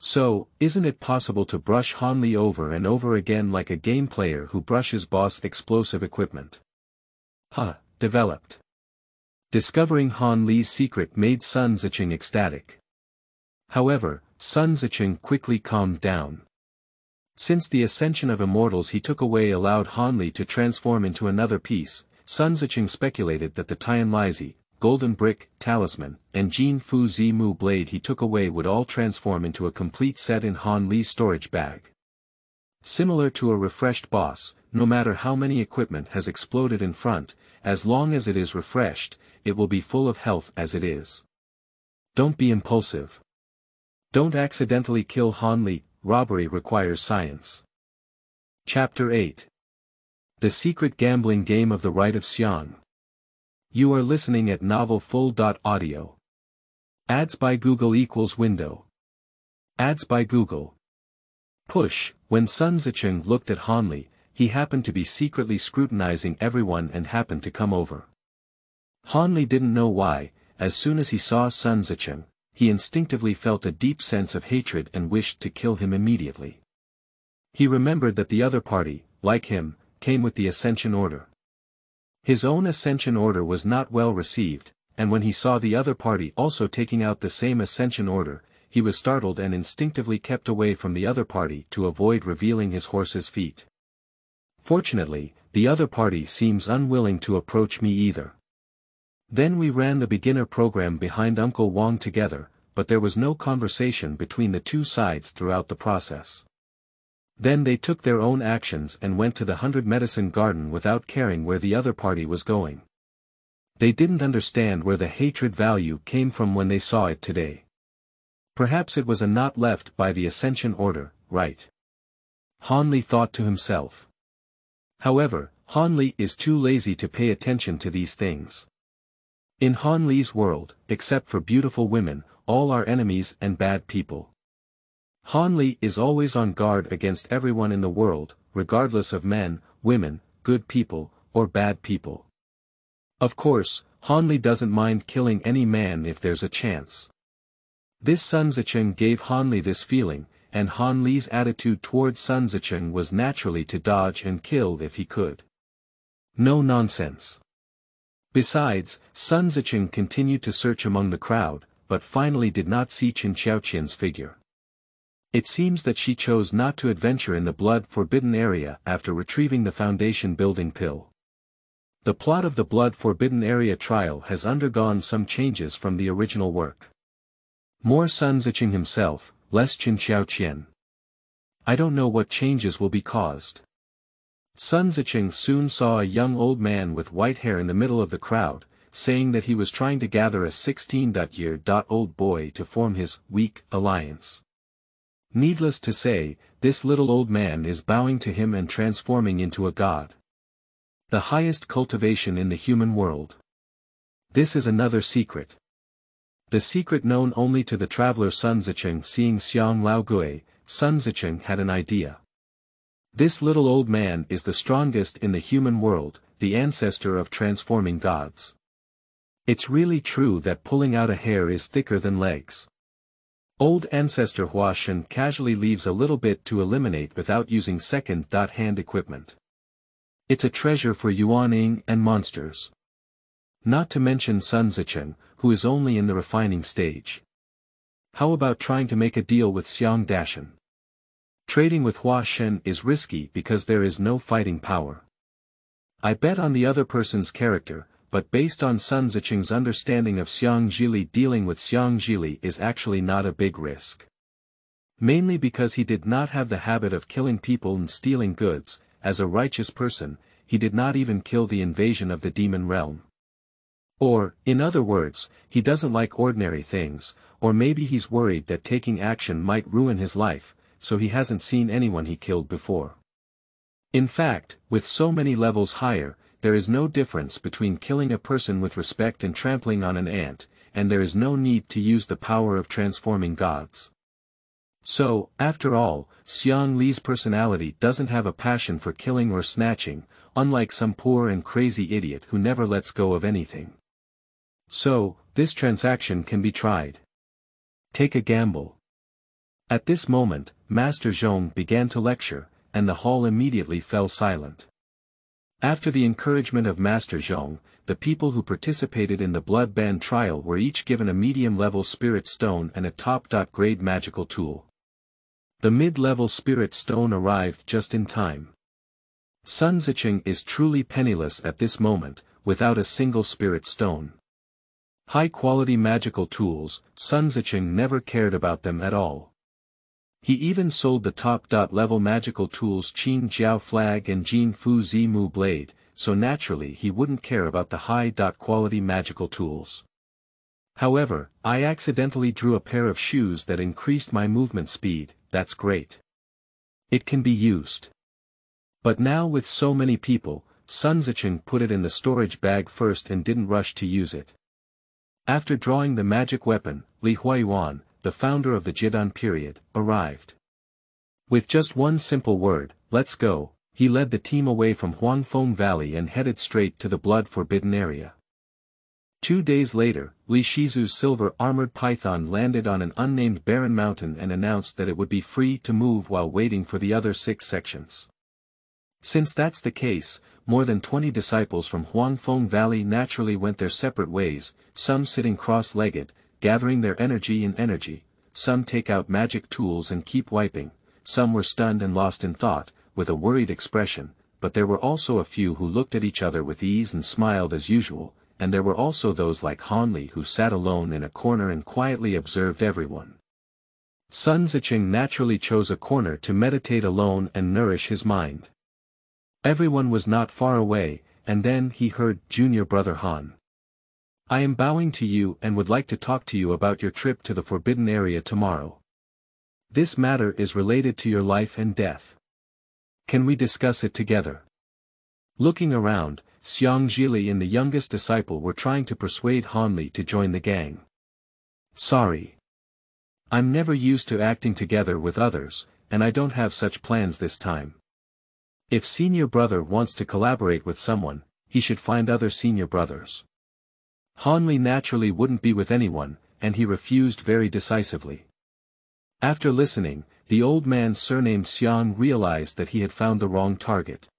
So, isn't it possible to brush Han Li over and over again like a game player who brushes boss explosive equipment? Huh, developed. Discovering Han Li's secret made Sun Zicheng ecstatic. However, Sun Zicheng quickly calmed down. Since the ascension of immortals he took away allowed Han Li to transform into another piece, Sun Zicheng speculated that the Tianlizi, Golden Brick, Talisman, and Jin Fu Zi Mu Blade he took away would all transform into a complete set in Han Li's storage bag. Similar to a refreshed boss, no matter how many equipment has exploded in front, as long as it is refreshed, it will be full of health as it is. Don't be impulsive. Don't accidentally kill Han Li. Robbery requires science. Chapter eight. The Secret Gambling Game of the Rite of Xiang. You are listening at novel full dot audio. Ads by Google equals window. Ads by Google. Push. When Sun Zicheng looked at Han Li, he happened to be secretly scrutinizing everyone and happened to come over. Han Li didn't know why, as soon as he saw Sun Zicheng, he instinctively felt a deep sense of hatred and wished to kill him immediately. He remembered that the other party, like him, came with the Ascension Order. His own Ascension Order was not well received, and when he saw the other party also taking out the same Ascension Order, he was startled and instinctively kept away from the other party to avoid revealing his horse's feet. Fortunately, the other party seems unwilling to approach me either. Then we ran the beginner program behind Uncle Wang together, but there was no conversation between the two sides throughout the process. Then they took their own actions and went to the Hundred Medicine Garden without caring where the other party was going. They didn't understand where the hatred value came from when they saw it today. Perhaps it was a knot left by the ascension order, right? Hanley thought to himself. However, Hanley is too lazy to pay attention to these things. In Hanley's world, except for beautiful women, all are enemies and bad people. Hanley is always on guard against everyone in the world, regardless of men, women, good people, or bad people. Of course, Hanley doesn't mind killing any man if there's a chance. This Sun Zicheng gave Hanley this feeling, and Hanley's attitude toward Sun Zicheng was naturally to dodge and kill if he could. No nonsense. Besides, Sun Zicheng continued to search among the crowd, but finally did not see Qin Xiaoqian's figure. It seems that she chose not to adventure in the blood-forbidden area after retrieving the foundation building pill. The plot of the blood-forbidden area trial has undergone some changes from the original work. More Sun Zicheng himself, less Qin Xiaoqian. I don't know what changes will be caused. Sun Zicheng soon saw a young old man with white hair in the middle of the crowd, saying that he was trying to gather a sixteen-year-old boy to form his weak alliance. Needless to say, this little old man is bowing to him and transforming into a god. The highest cultivation in the human world. This is another secret. The secret known only to the traveler Sun Zicheng. Seeing Xiang Laogui, Sun Zicheng had an idea. This little old man is the strongest in the human world, the ancestor of transforming gods. It's really true that pulling out a hair is thicker than legs. Old ancestor Hua Shen casually leaves a little bit to eliminate without using second-hand equipment. It's a treasure for Yuaning and monsters. Not to mention Sun Zicheng, who is only in the refining stage. How about trying to make a deal with Xiang Dashan? Trading with Hua Shen is risky because there is no fighting power. I bet on the other person's character, but based on Sun Zicheng's understanding of Xiang Zhili, dealing with Xiang Zhili is actually not a big risk. Mainly because he did not have the habit of killing people and stealing goods. As a righteous person, he did not even kill the invasion of the demon realm. Or, in other words, he doesn't like ordinary things, or maybe he's worried that taking action might ruin his life, so he hasn't seen anyone he killed before. In fact, with so many levels higher, there is no difference between killing a person with respect and trampling on an ant, and there is no need to use the power of transforming gods. So, after all, Xiang Li's personality doesn't have a passion for killing or snatching, unlike some poor and crazy idiot who never lets go of anything. So, this transaction can be tried. Take a gamble. At this moment, Master Zhong began to lecture, and the hall immediately fell silent. After the encouragement of Master Zhong, the people who participated in the blood ban trial were each given a medium-level spirit stone and a top-grade magical tool. The mid-level spirit stone arrived just in time. Sun Zicheng is truly penniless at this moment, without a single spirit stone. High-quality magical tools, Sun Zicheng never cared about them at all. He even sold the top-level magical tools Qin Jiao Flag and Jin Fu Zi Mu Blade, so naturally he wouldn't care about the high-quality magical tools. However, I accidentally drew a pair of shoes that increased my movement speed, that's great. It can be used. But now with so many people, Sun Zicheng put it in the storage bag first and didn't rush to use it. After drawing the magic weapon, Li Huayuan, the founder of the Jidan period, arrived. With just one simple word, let's go, he led the team away from Huangfeng Valley and headed straight to the blood-forbidden area. Two days later, Li Shizu's silver armored python landed on an unnamed barren mountain and announced that it would be free to move while waiting for the other six sections. Since that's the case, more than twenty disciples from Huangfeng Valley naturally went their separate ways, some sitting cross-legged, gathering their energy and energy, some take out magic tools and keep wiping, some were stunned and lost in thought, with a worried expression, but there were also a few who looked at each other with ease and smiled as usual, and there were also those like Hanley who sat alone in a corner and quietly observed everyone. Sun Zicheng naturally chose a corner to meditate alone and nourish his mind. Everyone was not far away, and then he heard Junior Brother Han. I am bowing to you and would like to talk to you about your trip to the Forbidden Area tomorrow. This matter is related to your life and death. Can we discuss it together?" Looking around, Xiang Zhili and the youngest disciple were trying to persuade Hanli to join the gang. "Sorry. I'm never used to acting together with others, and I don't have such plans this time. If senior brother wants to collaborate with someone, he should find other senior brothers." Hanli naturally wouldn't be with anyone, and he refused very decisively. After listening, the old man surnamed Xiang realized that he had found the wrong target.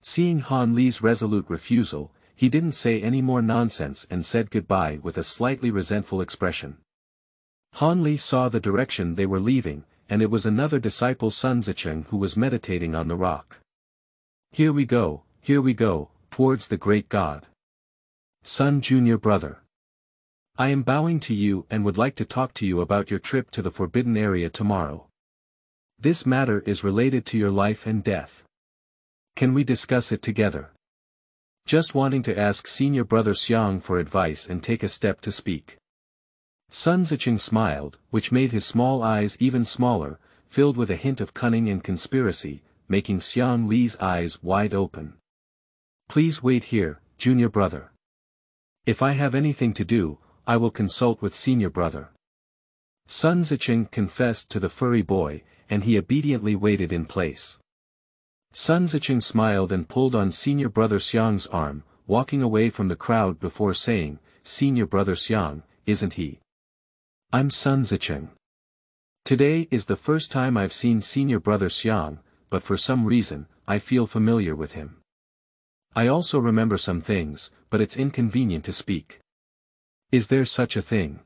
Seeing Han Li's resolute refusal, he didn't say any more nonsense and said goodbye with a slightly resentful expression. Han Li saw the direction they were leaving, and it was another disciple Sun Zicheng who was meditating on the rock. "Here we go, here we go, towards the great god. Sun Junior Brother. I am bowing to you and would like to talk to you about your trip to the Forbidden Area tomorrow. This matter is related to your life and death. Can we discuss it together?" Just wanting to ask senior brother Xiang for advice and take a step to speak. Sun Zicheng smiled, which made his small eyes even smaller, filled with a hint of cunning and conspiracy, making Xiang Li's eyes wide open. "Please wait here, junior brother. If I have anything to do, I will consult with senior brother." Sun Zicheng confessed to the furry boy, and he obediently waited in place. Sun Zicheng smiled and pulled on senior brother Xiang's arm, walking away from the crowd before saying, "Senior brother Xiang, isn't he? I'm Sun Zicheng. Today is the first time I've seen senior brother Xiang, but for some reason, I feel familiar with him. I also remember some things, but it's inconvenient to speak. Is there such a thing?"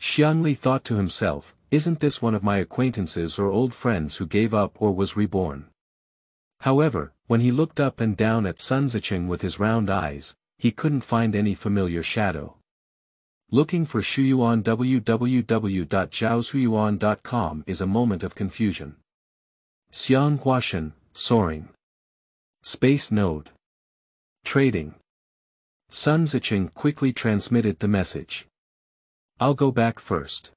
Xiang Li thought to himself, "Isn't this one of my acquaintances or old friends who gave up or was reborn?" However, when he looked up and down at Sun Zicheng with his round eyes, he couldn't find any familiar shadow. Looking for Shuyuan w w w dot zhao shuyuan dot com is a moment of confusion. Xiang Huashen, soaring. Space node. Trading. Sun Zicheng quickly transmitted the message. "I'll go back first.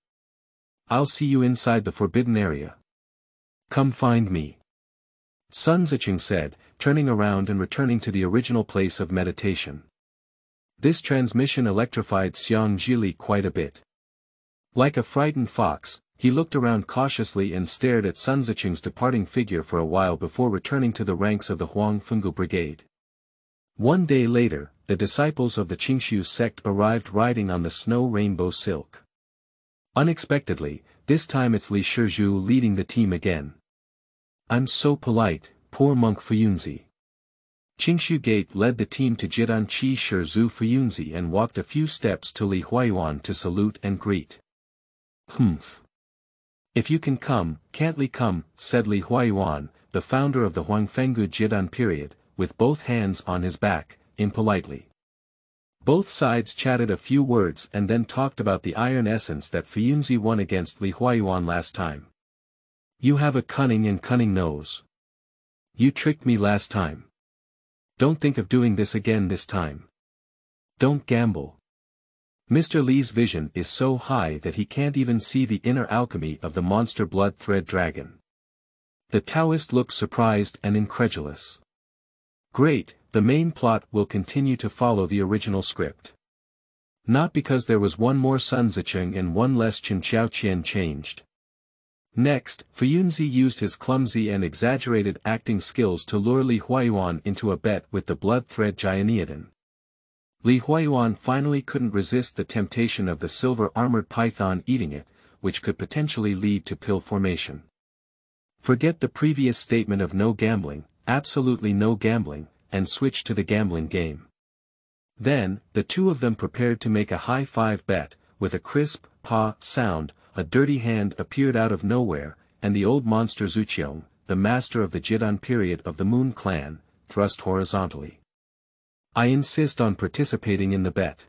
I'll see you inside the Forbidden Area. Come find me," Sun Zicheng said, turning around and returning to the original place of meditation. This transmission electrified Xiang Zhili quite a bit. Like a frightened fox, he looked around cautiously and stared at Sun Zicheng's departing figure for a while before returning to the ranks of the Huang Fungu Brigade. One day later, the disciples of the Qingshu sect arrived riding on the snow rainbow silk. Unexpectedly, this time it's Li Shizhu leading the team again. "I'm so polite, poor monk Fuyunzi." Qingshu Gate led the team to Jidan Qi Shizhu Fuyunzi and walked a few steps to Li Huayuan to salute and greet. "Humph. If you can come, can't Li come," said Li Huayuan, the founder of the Huangfenggu Jidan period, with both hands on his back, impolitely. Both sides chatted a few words and then talked about the iron essence that Fuyunzi won against Li Huayuan last time. "You have a cunning and cunning nose. You tricked me last time. Don't think of doing this again this time. Don't gamble." Mister Li's vision is so high that he can't even see the inner alchemy of the monster blood thread dragon. The Taoist looked surprised and incredulous. Great, the main plot will continue to follow the original script. Not because there was one more Sun Zicheng and one less Chen Xiaoqian changed. Next, Fuyunzi used his clumsy and exaggerated acting skills to lure Li Huayuan into a bet with the blood thread Gianneodon. Li Huayuan finally couldn't resist the temptation of the silver-armored python eating it, which could potentially lead to pill formation. Forget the previous statement of no gambling, absolutely no gambling, and switch to the gambling game. Then, the two of them prepared to make a high-five bet, with a crisp "pa" sound. A dirty hand appeared out of nowhere, and the old monster Zuqiong, the master of the Jidan period of the Moon Clan, thrust horizontally. "I insist on participating in the bet.